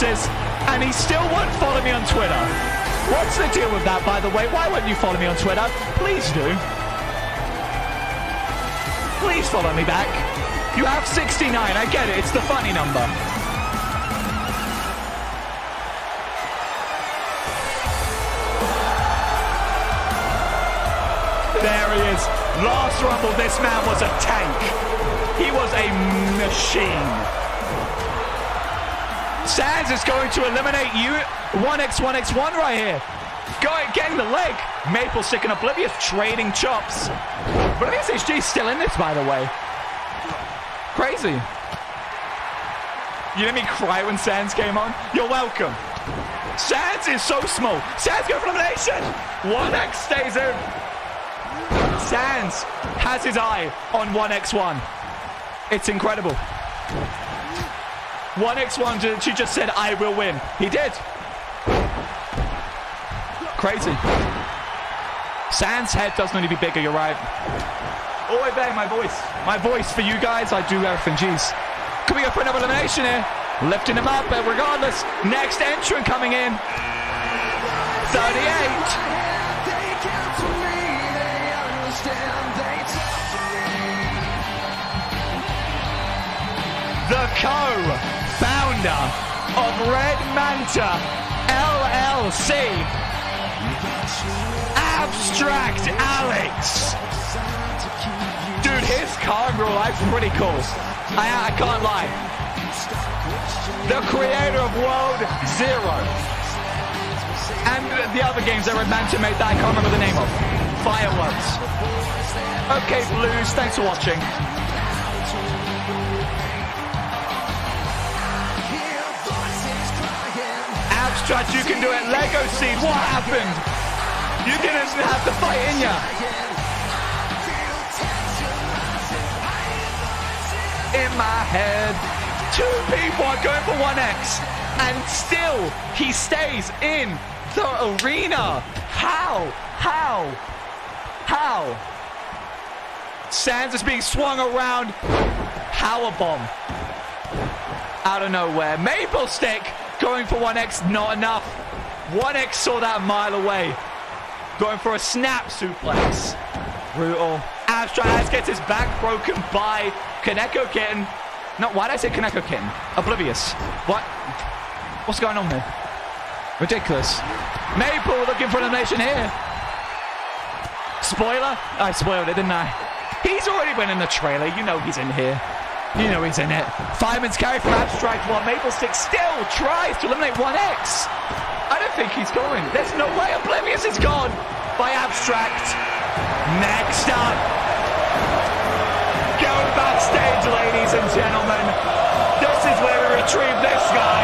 responses, and he still won't follow me on Twitter. What's the deal with that, by the way? Why won't you follow me on Twitter? Please do. Please follow me back. You have 69, I get it, it's the funny number. There he is. Last Rumble, this man was a tank. He was a machine. Sans is going to eliminate you. 1x1x1 right here. Going, getting the leg. Maple sick and oblivious, trading chops. But I think HG's still in this, by the way. Crazy. You let me cry when Sans came on? You're welcome. Sans is so small. Sans go for elimination. 1x stays in. Sans has his eye on 1x1. It's incredible. 1x1, she just said, I will win. He did. Crazy. Sans' head doesn't need to be bigger, you're right. Oh, I bear my voice. My voice for you guys, I do everything, jeez. Could we go for another elimination here? Lifting him up, but regardless, next entrant coming in. 38. The co-founder of Red Manta LLC, Abstract Alex. Dude, his card roll life's pretty cool. I can't lie. The creator of World Zero and the other games that Red Manta made that I can't remember the name of. Fireworks. Okay, Blues, thanks for watching. Abstract, you can do it. Lego Seed, what happened? You didn't have to fight in ya. In my head, two people are going for 1x, and still he stays in the arena. How? How? How? Sans is being swung around. Power bomb out of nowhere. Maple Stick going for 1x, not enough. 1x saw that a mile away. Going for a snap suplex. Brutal. Abstract gets his back broken by Kaneko Kitten. No, why did I say Kaneko Kitten? Oblivious. What? What's going on here? Ridiculous. Maple looking for an elimination here. Spoiler? I spoiled it, didn't I? He's already been in the trailer. You know he's in here. You know he's in it. Fireman's carry from Abstract while Maple Stick still tries to eliminate 1x. I don't think he's going. There's no way. Oblivious is gone by Abstract. Next up. Go backstage, ladies and gentlemen. This is where we retrieve this guy.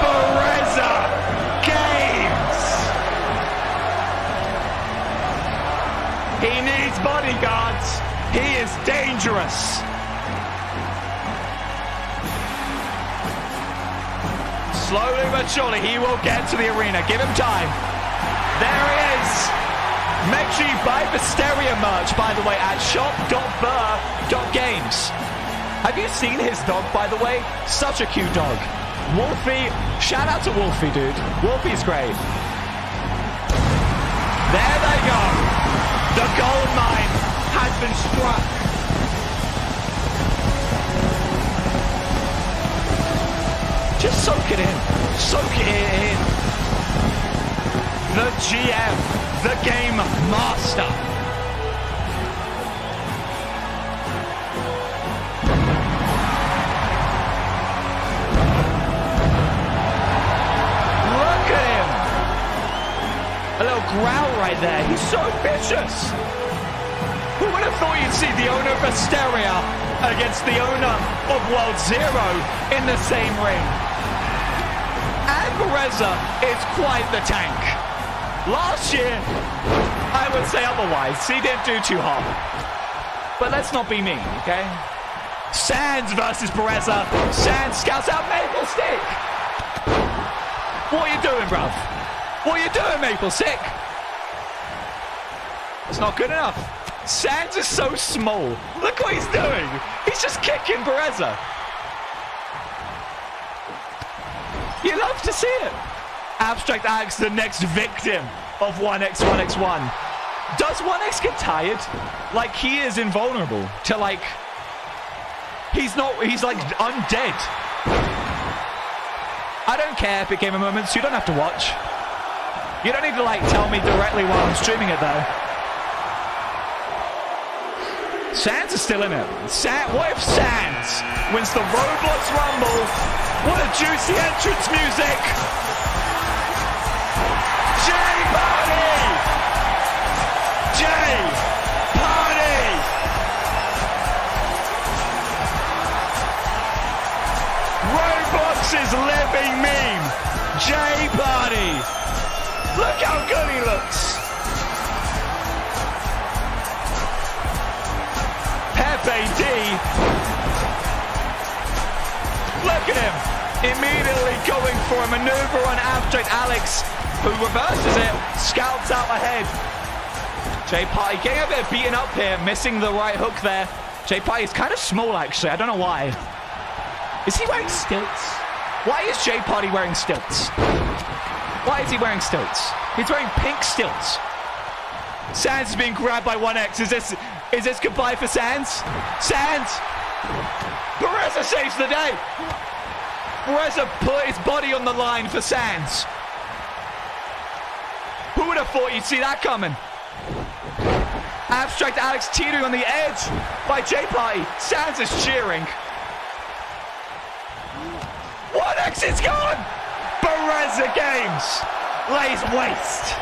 Berezza Games. He needs bodyguards. He is dangerous. Slowly but surely he will get to the arena. Give him time. There he is. Make sure you buy Mysteria merch, by the way, at shop.burr.games. Have you seen his dog, by the way? Such a cute dog. Wolfie. Shout out to Wolfie, dude. Wolfie's great. There they go. The gold mine has been struck. Just soak it in. Soak it in. The GM, the Game Master. Look at him. A little growl right there. He's so vicious. Who would have thought you'd see the owner of Asteria against the owner of World Zero in the same ring? And Berezza is quite the tank. Last year, I would say otherwise. He didn't do too hard. But let's not be mean, okay? Sans versus Berezza. Sans scouts out Maple Stick. What are you doing, bruv? What are you doing, Maple Stick? It's not good enough. Sans is so small. Look what he's doing. He's just kicking Berezza. You love to see it. Abstract Axe, the next victim of 1x1x1. Does 1x get tired? Like, he is invulnerable to, like, he's like undead. I don't care if it came a moment, so you don't have to watch. You don't need to, like, tell me directly while I'm streaming it, though. Sans is still in it. What if Sans wins the Roblox Rumble? What a juicy entrance music! J-Party! J-Party! Roblox's living meme! J-Party! Look how good he looks! Pepe D! Look at him! Immediately going for a maneuver on Abstract Alex, who reverses it, scouts out ahead. J-Party getting a bit beaten up here, missing the right hook there. J-Party is kind of small, actually. I don't know why. Is he wearing stilts? Why is J-Party wearing stilts? Why is he wearing stilts? He's wearing pink stilts. Sans is being grabbed by 1X. Is this goodbye for Sans? Sans! Bereza saves the day! Bereza put his body on the line for Sans. Who would have thought you'd see that coming? Abstract Alex teetering on the edge by J-Party. Sans is cheering. 1X is gone! Bereza Games lays waste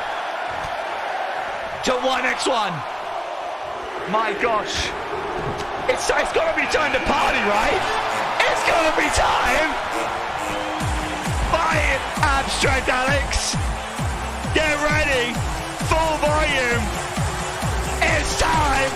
to 1x1. My gosh. It's got to be time to party, right? It's got to be time. Buy it, Abstract Alex. Get ready. Full volume. It's time.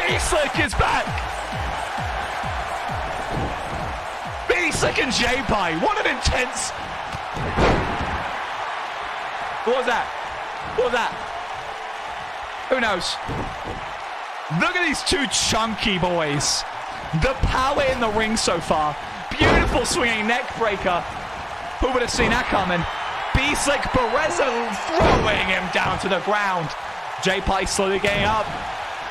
B-Slick is back! B-Slick and J-Pie, what an intense... What was that? What was that? Who knows? Look at these two chunky boys. The power in the ring so far. Beautiful swinging neck breaker. Who would have seen that coming? B-Slick, Bereza throwing him down to the ground. J-Pie slowly getting up.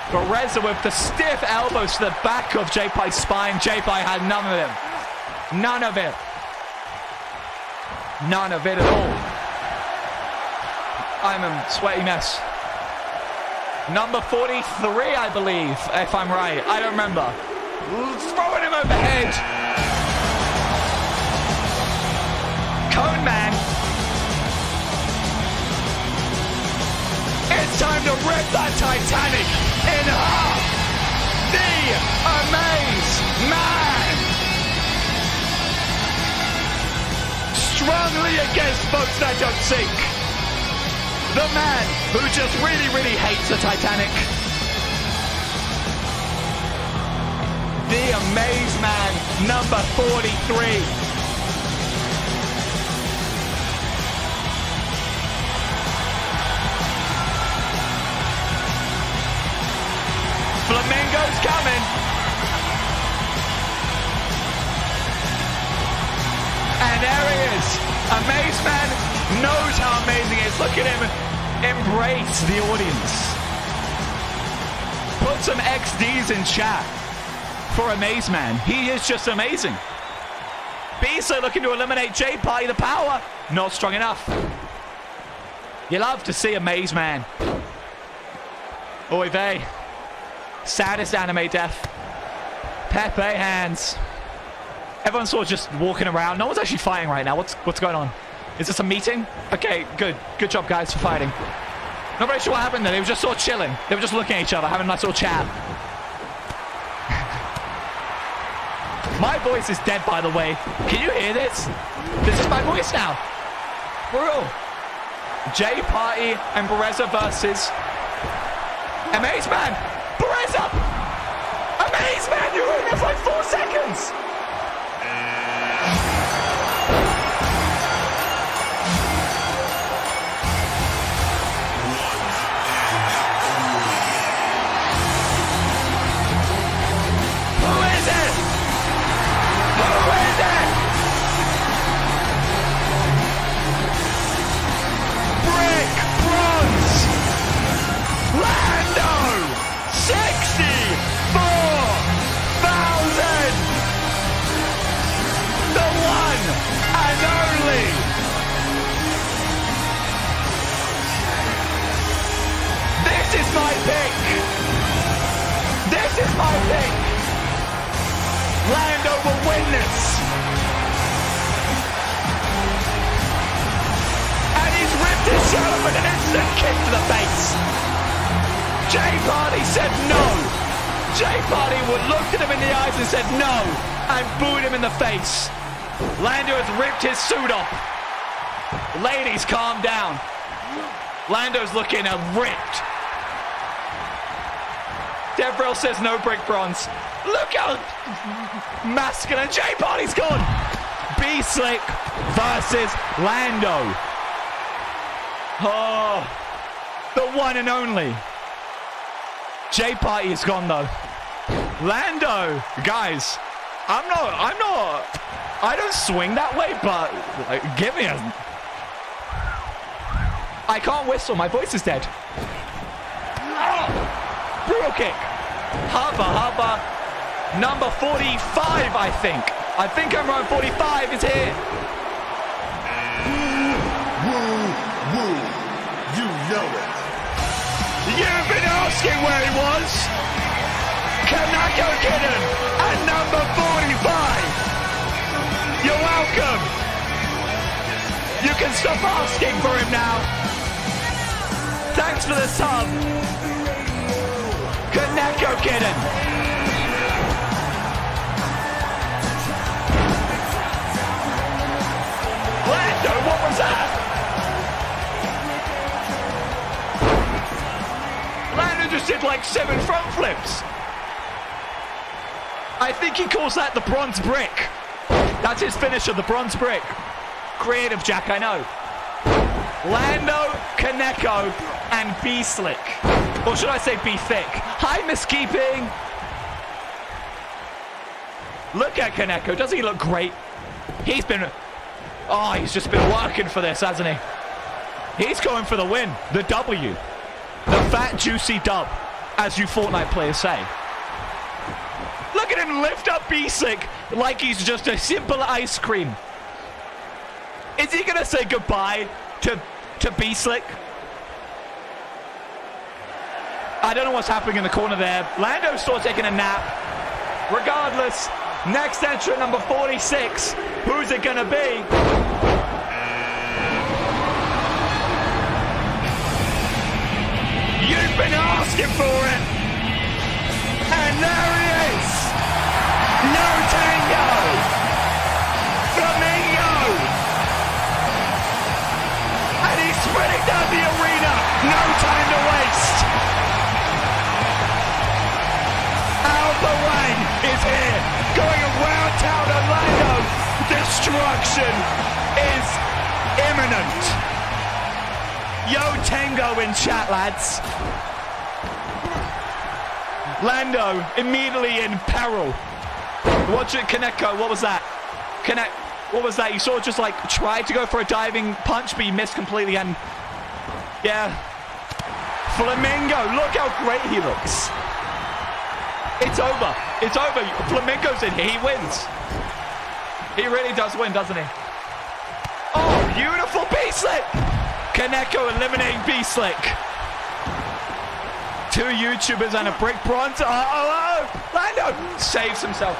Bereza with the stiff elbows to the back of J-Pi's spine. J-Pi had none of it. None of it. None of it at all. I'm a sweaty mess. Number 43, I believe, if I'm right. I don't remember. Throwing him overhead. Cone Man. It's time to rip that Titanic in half. The Amaze Man. Strongly against folks that don't sink. The man who just really, really hates the Titanic. The Amaze Man, number 43. Flamingo's coming. And there he is. Amaze Man knows how amazing it is. Look at him embrace the audience. Put some XDs in chat for Amaze Man. He is just amazing. Bisa looking to eliminate J-Party. The power not strong enough. You love to see Amaze Man. Oy vey. Saddest anime death. Pepe hands. Everyone's sort of just walking around. No one's actually fighting right now. What's going on? Is this a meeting? Okay, good. Good job, guys, for fighting. Not very sure what happened there. They were just sort of chilling. They were just looking at each other, having a nice little chat. My voice is dead, by the way. Can you hear this? This is my voice now. For real. Jay Party and Bereza versus Amazeman. Bereza! Amazeman, you were in there for like 4 seconds! My pick. This is my pick. Lando will win this. And he's ripped his shirt off with an instant kick to the face. Jay Party said no. Jay Party looked at him in the eyes and said no, and booed him in the face. Lando has ripped his suit off. Ladies, calm down. Lando's looking ripped. Devril says no brick bronze. Look how masculine Jay Party's gone. B Slick versus Lando. Oh, the one and only. Jay Party is gone though. Lando, guys, I don't swing that way, but like, give me a. I can't whistle. My voice is dead. Oh. Brutal kick. Haba number 45, I think. I think I'm around 45 is here. Woo. You know it. You've been asking where he was. Kanako Kidden at number 45. You're welcome. You can stop asking for him now. Thanks for the sub. Kaneko Kidden. Lando, what was that? Lando just did like 7 front flips. I think he calls that the bronze brick. That's his finisher, the bronze brick. Creative, Jack, I know. Lando, Kaneko, and B-Slick. Or should I say be thick? Hi, Miskeeping! Look at Kaneko. Doesn't he look great? He's been... Oh, he's just been working for this, hasn't he? He's going for the win. The W. The fat, juicy dub, as you Fortnite players say. Look at him lift up B-Sick like he's just a simple ice cream. Is he going to say goodbye to B-Slick? I don't know what's happening in the corner there. Lando's still taking a nap. Regardless, next entrant, number 46. Who's it gonna be? You've been asking for it. And there he is. No tango. Flamingo. And he's sprinting down the arena. No time to waste. Bahrain is here, going around town on Lando. Destruction is imminent. Yo Tango in chat, lads. Lando immediately in peril. Watch it, Kaneko. What was that? What was that? You saw just like tried to go for a diving punch, but you missed completely. And yeah, Flamingo. Look how great he looks. It's over. It's over. Flamingo's in here. He wins. He really does win, doesn't he? Oh, beautiful B-Slick. Kaneko eliminating B-Slick. 2 YouTubers and a brick bronze. Oh. Lando saves himself.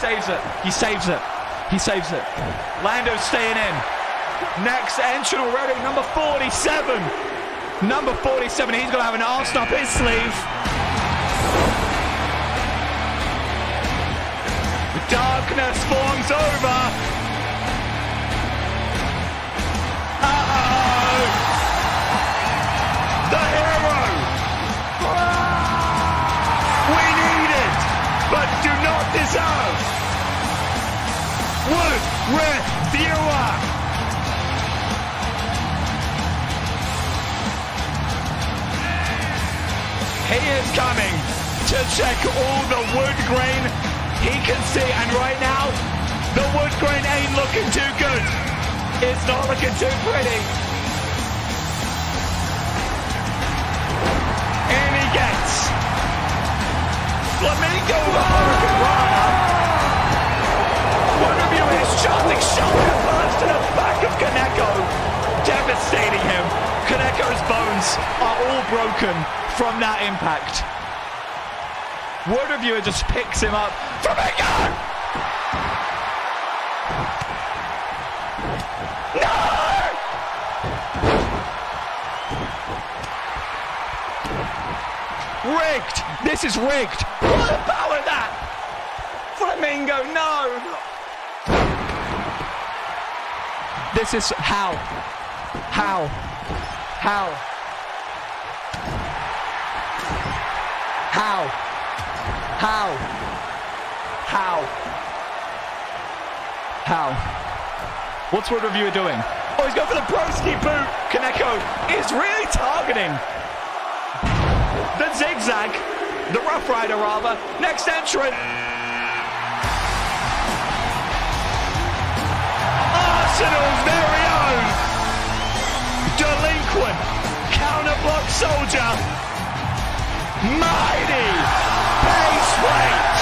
Saves it. He saves it. He saves it. Lando's staying in. Next entry already, number 47. Number 47, he's going to have an arse up his sleeve. Darkness forms over. Uh-oh! The hero! We need it, but do not deserve. Would reviewer. He is coming to check all the wood grain he can see, and right now the wood grain ain't looking too good. It's not looking too pretty. And he gets Flamingo. One of you is charging shoulder first to the back of Kaneko, devastating him. Kaneko's bones are all broken from that impact. Word reviewer just picks him up. Flamingo! No! Rigged! This is rigged! What about that? Flamingo, no! This is how? How? How? What's Word Reviewer doing? Oh, he's going for the broski boot. Kaneko is really targeting the zigzag, the Rough Rider rather. Next entrant. Arsenal's very own delinquent counterblock soldier. Mighty base weight.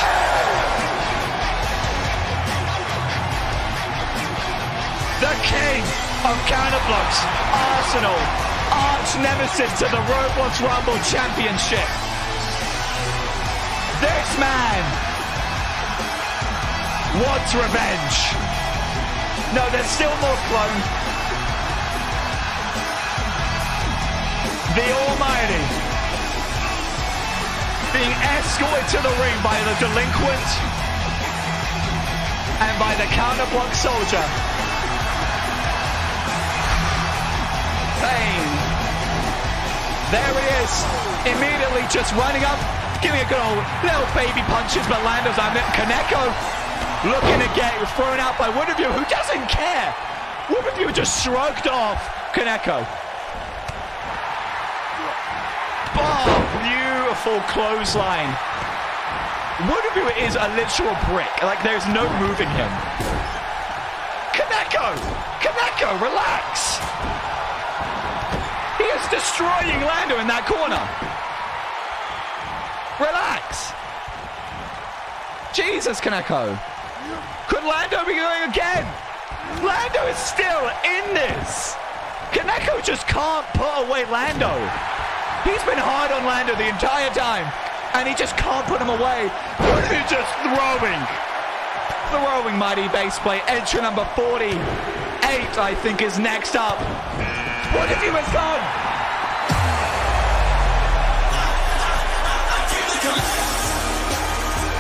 The king of counterblocks, Arsenal, arch nemesis to the Roblox Rumble Championship. This man wants revenge. No, there's still more clone. The Almighty. Being escorted to the ring by the delinquent and by the counterblock soldier. Bang! There he is, immediately just running up, giving a good old little baby punches, but Lando's on it. Kaneko looking to get thrown out by Wood Review, who doesn't care. Wood Review just shrugged off Kaneko. Bomb! Beautiful clothesline. One of you is a literal brick. Like, there's no moving him. Kaneko! Kaneko, relax! He is destroying Lando in that corner. Relax. Jesus, Kaneko. Could Lando be going again? Lando is still in this. Kaneko just can't put away Lando. He's been hard on Lando the entire time, and he just can't put him away. What is just throwing? Throwing mighty base play. Entry number 48, I think, is next up. What if he was gone?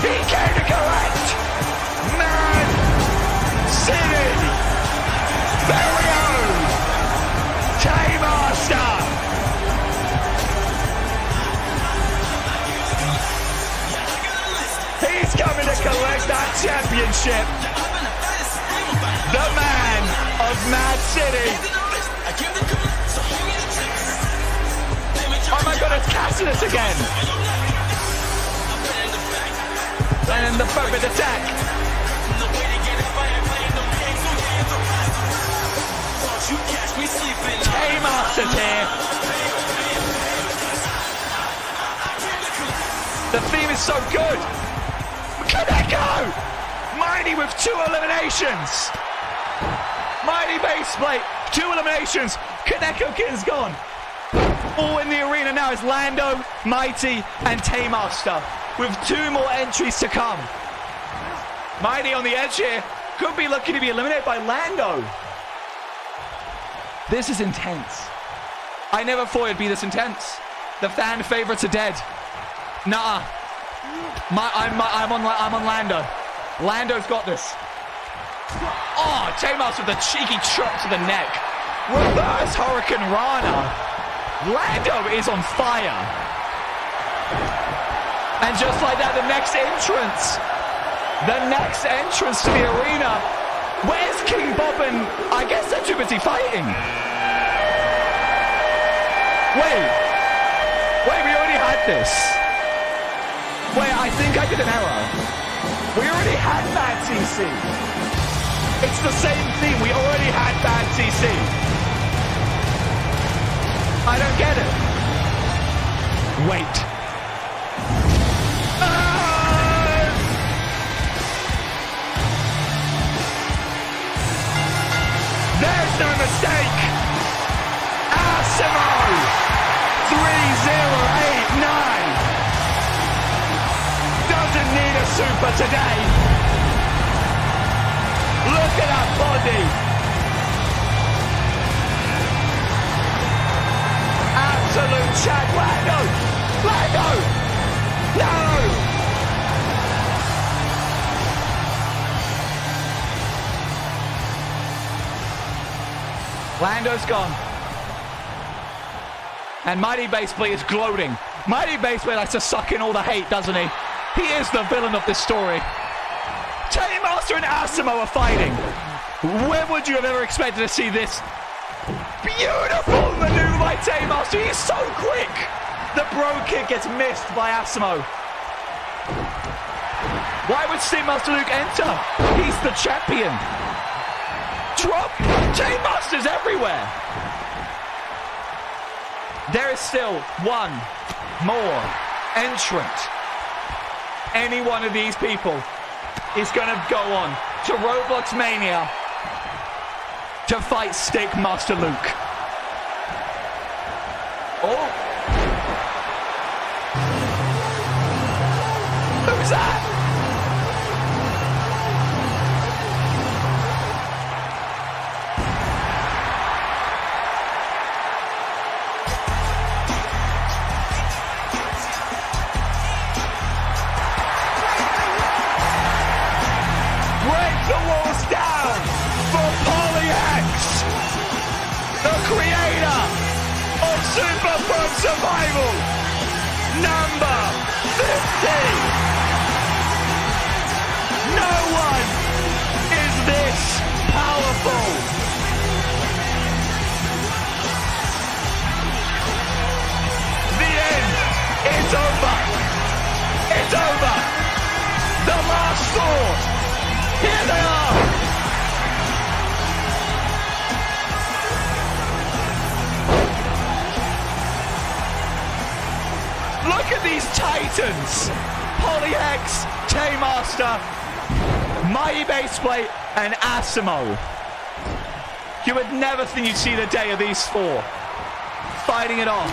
He came to correct. Mad City. Very own. Taymaster. He's coming to collect that championship. The man of Mad City. Oh my god, it's Cassidus again. And the perfect attack. Taymaster here. The theme is so good. Kaneko! Mighty with two eliminations! Mighty base plate, two eliminations. Kaneko is gone. All in the arena now is Lando, Mighty, and Taymaster, with two more entries to come. Mighty on the edge here, could be lucky to be eliminated by Lando. This is intense. I never thought it'd be this intense. The fan favorites are dead. Nah. I'm on Lando. Lando's got this. Oh, Taymaster with a cheeky chop to the neck. Reverse Hurricane Rana. Lando is on fire. And just like that, the next entrance. The next entrance to the arena. Where's King Bob and... I guess they're too busy fighting. Wait, we already had this. Wait, I think I did an error. We already had Bad CC. It's the same thing. We already had Bad CC. I don't get it. Wait. There's no mistake. Asimo. 3089 doesn't need a super today. Look at that body. Absolute chat. Lando! Lando! No! Lando's gone. And Mighty Baseplate is gloating. Mighty Baseplate likes to suck in all the hate, doesn't he? He is the villain of this story. Taymaster and Asimo are fighting. When would you have ever expected to see this? Beautiful maneuver by Taymaster. He's so quick. The bro kick gets missed by Asimo. Why would Seamaster Luke enter? He's the champion. Drop. Taymaster's everywhere. There is still one more entrant. Any one of these people is going to go on to Roblox Mania to fight Stickmaster Luke. Oh. Who's Super Pub Survival, number 50. No one is this powerful. The end is over. It's over. The last four. Here they are. Look at these titans! Polyhex, Taymaster, Mighty Baseplate, and Asimo. You would never think you'd see the day of these four. Fighting it off.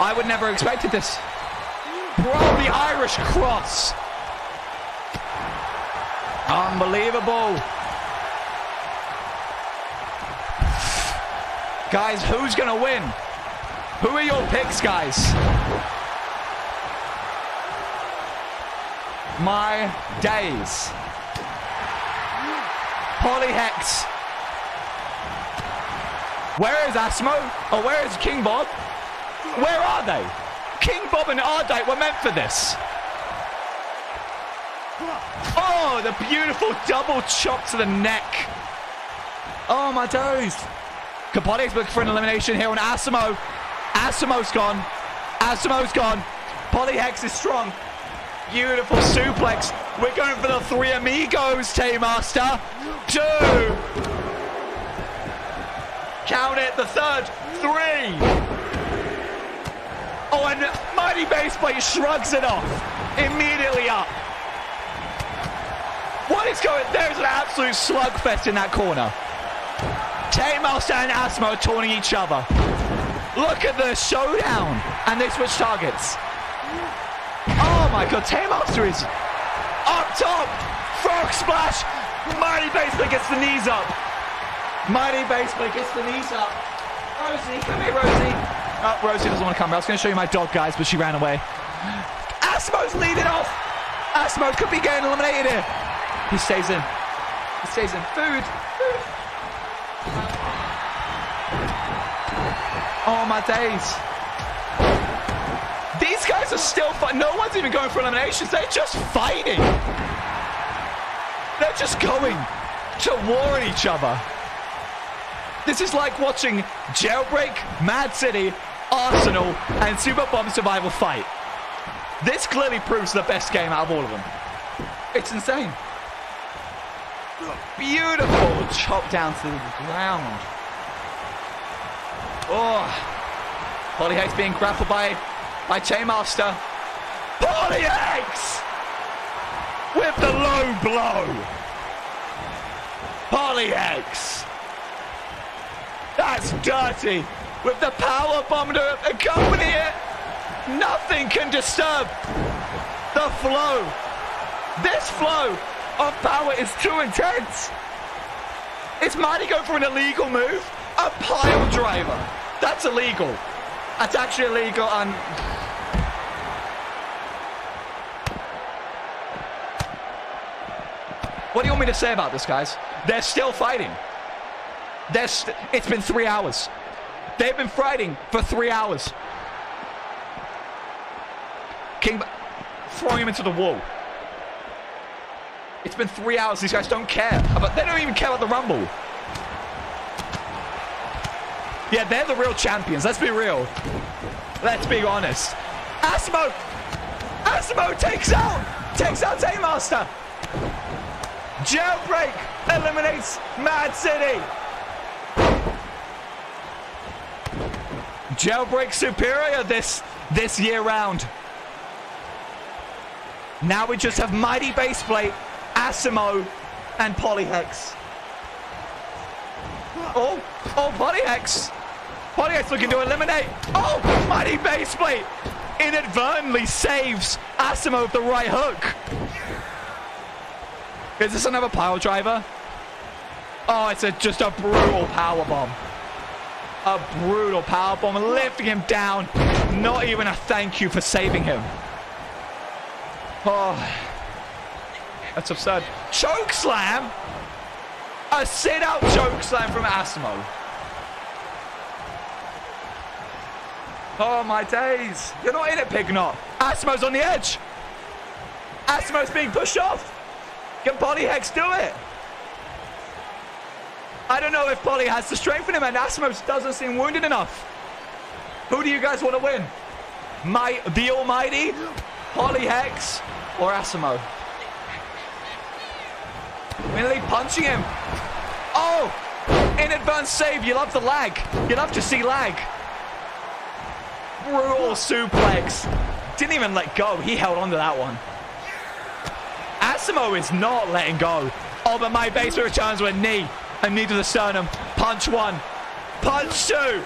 I would never have expected this. Bro, the Irish Cross. Unbelievable. Guys, who's gonna win? Who are your picks, guys? My days. Polyhex. Where is Asimo? Or where is King Bob? Where are they? King Bob and Ardite were meant for this. Oh, the beautiful double chop to the neck. Oh, my toes. Capote's looking for an elimination here on Asimo. Asimo's gone. Asimo's gone. Polyhex is strong. Beautiful suplex. We're going for the three amigos, Taymaster. Two. Count it. The third. Three. Oh, and Mighty Baseplate shrugs it off. Immediately up. What is going on? There's an absolute slugfest in that corner. Taymaster and Asimo are taunting each other. Look at the showdown, and they switch targets. Oh my god, Taymaster is up top. Frog splash. Mighty Baseplate gets the knees up. Mighty Baseball gets the knees up. Rosie, come here, Rosie. Oh, Rosie doesn't want to come. I was going to show you my dog, guys, but she ran away. Asimo's leading off. Asimo could be getting eliminated here. He stays in. He stays in. Food. Food. Oh, my days. These guys are still fighting. No one's even going for eliminations. They're just fighting. They're just going to war at each other. This is like watching Jailbreak, Mad City, Arsenal, and Super Bomb Survival fight. This clearly proves the best game out of all of them. It's insane. Beautiful chop down to the ground. Oh, Polyhex being grappled by Taymaster. Polyhex with the low blow. Polyhex. That's dirty. With the power bomb to accompany it, nothing can disturb the flow. This flow of power is too intense. It's Mighty go for an illegal move. A pile driver. That's illegal. That's actually illegal. And what do you want me to say about this, guys? They're still fighting. It's been 3 hours. They've been fighting for 3 hours. King throwing him into the wall. It's been 3 hours. These guys don't care. They don't even care about the Rumble. Yeah, they're the real champions. Let's be real. Let's be honest. Asimo! Asimo takes out Taymaster. Jailbreak eliminates Mad City. Jailbreak superior this year round. Now we just have Mighty Baseplate, Asimo, and Polyhex. Oh, Polyhex. Polyhex looking to eliminate. Oh, Mighty Baseplate inadvertently saves Asimo with the right hook. Is this another pile driver? Oh, it's just a brutal power bomb. A brutal powerbomb, lifting him down. Not even a thank you for saving him. Oh, that's absurd. Choke slam. A sit-out choke slam from Asimo. Oh, my days. You're not in it, Pignot. Asimo's on the edge. Asimo's being pushed off. Can Polyhex do it? I don't know if Poly has the strength in him, and Asimo doesn't seem wounded enough. Who do you guys want to win? The Almighty, Polyhex, or Asimo? Millie punching him. Oh! In advance save. You love the lag. You love to see lag. Brutal suplex. Didn't even let go. He held on to that one. Asimo is not letting go. Oh, but my base returns with a knee. And knee to the sternum. Punch one. Punch two.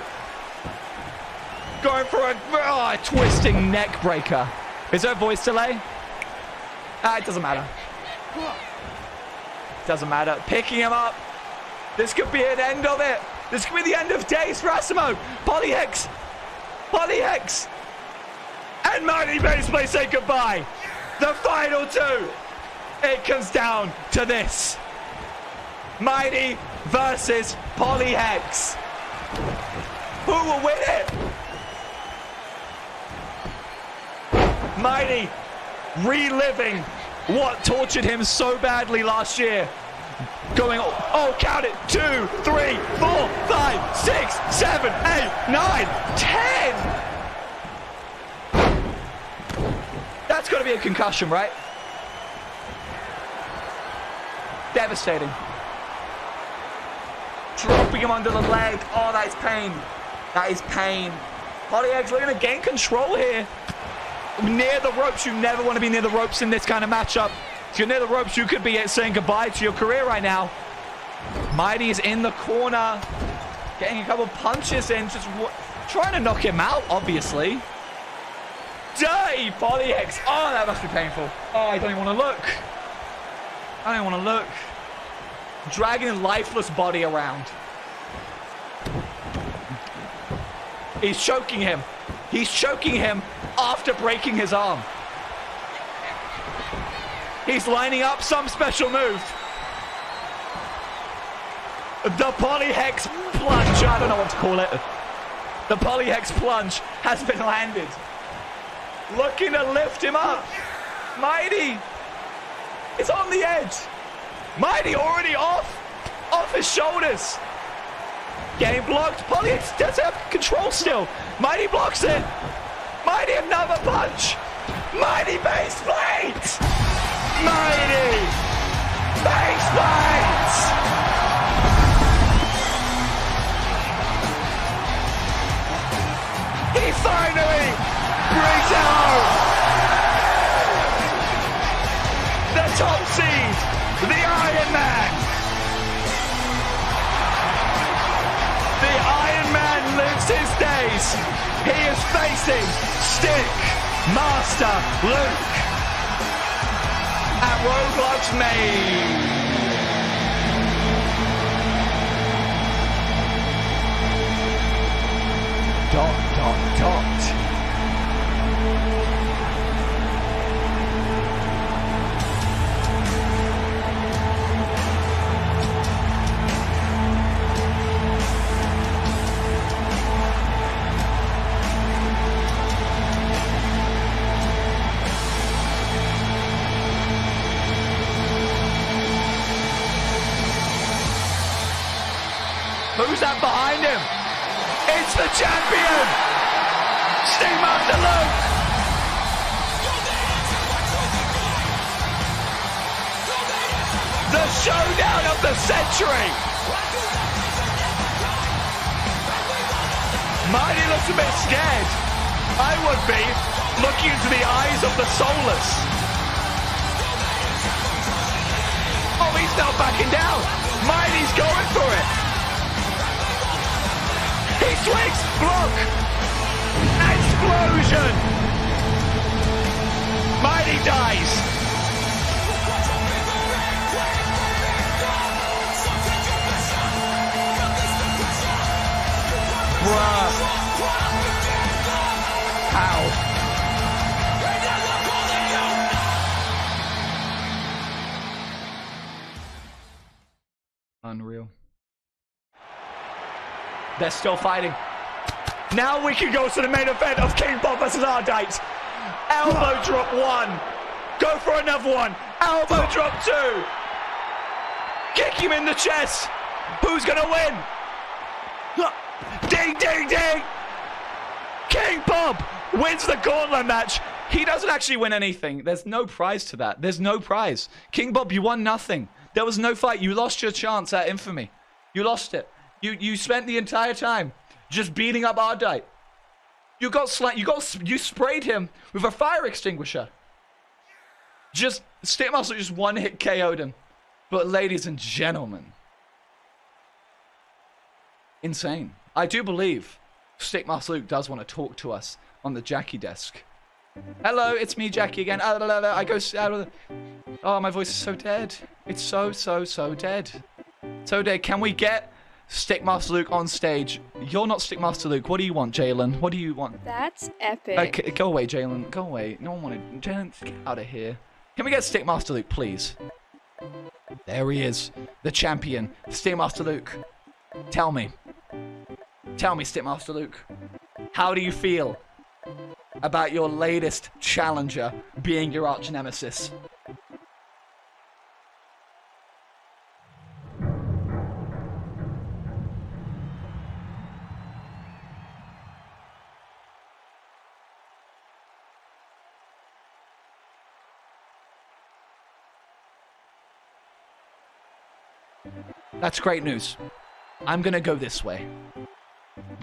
Going for a twisting neck breaker. Is there a voice delay? It doesn't matter. Doesn't matter. Picking him up. This could be an end of it. This could be the end of days for Asimo. Polyhex. Polyhex. And Mighty Baseplay say goodbye. The final two. It comes down to this. Mighty versus Polyhex. Who will win it? Mighty reliving what tortured him so badly last year. Going, oh, count it. 2, 3, 4, 5, 6, 7, 8, 9, 10. That's got to be a concussion, right? Devastating. Dropping him under the leg. Oh, that is pain. That is pain. Polyhex looking to gain control here. Near the ropes. You never want to be near the ropes in this kind of matchup. If you're near the ropes, you could be saying goodbye to your career right now. Mighty is in the corner. Getting a couple punches in. Just trying to knock him out, obviously. Dirty Polyhex. Oh, that must be painful. Oh, I don't even want to look. I don't even want to look. Dragging a lifeless body around. He's choking him. He's choking him after breaking his arm. He's lining up some special move. The Polyhex plunge, I don't know what to call it. The Polyhex plunge has been landed. Looking to lift him up. Mighty is on the edge. Mighty already off his shoulders. Game blocked. Polyhex does have control still. Mighty blocks it. Mighty another punch. Mighty base plates. Mighty base plates. He finally brings it home. The top seed, the Iron Man. Lives his days. He is facing Stick Master Luke at Roblox Main. Dot dot dot. Who's that behind him? It's the champion! Steve Master Luke! The showdown of the century! Mighty looks a bit scared. I would be, looking into the eyes of the soulless. Oh, he's now backing down! Mighty's going for it! He swings, block, explosion. Mighty dies. Bruh. How? Unreal. They're still fighting. Now we can go to the main event of King Bob versus Ardite. Elbow drop one. Go for another one. Elbow drop two. Kick him in the chest. Who's gonna win? Ding, ding, ding. King Bob wins the gauntlet match. He doesn't actually win anything. There's no prize to that. There's no prize. King Bob, you won nothing. There was no fight. You lost your chance at infamy. You lost it. You spent the entire time just beating up Ardite. You sprayed him with a fire extinguisher. Just Taymaster just one hit KO'd him. But ladies and gentlemen, insane. I do believe Taymaster Luke does want to talk to us on the Jackie desk. Hello, it's me, Jackie again. I go. Oh, my voice is so dead. It's so dead. So dead. Can we get Taymaster Luke on stage? You're not Taymaster Luke. What do you want, Jaylen? What do you want? That's epic. Okay, go away, Jaylen. Go away. No one wanted. Jaylen, get out of here. Can we get Taymaster Luke, please? There he is, the champion, Taymaster Luke. Tell me, Taymaster Luke, how do you feel about your latest challenger being your arch nemesis? That's great news. I'm gonna go this way.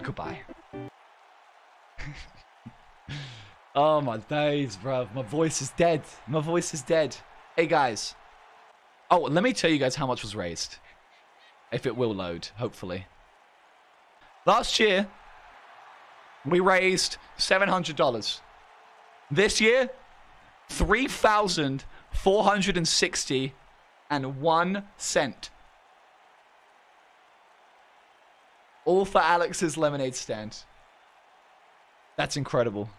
Goodbye. Oh my days, bruv. My voice is dead. My voice is dead. Hey guys. Oh, let me tell you guys how much was raised. If it will load, hopefully. Last year, we raised $700. This year, 3,461 cents. All for Alex's lemonade stand. That's incredible.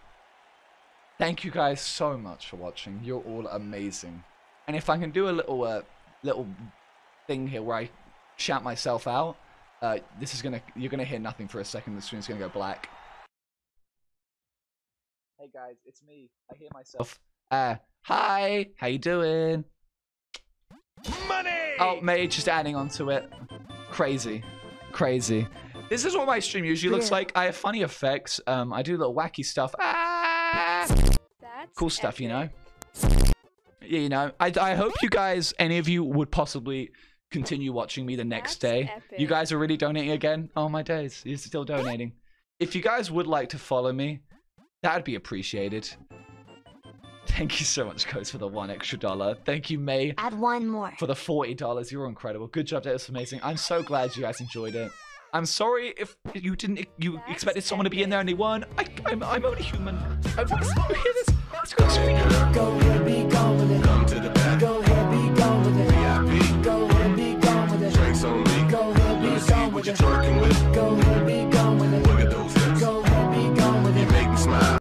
Thank you guys so much for watching. You're all amazing. And if I can do a little little thing here where I shout myself out, this is gonna, you're gonna hear nothing for a second. The screen's gonna go black. Hey guys, it's me. I hear myself. Hi, how you doing? Money. Oh, mate, just adding on to it. Crazy, crazy. This is what my stream usually looks like. I have funny effects. I do little wacky stuff. Ah, that's cool stuff, epic. You know. Yeah, you know. I hope you guys, any of you, would possibly continue watching me the next day. Epic. You guys are really donating again. Oh my days, you're still donating. If you guys would like to follow me, that'd be appreciated. Thank you so much, guys, for the $1 extra. Thank you, May. Add one more. For the $40. You're incredible. Good job, that was amazing. I'm so glad you guys enjoyed it. I'm sorry if you didn't. You expected someone to be in there and they weren't. I'm only human. I'm sorry. Let's go.